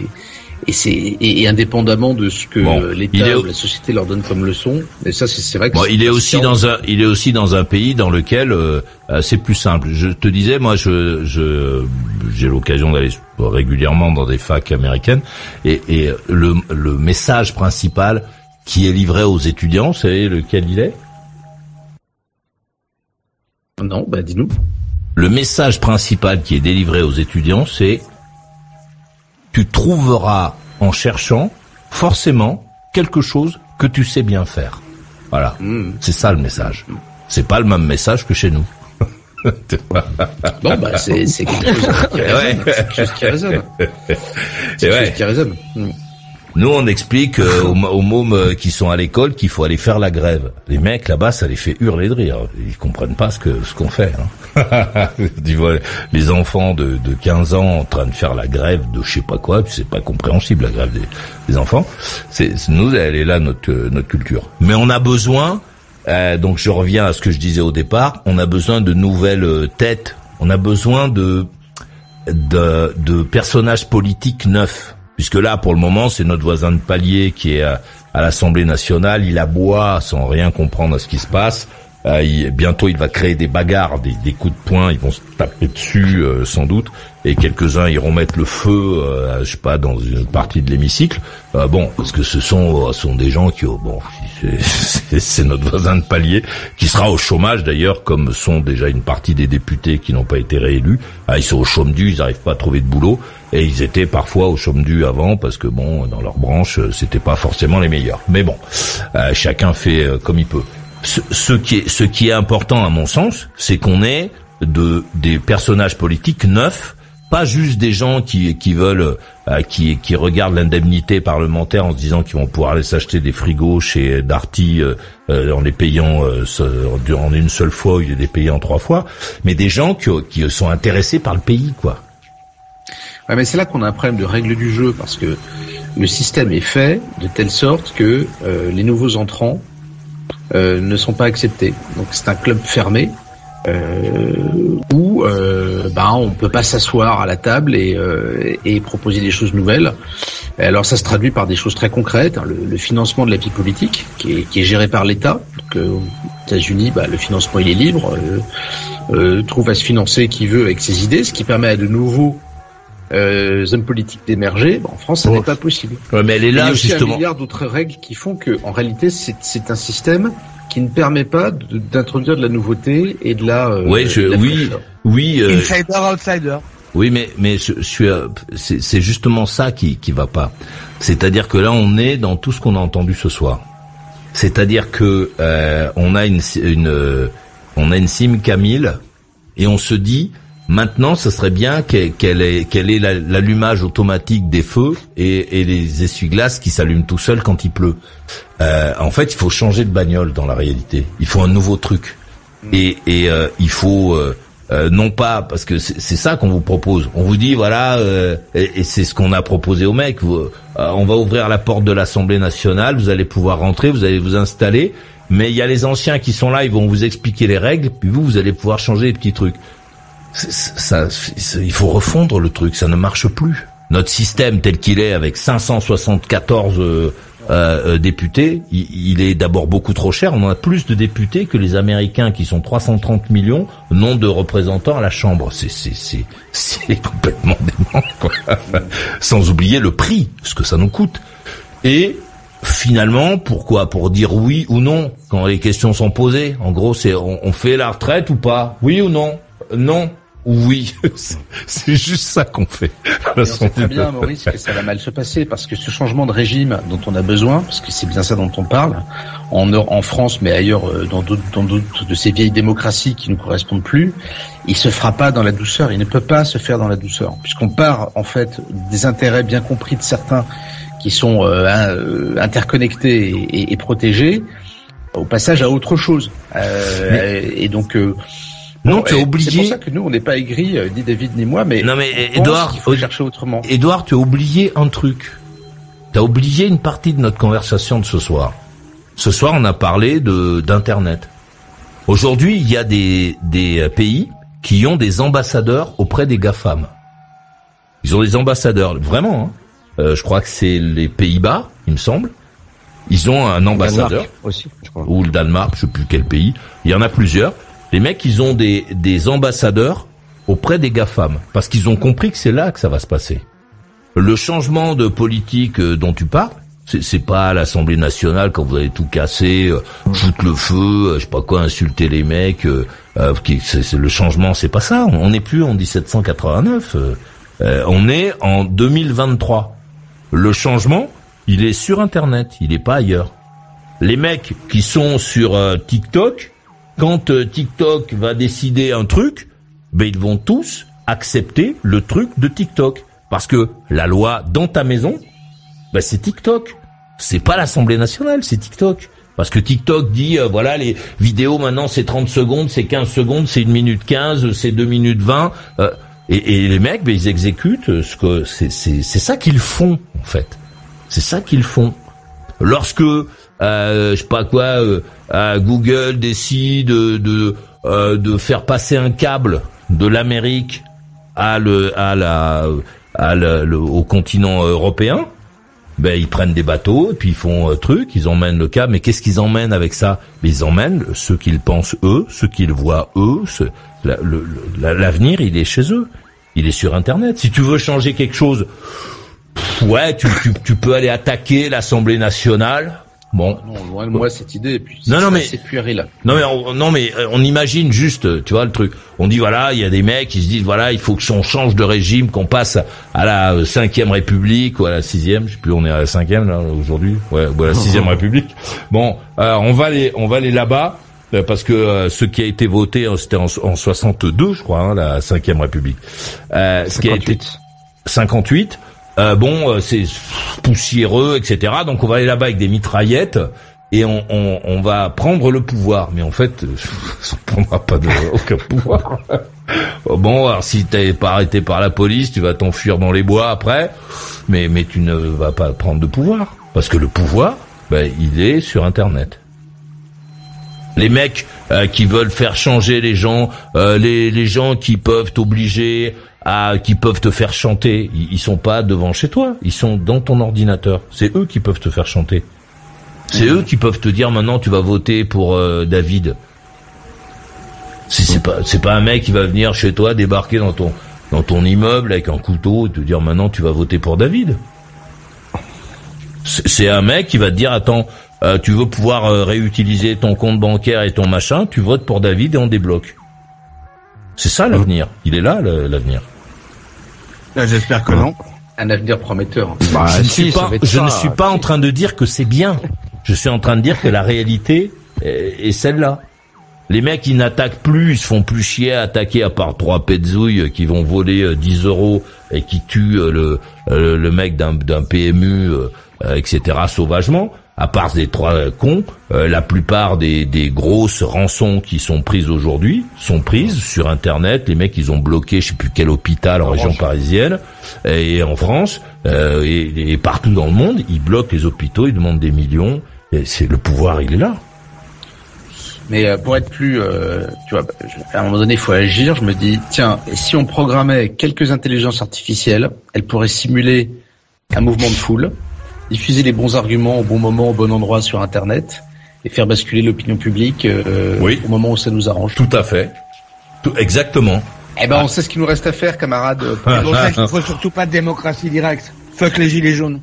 Et indépendamment de ce que l'État ou la société leur donne comme leçon, mais ça c'est vrai que il est aussi dans un pays dans lequel c'est plus simple. Je te disais, moi j'ai l'occasion d'aller régulièrement dans des facs américaines, et le message principal qui est livré aux étudiants, vous savez lequel il est? Non, bah dis-nous. Le message principal qui est délivré aux étudiants, c'est: tu trouveras en cherchant forcément quelque chose que tu sais bien faire. Voilà, c'est ça le message. C'est pas le même message que chez nous. Bon, bah c'est quelque chose qui résonne. C'est quelque chose qui résonne. Nous, on explique aux mômes qui sont à l'école qu'il faut aller faire la grève. Les mecs là-bas, ça les fait hurler de rire. Ils comprennent pas ce qu'on fait. Hein. Tu vois, les enfants de 15 ans en train de faire la grève de je sais pas quoi, c'est pas compréhensible, la grève des enfants. Nous, elle est là, notre culture. Mais on a besoin, donc je reviens à ce que je disais au départ, on a besoin de nouvelles têtes, on a besoin de personnages politiques neufs. Puisque là, pour le moment, c'est notre voisin de palier qui est à l'Assemblée nationale. Il aboie sans rien comprendre à ce qui se passe. Bientôt, il va créer des bagarres, des coups de poing. Ils vont se taper dessus, sans doute. Et quelques-uns iront mettre le feu, je sais pas, dans une partie de l'hémicycle. Bon, parce que ce sont des gens qui, c'est notre voisin de palier, qui sera au chômage d'ailleurs, comme sont déjà une partie des députés qui n'ont pas été réélus. Ils sont au chômage dû, ils n'arrivent pas à trouver de boulot. Et ils étaient parfois au chômage dû avant, parce que bon, dans leur branche, c'était pas forcément les meilleurs. Mais bon, chacun fait comme il peut. Ce qui est important à mon sens, c'est qu'on ait des personnages politiques neufs, pas juste des gens qui veulent, qui regardent l'indemnité parlementaire en se disant qu'ils vont pouvoir aller s'acheter des frigos chez Darty en les payant en une seule fois ou les payant 3 fois, mais des gens qui sont intéressés par le pays, quoi. Ouais, mais c'est là qu'on a un problème de règle du jeu, parce que le système est fait de telle sorte que les nouveaux entrants ne sont pas acceptés. Donc c'est un club fermé où on peut pas s'asseoir à la table et proposer des choses nouvelles. Alors ça se traduit par des choses très concrètes, hein, le financement de la vie politique qui est géré par l'État. Donc aux États-Unis, le financement il est libre, trouve à se financer qui veut avec ses idées, ce qui permet à de nouveaux hommes politiques d'émerger. En France, ça n'est pas possible. Ouais, mais elle est là, il y a justement un milliard d'autres règles qui font que, en réalité, c'est un système qui ne permet pas d'introduire de la nouveauté et de la. Insider, outsider. Oui, mais je suis. C'est justement ça qui va pas. C'est-à-dire que là, on est dans tout ce qu'on a entendu ce soir. C'est-à-dire que on a une Sim Camille et on se dit. Maintenant, ce serait bien qu'elle ait l'allumage automatique des feux et les essuie-glaces qui s'allument tout seuls quand il pleut. En fait, il faut changer de bagnole dans la réalité. Il faut un nouveau truc. Et il faut non pas, parce que c'est ça qu'on vous propose. On vous dit voilà, et c'est ce qu'on a proposé aux mecs. On va ouvrir la porte de l'Assemblée nationale. Vous allez pouvoir rentrer. Vous allez vous installer. Mais il y a les anciens qui sont là. Ils vont vous expliquer les règles. Puis vous allez pouvoir changer les petits trucs. Il faut refondre le truc, ça ne marche plus. Notre système tel qu'il est, avec 574 députés, il est d'abord beaucoup trop cher. On en a plus de députés que les Américains qui sont 330 millions n'ont de représentants à la Chambre. C'est complètement dément, quoi. Sans oublier le prix, ce que ça nous coûte. Et finalement, pourquoi? Pour dire oui ou non quand les questions sont posées. En gros, c'est on fait la retraite ou pas? Oui ou non? Non. Oui, c'est juste ça qu'on fait. On sait très bien, Maurice, que ça va mal se passer, parce que ce changement de régime dont on a besoin, parce que c'est bien ça dont on parle, en France, mais ailleurs, dans d'autres de ces vieilles démocraties qui ne correspondent plus, il se fera pas dans la douceur, il ne peut pas se faire dans la douceur, puisqu'on part, en fait, des intérêts bien compris de certains qui sont interconnectés et protégés, au passage à autre chose. Et donc... Non, tu es obligé. C'est pour ça que nous, on n'est pas aigris, ni David ni moi, mais. Non, mais Edouard, il faut chercher autrement. Edouard, tu as oublié un truc. T'as oublié une partie de notre conversation de ce soir. Ce soir, on a parlé d'internet. Aujourd'hui, il y a des pays qui ont des ambassadeurs auprès des GAFAM. Ils ont des ambassadeurs, vraiment. Hein. Je crois que c'est les Pays-Bas, il me semble. Ils ont un ambassadeur aussi, je crois. Ou le Danemark, je sais plus quel pays. Il y en a plusieurs. Les mecs, ils ont des ambassadeurs auprès des GAFAM, parce qu'ils ont compris que c'est là que ça va se passer. Le changement de politique dont tu parles, c'est pas à l'Assemblée nationale quand vous allez tout casser, foutre le feu, je sais pas quoi, insulter les mecs. Le changement, c'est pas ça. On n'est plus en 1789. On est en 2023. Le changement, il est sur Internet, il est pas ailleurs. Les mecs qui sont sur TikTok... Quand TikTok va décider un truc, ils vont tous accepter le truc de TikTok. Parce que la loi dans ta maison, c'est TikTok. C'est pas l'Assemblée nationale, c'est TikTok. Parce que TikTok dit, voilà, les vidéos maintenant c'est 30 secondes, c'est 15 secondes, c'est 1 minute 15, c'est 2 minutes 20. Et les mecs, ils exécutent ce que... C'est ça qu'ils font, en fait. C'est ça qu'ils font. Lorsque... Google décide de faire passer un câble de l'Amérique au continent européen, ils prennent des bateaux et puis ils font truc, ils emmènent le câble. Mais qu'est-ce qu'ils emmènent avec ça? Ils emmènent ce qu'ils pensent eux, ce qu'ils voient eux. L'avenir, il est chez eux, il est sur Internet. Si tu veux changer quelque chose, tu peux aller attaquer l'Assemblée nationale. Bon. Non, loin de moi cette idée, et puis c'est puéril. Non mais on imagine juste, tu vois le truc. On dit voilà, il y a des mecs qui se disent voilà, il faut que on change de régime, qu'on passe à la 5e République ou à la 6e, je sais plus, on est à la 5e là aujourd'hui, ou à la 6e République. Bon, on va aller là-bas parce que ce qui a été voté, c'était en 62, je crois, la 5e République. 58. C'est poussiéreux, etc. Donc on va aller là-bas avec des mitraillettes et on va prendre le pouvoir. Mais en fait, on prendra pas aucun pouvoir. Alors si t'es pas arrêté par la police, tu vas t'enfuir dans les bois après. Mais tu ne vas pas prendre de pouvoir. Parce que le pouvoir, il est sur Internet. Les mecs qui veulent faire changer les gens, les gens qui peuvent t'obliger... qui peuvent te faire chanter, ils sont pas devant chez toi, ils sont dans ton ordinateur. C'est eux qui peuvent te faire chanter. C'est eux qui peuvent te dire maintenant tu vas voter pour David. C'est pas un mec qui va venir chez toi débarquer dans ton immeuble avec un couteau et te dire maintenant tu vas voter pour David. C'est un mec qui va te dire attends, tu veux pouvoir réutiliser ton compte bancaire et ton machin, tu votes pour David et on débloque. C'est ça l'avenir. Il est là l'avenir. Là, j'espère que non. Un avenir prometteur. Je ne suis pas en train de dire que c'est bien. Je suis en train de dire que la réalité est celle-là. Les mecs, ils n'attaquent plus, ils se font plus chier à attaquer à part 3 pétzouilles qui vont voler 10 euros et qui tuent le mec d'un PMU, etc. sauvagement. À part des 3 cons, la plupart des grosses rançons qui sont prises aujourd'hui sont prises sur Internet. Les mecs, ils ont bloqué, je sais plus quel hôpital en région parisienne et en France et partout dans le monde. Ils bloquent les hôpitaux, ils demandent des millions. Et le pouvoir, il est là. Mais pour être plus, à un moment donné, il faut agir. Je me dis, tiens, si on programmait quelques intelligences artificielles, elles pourraient simuler un mouvement de foule. diffuser les bons arguments au bon moment, au bon endroit sur Internet et faire basculer l'opinion publique oui, au moment où ça nous arrange. Tout à fait. Tout, exactement. Eh ben, on sait ce qu'il nous reste à faire, camarades. C'est pour ça qu'il ne faut surtout pas de démocratie directe. Fuck les gilets jaunes.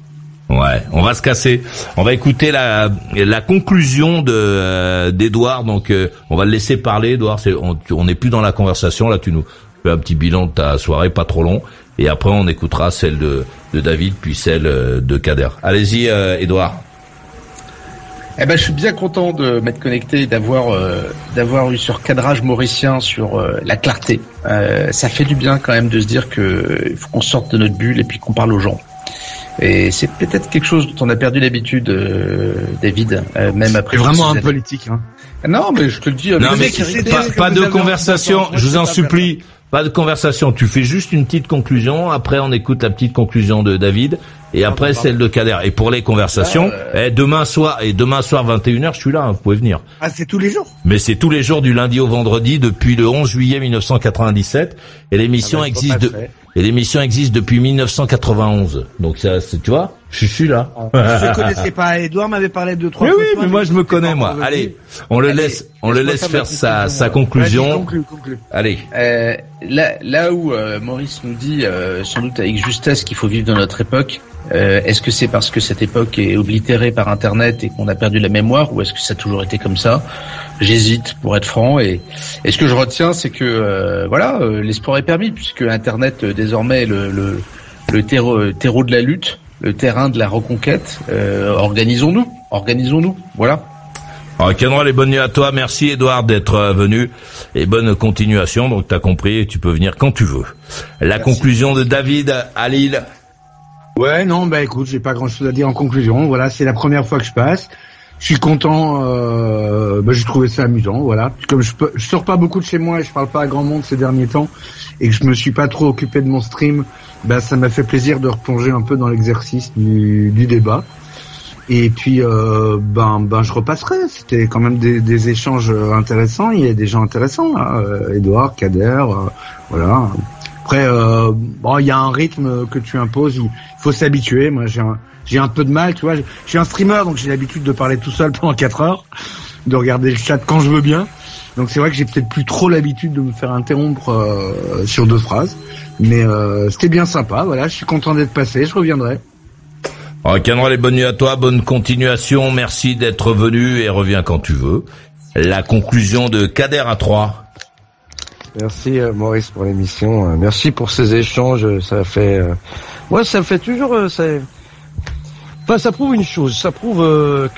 Ouais, on va se casser. On va écouter la conclusion d'Edouard. Donc, on va le laisser parler, Edouard. On n'est plus dans la conversation. Là, tu nous fais un petit bilan de ta soirée, pas trop long. Et après, on écoutera celle de David, puis celle de Kader. Allez-y, Edouard. Eh ben, je suis bien content de m'être connecté, d'avoir eu ce cadrage mauricien sur la clarté. Ça fait du bien quand même de se dire que faut qu'on sorte de notre bulle et puis qu'on parle aux gens. Et c'est peut-être quelque chose dont on a perdu l'habitude, David, même après. C'est vraiment un politique, hein. Non, mais je te le dis. Non, mais pas de conversation. Je vous en supplie. Pas de conversation. Tu fais juste une petite conclusion. Après, on écoute la petite conclusion de David. Et après, celle de Kader. Et pour les conversations, demain soir, 21h, je suis là, hein, vous pouvez venir. Ah, c'est tous les jours? Mais c'est tous les jours du lundi au vendredi depuis le 11 juillet 1997. Et l'émission existe depuis 1991. Donc ça, tu vois, je suis là. Je connaissais pas. Edouard m'avait parlé de 3 fois. Mais oui, mais moi, je me connais, moi. Allez, on le laisse faire sa conclusion. Conclue. Allez. Là où Maurice nous dit, sans doute avec justesse, qu'il faut vivre dans notre époque, est-ce que c'est parce que cette époque est oblitérée par Internet et qu'on a perdu la mémoire, ou est-ce que ça a toujours été comme ça? J'hésite, pour être franc. Et ce que je retiens, c'est que l'espoir est permis, puisque Internet désormais est le terreau de la lutte, le terrain de la reconquête. Organisons-nous. Voilà. Alors, Kenroll, et bonne nuit à toi. Merci, Edouard, d'être venu. Et bonne continuation. Donc, t'as compris, tu peux venir quand tu veux. Conclusion de David à Lille. Ouais, non, écoute, j'ai pas grand chose à dire en conclusion. Voilà, c'est la première fois que je passe. Je suis content, j'ai trouvé ça amusant, voilà. Comme je sors pas beaucoup de chez moi et je parle pas à grand monde ces derniers temps et que je me suis pas trop occupé de mon stream, ça m'a fait plaisir de replonger un peu dans l'exercice du débat. Et puis je repasserai. C'était quand même des échanges intéressants. Il y a des gens intéressants là, Edouard, Kader, voilà. Après, il y a un rythme que tu imposes où il faut s'habituer. Moi, j'ai un peu de mal, tu vois. Je suis un streamer, donc j'ai l'habitude de parler tout seul pendant 4 heures, de regarder le chat quand je veux bien. Donc c'est vrai que j'ai peut-être plus trop l'habitude de me faire interrompre sur 2 phrases. Mais c'était bien sympa, voilà. Je suis content d'être passé, je reviendrai. Alors, Cameron, les bonnes nuits à toi, bonne continuation, merci d'être venu et reviens quand tu veux. La conclusion de Kader à 3. Merci Maurice pour l'émission, merci pour ces échanges, ça fait... Moi, ça fait toujours... ça prouve une chose, ça prouve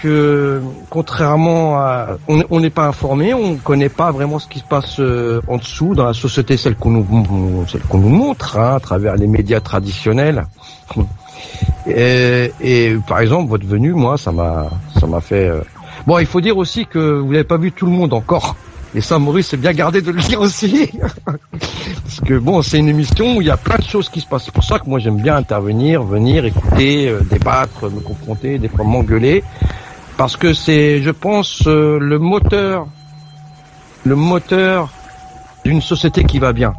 que contrairement à... On n'est pas informé, on ne connaît pas vraiment ce qui se passe en dessous dans la société, celle qu'on nous montre, hein, à travers les médias traditionnels. Et par exemple, votre venue, moi, ça m'a fait... il faut dire aussi que vous n'avez pas vu tout le monde encore. Et ça, Maurice, c'est bien gardé de le dire aussi. Parce que c'est une émission où il y a plein de choses qui se passent. C'est pour ça que moi, j'aime bien intervenir, venir, écouter, débattre, me confronter, des fois m'engueuler. Parce que c'est, je pense, le moteur d'une société qui va bien.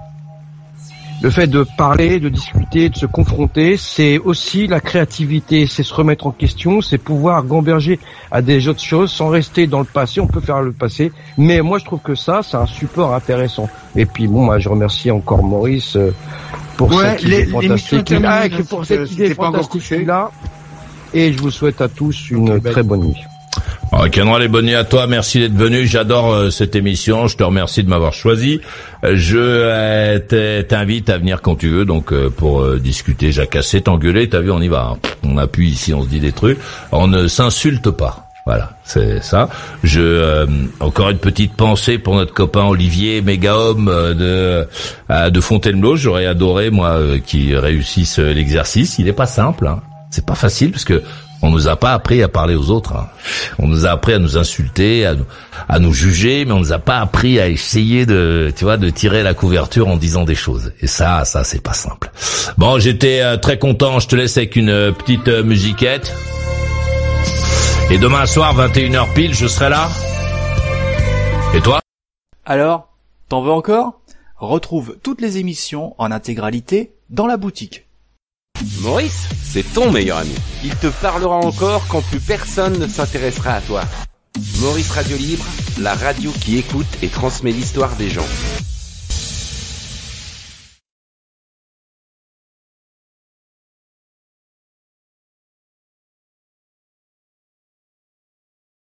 Le fait de parler, de discuter, de se confronter, c'est aussi la créativité, c'est se remettre en question, c'est pouvoir gamberger à des autres choses sans rester dans le passé. On peut faire le passé, mais moi je trouve que ça, c'est un support intéressant. Et puis je remercie encore Maurice pour cette idée fantastique là, et je vous souhaite à tous une très bonne nuit. Kenra, les bonnes nuits à toi, merci d'être venu, j'adore cette émission, je te remercie de m'avoir choisi, je t'invite à venir quand tu veux, donc pour discuter, jacasser, t'engueuler, t'as vu, on y va, hein. On appuie ici, on se dit des trucs, on ne s'insulte pas, voilà, c'est ça. Encore une petite pensée pour notre copain Olivier, méga homme de Fontainebleau, j'aurais adoré, moi, qu'il réussisse l'exercice, il n'est pas simple, hein. C'est pas facile, parce que on nous a pas appris à parler aux autres, hein. On nous a appris à nous insulter, à nous juger, mais on nous a pas appris à essayer de tirer la couverture en disant des choses. Et ça c'est pas simple. Bon, j'étais très content, je te laisse avec une petite musiquette. Et demain soir 21h pile, je serai là. Et toi? Alors, t'en veux encore? Retrouve toutes les émissions en intégralité dans la boutique. Maurice, c'est ton meilleur ami. Il te parlera encore quand plus personne ne s'intéressera à toi. Maurice Radio Libre, la radio qui écoute et transmet l'histoire des gens.